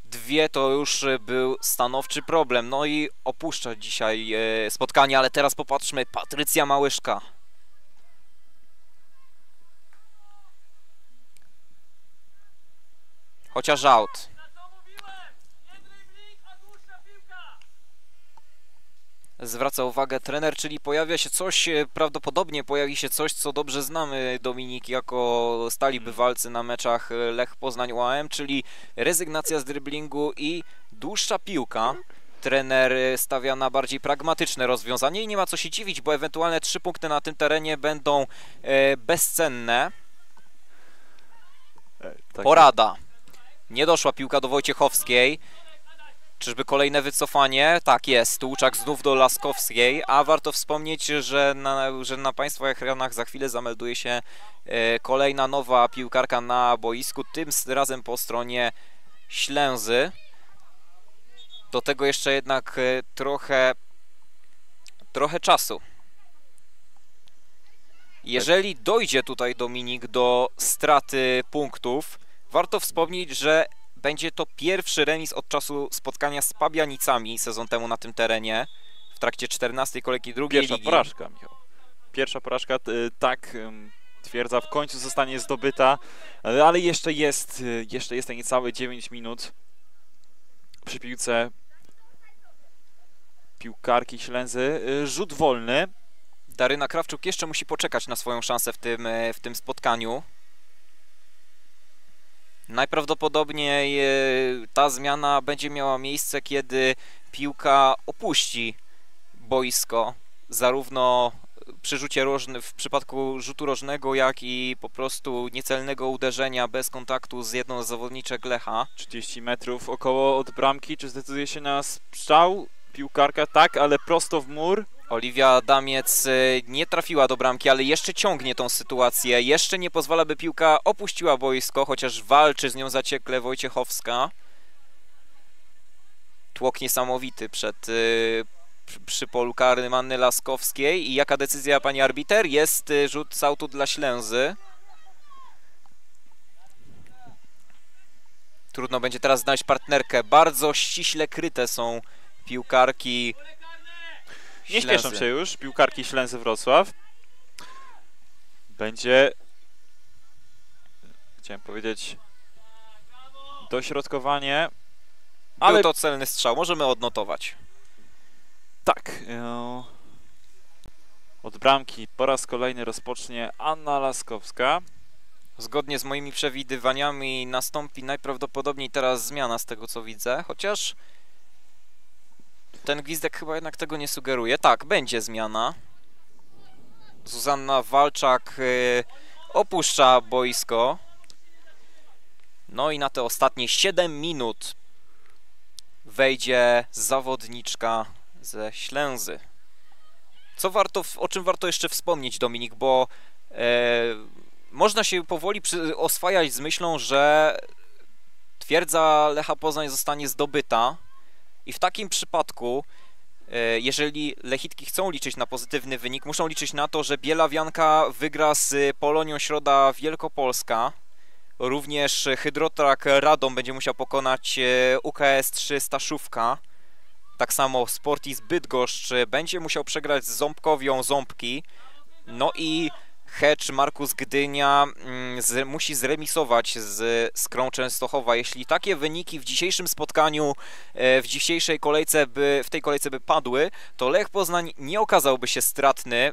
dwie to już był stanowczy problem. No i opuszcza dzisiaj spotkanie, ale teraz popatrzmy, Patrycja Małyszka. Chociaż out. Zwraca uwagę trener, czyli pojawia się coś, prawdopodobnie pojawi się coś, co dobrze znamy, Dominik, jako stali bywalcy na meczach Lech Poznań UAM, czyli rezygnacja z dryblingu i dłuższa piłka. Trener stawia na bardziej pragmatyczne rozwiązanie i nie ma co się dziwić, bo ewentualne 3 punkty na tym terenie będą bezcenne. Porada. Nie doszła piłka do Wojciechowskiej. Czyżby kolejne wycofanie? Tak jest, Łuczak znów do Laskowskiej, a warto wspomnieć, że na Państwa ekranach za chwilę zamelduje się kolejna nowa piłkarka na boisku, tym razem po stronie Ślęzy. Do tego jeszcze jednak trochę czasu. Jeżeli dojdzie tutaj, Dominik, do straty punktów, warto wspomnieć, że będzie to pierwszy remis od czasu spotkania z Pabianicami sezon temu na tym terenie w trakcie 14. kolejki drugiej ligi. Pierwsza porażka, Michał. Pierwsza porażka, tak, twierdza w końcu zostanie zdobyta, ale jeszcze jest niecałe 9 minut przy piłce piłkarki Ślęzy. Rzut wolny. Daryna Krawczuk jeszcze musi poczekać na swoją szansę w tym spotkaniu. Najprawdopodobniej ta zmiana będzie miała miejsce, kiedy piłka opuści boisko, zarówno przy rzucie rożnym, w przypadku rzutu rożnego, jak i po prostu niecelnego uderzenia bez kontaktu z jedną z zawodniczek Lecha. 30 metrów około od bramki, czy zdecyduje się na strzał? Piłkarka tak, ale prosto w mur. Oliwia Adamiec nie trafiła do bramki, ale jeszcze ciągnie tą sytuację. Jeszcze nie pozwala, by piłka opuściła boisko, chociaż walczy z nią zaciekle Wojciechowska. Tłok niesamowity przy polu karnym Anny Laskowskiej. I jaka decyzja, pani arbiter? Jest rzut z autu dla Ślęzy. Trudno będzie teraz znaleźć partnerkę. Bardzo ściśle kryte są piłkarki. Nie śpieszą się już piłkarki Ślęzy Wrocław. Będzie, chciałem powiedzieć, dośrodkowanie. Ale był to celny strzał, możemy odnotować. Tak. Od bramki po raz kolejny rozpocznie Anna Laskowska. Zgodnie z moimi przewidywaniami nastąpi najprawdopodobniej teraz zmiana, z tego co widzę, chociaż ten gwizdek chyba jednak tego nie sugeruje. Tak, będzie zmiana. Zuzanna Walczak opuszcza boisko. No i na te ostatnie 7 minut wejdzie zawodniczka ze Ślęzy. O czym warto jeszcze wspomnieć, Dominik, bo można się powoli oswajać z myślą, że twierdza Lecha Poznań zostanie zdobyta. I w takim przypadku, jeżeli Lechitki chcą liczyć na pozytywny wynik, muszą liczyć na to, że Bielawianka wygra z Polonią Środa Wielkopolska. Również Hydrotrak Radom będzie musiał pokonać UKS 3 Staszówka. Tak samo Sportis Bydgoszcz będzie musiał przegrać z Ząbkowią Ząbki. No i Hecz Markus Gdynia musi zremisować z Skrą Częstochowa. Jeśli takie wyniki w dzisiejszym spotkaniu, w dzisiejszej kolejce, w tej kolejce by padły, to Lech Poznań nie okazałby się stratny.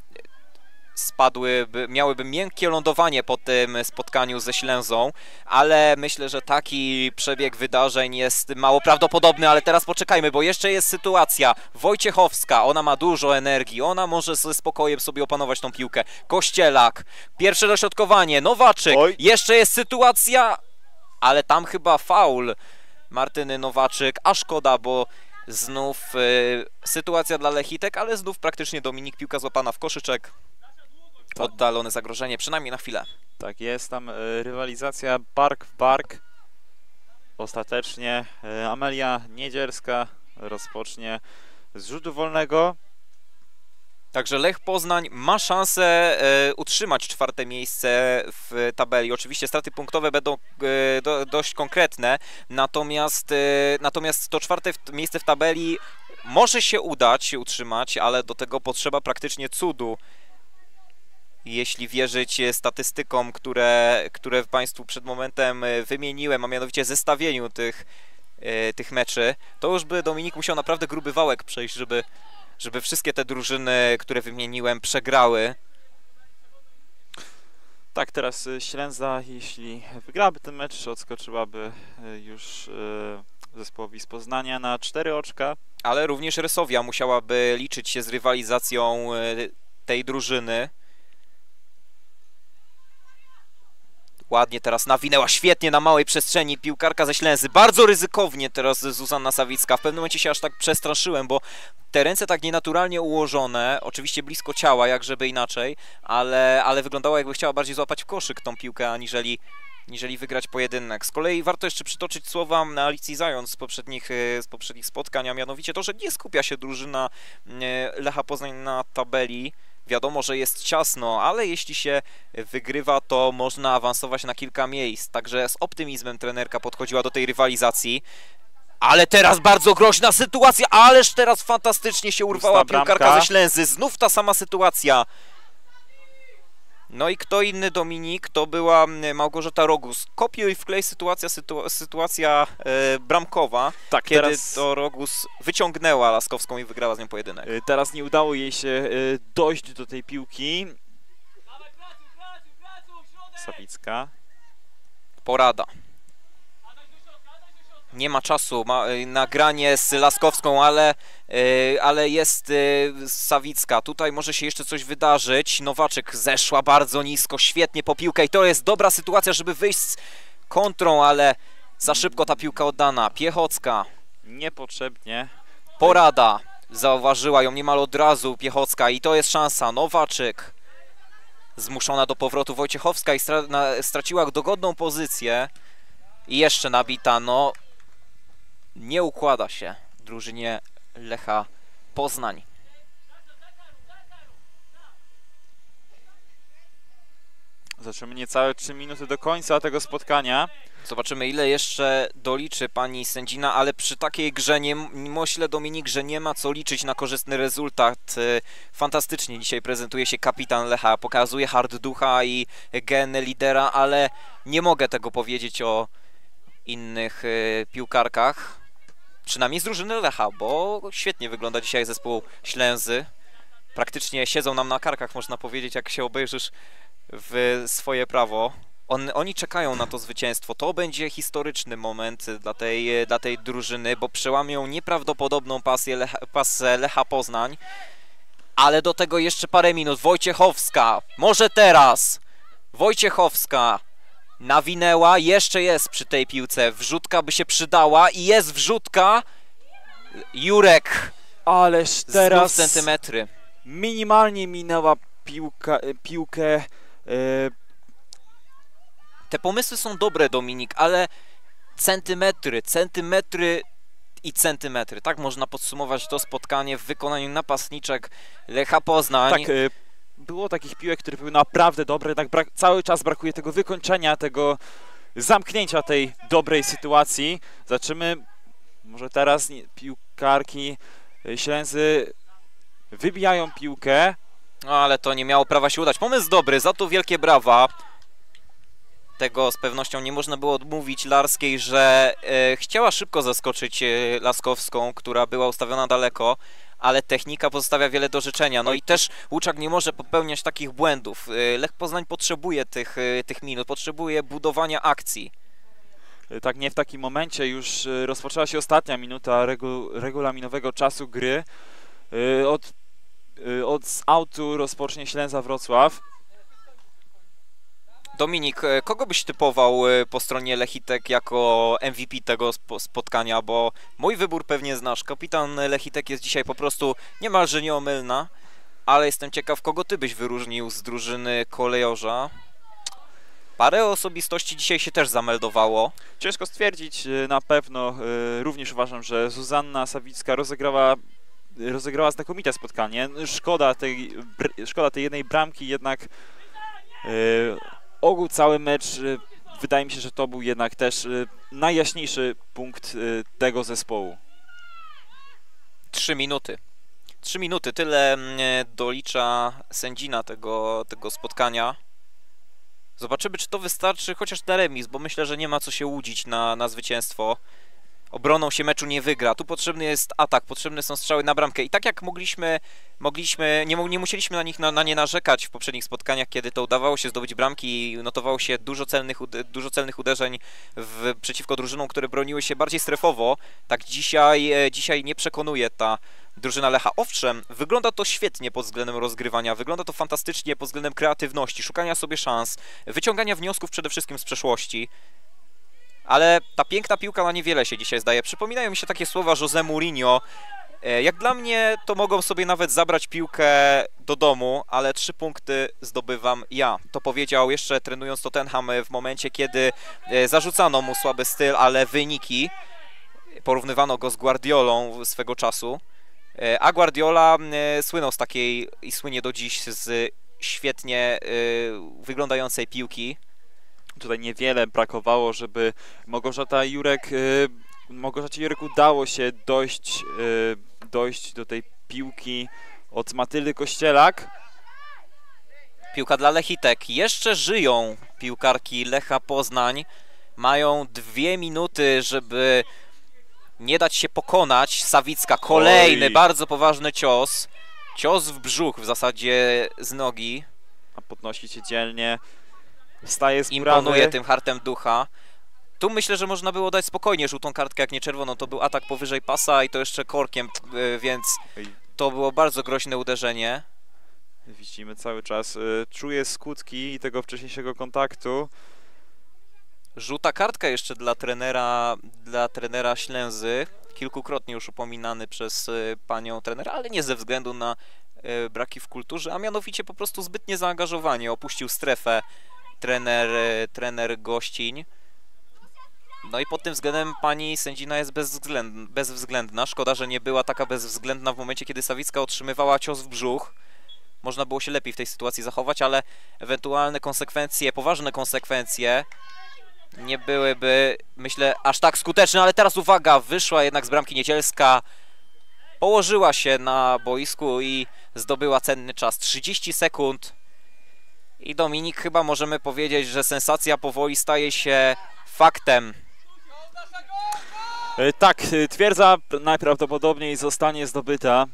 miałyby miękkie lądowanie po tym spotkaniu ze Ślęzą, ale myślę, że taki przebieg wydarzeń jest mało prawdopodobny, ale teraz poczekajmy, bo jeszcze jest sytuacja. Wojciechowska, ona ma dużo energii, ona może ze spokojem sobie opanować tą piłkę. Kościelak, pierwsze dośrodkowanie, Nowaczyk, oj, jeszcze jest sytuacja, ale tam chyba faul Martyny Nowaczyk, a szkoda, bo znów sytuacja dla Lechitek, ale znów praktycznie Dominik, piłka złapana w koszyczek. Oddalone zagrożenie, przynajmniej na chwilę. Tak jest, tam rywalizacja bark w bark. Ostatecznie Amelia Niedzielska rozpocznie z rzutu wolnego. Także Lech Poznań ma szansę utrzymać czwarte miejsce w tabeli. Oczywiście straty punktowe będą dość konkretne, natomiast to czwarte miejsce w tabeli może się udać utrzymać, ale do tego potrzeba praktycznie cudu. Jeśli wierzyć statystykom, które Państwu przed momentem wymieniłem, a mianowicie zestawieniu tych meczy, to już by Dominik musiał naprawdę gruby wałek przejść, żeby wszystkie te drużyny, które wymieniłem, przegrały. Tak, teraz Ślęza, jeśli wygrałaby ten mecz, odskoczyłaby już zespołowi z Poznania na 4 oczka. Ale również Rysowia musiałaby liczyć się z rywalizacją tej drużyny. Ładnie teraz nawinęła, świetnie na małej przestrzeni piłkarka ze Ślęzy. Bardzo ryzykownie teraz Zuzanna Sawicka. W pewnym momencie się aż tak przestraszyłem, bo te ręce tak nienaturalnie ułożone, oczywiście blisko ciała, jak żeby inaczej, ale wyglądała, jakby chciała bardziej złapać w koszyk tą piłkę, aniżeli wygrać pojedynek. Z kolei warto jeszcze przytoczyć słowa Alicji Zając z poprzednich spotkań, a mianowicie to, że nie skupia się drużyna Lecha Poznań na tabeli. Wiadomo, że jest ciasno, ale jeśli się wygrywa, to można awansować na kilka miejsc. Także z optymizmem trenerka podchodziła do tej rywalizacji. Ale teraz bardzo groźna sytuacja, ależ teraz fantastycznie się urwała piłkarka ze Ślęzy. Znów ta sama sytuacja. No i kto inny, Dominik, to była Małgorzata Rogus. Kopiuj wklej sytuacja bramkowa, tak, kiedy teraz to Rogus wyciągnęła Laskowską i wygrała z nią pojedynek. Teraz nie udało jej się dojść do tej piłki. Sawicka. Porada. Nie ma czasu na granie z Laskowską, ale jest Sawicka. Tutaj może się jeszcze coś wydarzyć. Nowaczyk zeszła bardzo nisko, świetnie po piłkę i to jest dobra sytuacja, żeby wyjść z kontrą, ale za szybko ta piłka oddana. Piechocka. Niepotrzebnie. Porada. Zauważyła ją niemal od razu Piechocka i to jest szansa. Nowaczyk. Zmuszona do powrotu Wojciechowska i straciła dogodną pozycję. I jeszcze nabita, no. Nie układa się drużynie Lecha Poznań. Zobaczymy niecałe 3 minuty do końca tego spotkania. Zobaczymy, ile jeszcze doliczy pani sędzina, ale przy takiej grze myślę, Dominik, że nie ma co liczyć na korzystny rezultat. Fantastycznie dzisiaj prezentuje się kapitan Lecha, pokazuje hard ducha i gen lidera, ale nie mogę tego powiedzieć o innych piłkarkach, przynajmniej z drużyny Lecha, bo świetnie wygląda dzisiaj zespół Ślęzy. Praktycznie siedzą nam na karkach, można powiedzieć, jak się obejrzysz w swoje prawo. Oni czekają na to zwycięstwo. To będzie historyczny moment dla tej drużyny, bo przełamią nieprawdopodobną pasję Lecha Poznań. Ale do tego jeszcze parę minut. Wojciechowska, może teraz. Wojciechowska nawinęła, jeszcze jest przy tej piłce. Wrzutka by się przydała i jest wrzutka. Jurek. Ależ teraz znów centymetry. Minimalnie minęła piłkę. Te pomysły są dobre, Dominik, ale centymetry i centymetry. Tak można podsumować to spotkanie w wykonaniu napastniczek Lecha Poznań. Tak, było takich piłek, które były naprawdę dobre, jednak cały czas brakuje tego wykończenia, tego zamknięcia tej dobrej sytuacji. Zobaczymy, może teraz piłkarki Ślęzy wybijają piłkę. No, ale to nie miało prawa się udać. Pomysł dobry, za to wielkie brawa. Tego z pewnością nie można było odmówić Larskiej, że chciała szybko zaskoczyć Laskowską, która była ustawiona daleko, ale technika pozostawia wiele do życzenia. No i też Łuczak nie może popełniać takich błędów. Lech Poznań potrzebuje tych minut, potrzebuje budowania akcji. Tak, nie w takim momencie. Już rozpoczęła się ostatnia minuta regulaminowego czasu gry. Od autu rozpocznie Ślęza Wrocław. Dominik, kogo byś typował po stronie Lechitek jako MVP tego spotkania? Bo mój wybór pewnie znasz. Kapitan Lechitek jest dzisiaj po prostu niemalże nieomylna, ale jestem ciekaw, kogo ty byś wyróżnił z drużyny kolejorza. Parę osobistości dzisiaj się też zameldowało. Ciężko stwierdzić na pewno. Również uważam, że Zuzanna Sawicka rozegrała znakomite spotkanie. Szkoda tej jednej bramki, jednak ogół cały mecz, wydaje mi się, że to był jednak też najjaśniejszy punkt tego zespołu. 3 minuty. 3 minuty, tyle dolicza sędzina tego spotkania. Zobaczymy, czy to wystarczy chociaż na remis, bo myślę, że nie ma co się łudzić na zwycięstwo. Obroną się meczu nie wygra. Tu potrzebny jest atak, potrzebne są strzały na bramkę. I tak jak nie musieliśmy na nich nie narzekać w poprzednich spotkaniach, kiedy to udawało się zdobyć bramki i notowało się dużo celnych uderzeń przeciwko drużynom, które broniły się bardziej strefowo, tak dzisiaj nie przekonuje ta drużyna Lecha. Owszem, wygląda to świetnie pod względem rozgrywania, wygląda to fantastycznie pod względem kreatywności, szukania sobie szans, wyciągania wniosków przede wszystkim z przeszłości. Ale ta piękna piłka na niewiele się dzisiaj zdaje. Przypominają mi się takie słowa José Mourinho. Jak dla mnie to mogą sobie nawet zabrać piłkę do domu, ale 3 punkty zdobywam ja. To powiedział jeszcze trenując Tottenham w momencie, kiedy zarzucano mu słaby styl, ale wyniki. Porównywano go z Guardiolą swego czasu. A Guardiola słynął z takiej i słynie do dziś z świetnie wyglądającej piłki. Tutaj niewiele brakowało, żeby Małgorzacie Jurek udało się dojść do tej piłki od Matyldy Kościelak. Piłka dla Lechitek. Jeszcze żyją piłkarki Lecha Poznań. Mają 2 minuty, żeby nie dać się pokonać. Sawicka, kolejny bardzo poważny cios. Cios w brzuch w zasadzie z nogi. A podnosi się dzielnie. Wstaje z kurawy. Imponuje tym hartem ducha. Tu myślę, że można było dać spokojnie żółtą kartkę, jak nie czerwoną. To był atak powyżej pasa i to jeszcze korkiem, więc to było bardzo groźne uderzenie. Widzimy cały czas, czuje skutki tego wcześniejszego kontaktu. Żółta kartka jeszcze dla trenera Ślęzy. Kilkukrotnie już upominany przez panią trenera, ale nie ze względu na braki w kulturze, a mianowicie po prostu zbytnie zaangażowanie. Opuścił strefę trener gościń. No i pod tym względem pani sędzina jest bezwzględna. Szkoda, że nie była taka bezwzględna w momencie, kiedy Sawicka otrzymywała cios w brzuch. Można było się lepiej w tej sytuacji zachować, ale ewentualne konsekwencje, poważne konsekwencje nie byłyby, myślę, aż tak skuteczne. Ale teraz uwaga, wyszła jednak z bramki Niedzielska. Położyła się na boisku i zdobyła cenny czas. 30 sekund. I Dominik, chyba możemy powiedzieć, że sensacja powoli staje się faktem. Tak, twierdza najprawdopodobniej zostanie zdobyta.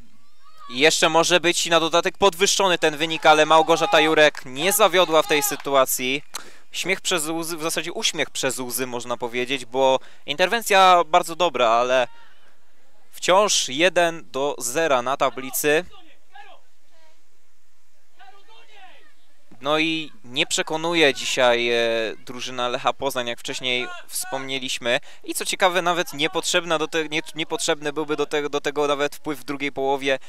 Jeszcze może być na dodatek podwyższony ten wynik, ale Małgorzata Jurek nie zawiodła w tej sytuacji. Śmiech przez łzy, w zasadzie uśmiech przez łzy można powiedzieć, bo interwencja bardzo dobra, ale wciąż 1-0 na tablicy. No i nie przekonuje dzisiaj drużyna Lecha Poznań, jak wcześniej wspomnieliśmy. I co ciekawe, nawet niepotrzebny byłby do tego nawet wpływ w drugiej połowie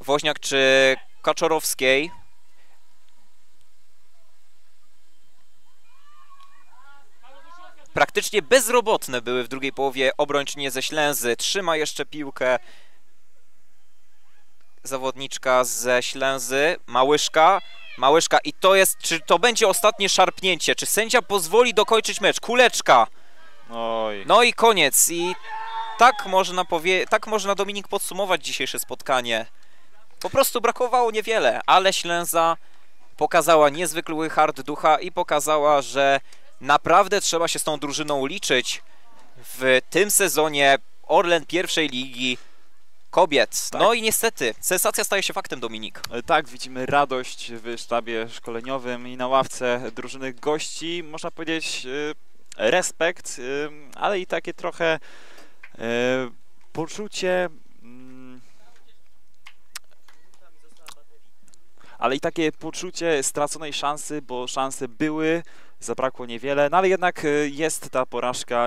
Woźniak czy Kaczorowskiej. Praktycznie bezrobotne były w drugiej połowie obrończynie ze Ślęzy. Trzyma jeszcze piłkę zawodniczka ze Ślęzy, Małyszka. Małyszka i to jest, czy to będzie ostatnie szarpnięcie, czy sędzia pozwoli dokończyć mecz? Kuleczka! Oj. No i koniec i tak można Dominik podsumować dzisiejsze spotkanie. Po prostu brakowało niewiele, ale Ślęza pokazała niezwykły hart ducha i pokazała, że naprawdę trzeba się z tą drużyną liczyć w tym sezonie Orlen pierwszej ligi. kobiet. Tak. No i niestety, sensacja staje się faktem, Dominik. Tak, widzimy radość w sztabie szkoleniowym i na ławce drużyny gości. Można powiedzieć respekt, ale i takie trochę poczucie... Ale i takie poczucie straconej szansy, bo szanse były, zabrakło niewiele, no ale jednak jest ta porażka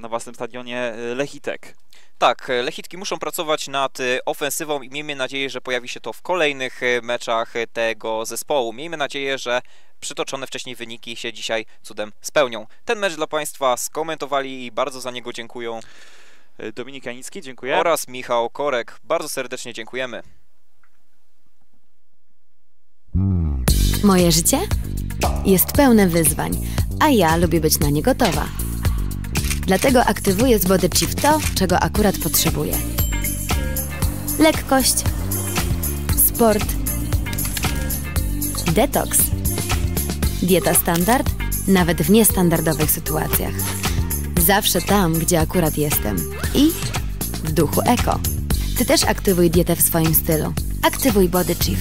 na własnym stadionie Lechitek. Tak, Lechitki muszą pracować nad ofensywą i miejmy nadzieję, że pojawi się to w kolejnych meczach tego zespołu. Miejmy nadzieję, że przytoczone wcześniej wyniki się dzisiaj cudem spełnią. Ten mecz dla Państwa skomentowali i bardzo za niego dziękują Dominik Janicki, dziękuję. Oraz Michał Korek, bardzo serdecznie dziękujemy. Moje życie jest pełne wyzwań, a ja lubię być na nie gotowa. Dlatego aktywuję z Body Chief to, czego akurat potrzebuję. Lekkość, sport, detoks, dieta standard, nawet w niestandardowych sytuacjach. Zawsze tam, gdzie akurat jestem i w duchu eko. Ty też aktywuj dietę w swoim stylu. Aktywuj Body Chief.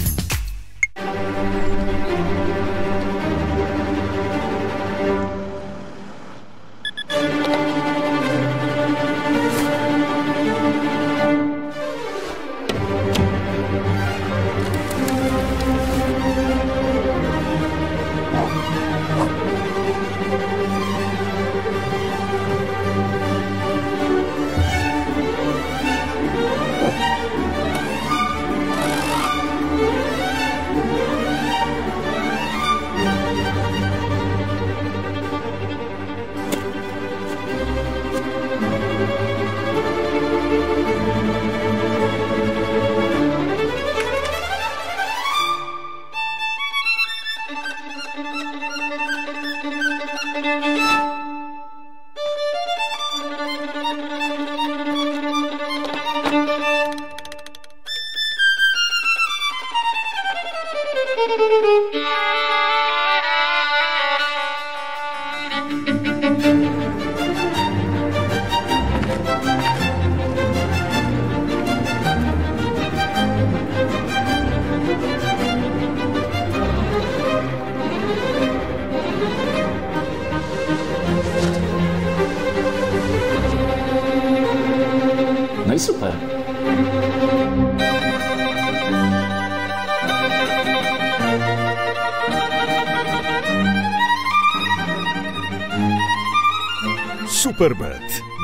Superbet.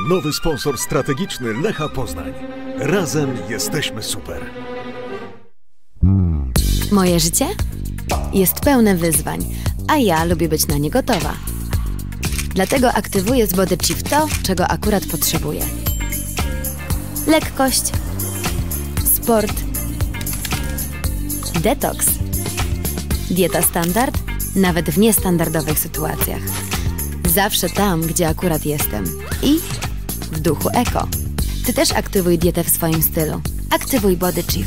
Nowy sponsor strategiczny Lecha Poznań. Razem jesteśmy super. Moje życie jest pełne wyzwań, a ja lubię być na nie gotowa. Dlatego aktywuję z Body Chief to, czego akurat potrzebuję. Lekkość, sport, detoks, dieta standard, nawet w niestandardowych sytuacjach. Zawsze tam, gdzie akurat jestem i w duchu eko. Ty też aktywuj dietę w swoim stylu. Aktywuj Body Chief.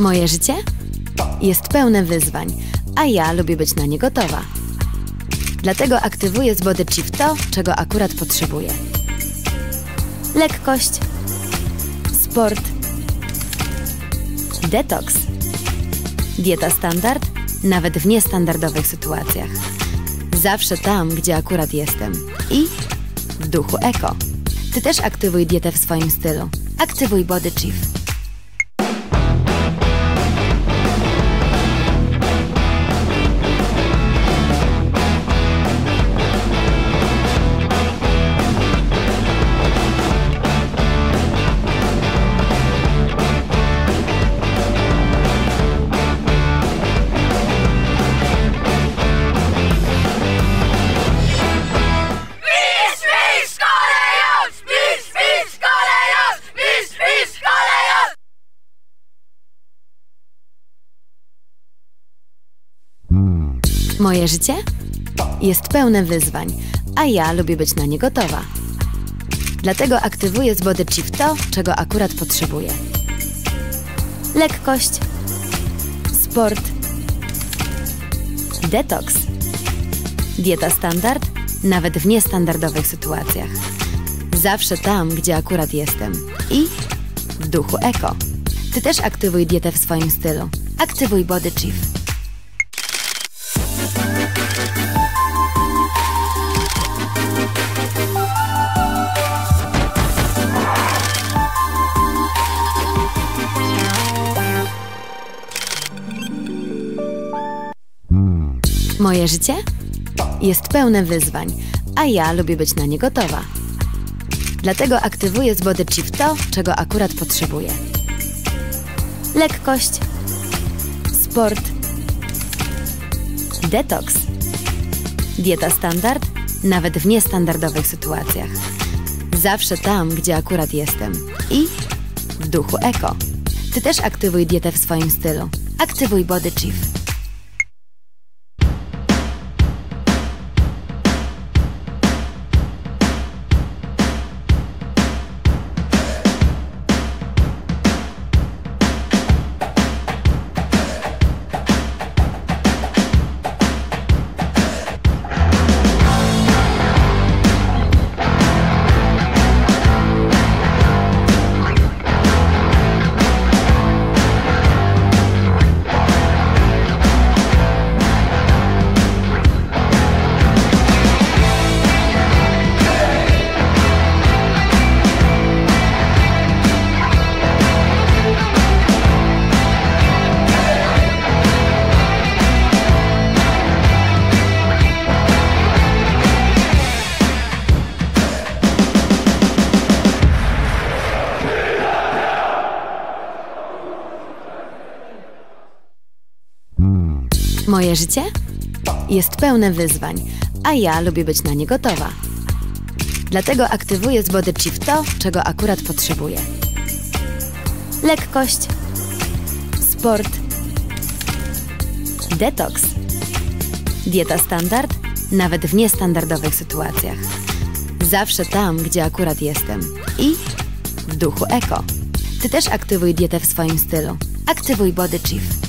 Moje życie jest pełne wyzwań, a ja lubię być na nie gotowa. Dlatego aktywuję z Body Chief to, czego akurat potrzebuję. Lekkość, sport, detoks, dieta standard, nawet w niestandardowych sytuacjach. Zawsze tam, gdzie akurat jestem i w duchu eko. Ty też aktywuj dietę w swoim stylu. Aktywuj Body Chief. Moje życie jest pełne wyzwań, a ja lubię być na nie gotowa. Dlatego aktywuję z Body Chief to, czego akurat potrzebuję. Lekkość, sport, detoks, dieta standard, nawet w niestandardowych sytuacjach. Zawsze tam, gdzie akurat jestem. I w duchu eko. Ty też aktywuj dietę w swoim stylu. Aktywuj Body Chief. Moje życie jest pełne wyzwań, a ja lubię być na nie gotowa. Dlatego aktywuję z Body Chief to, czego akurat potrzebuję. Lekkość, sport, detoks, dieta standard, nawet w niestandardowych sytuacjach. Zawsze tam, gdzie akurat jestem. I w duchu eko. Ty też aktywuj dietę w swoim stylu. Aktywuj Body Chief. Moje życie jest pełne wyzwań, a ja lubię być na nie gotowa. Dlatego aktywuję z Body Chief to, czego akurat potrzebuję. Lekkość, sport, detoks, dieta standard, nawet w niestandardowych sytuacjach. Zawsze tam, gdzie akurat jestem. I w duchu eko. Ty też aktywuj dietę w swoim stylu. Aktywuj Body Chief.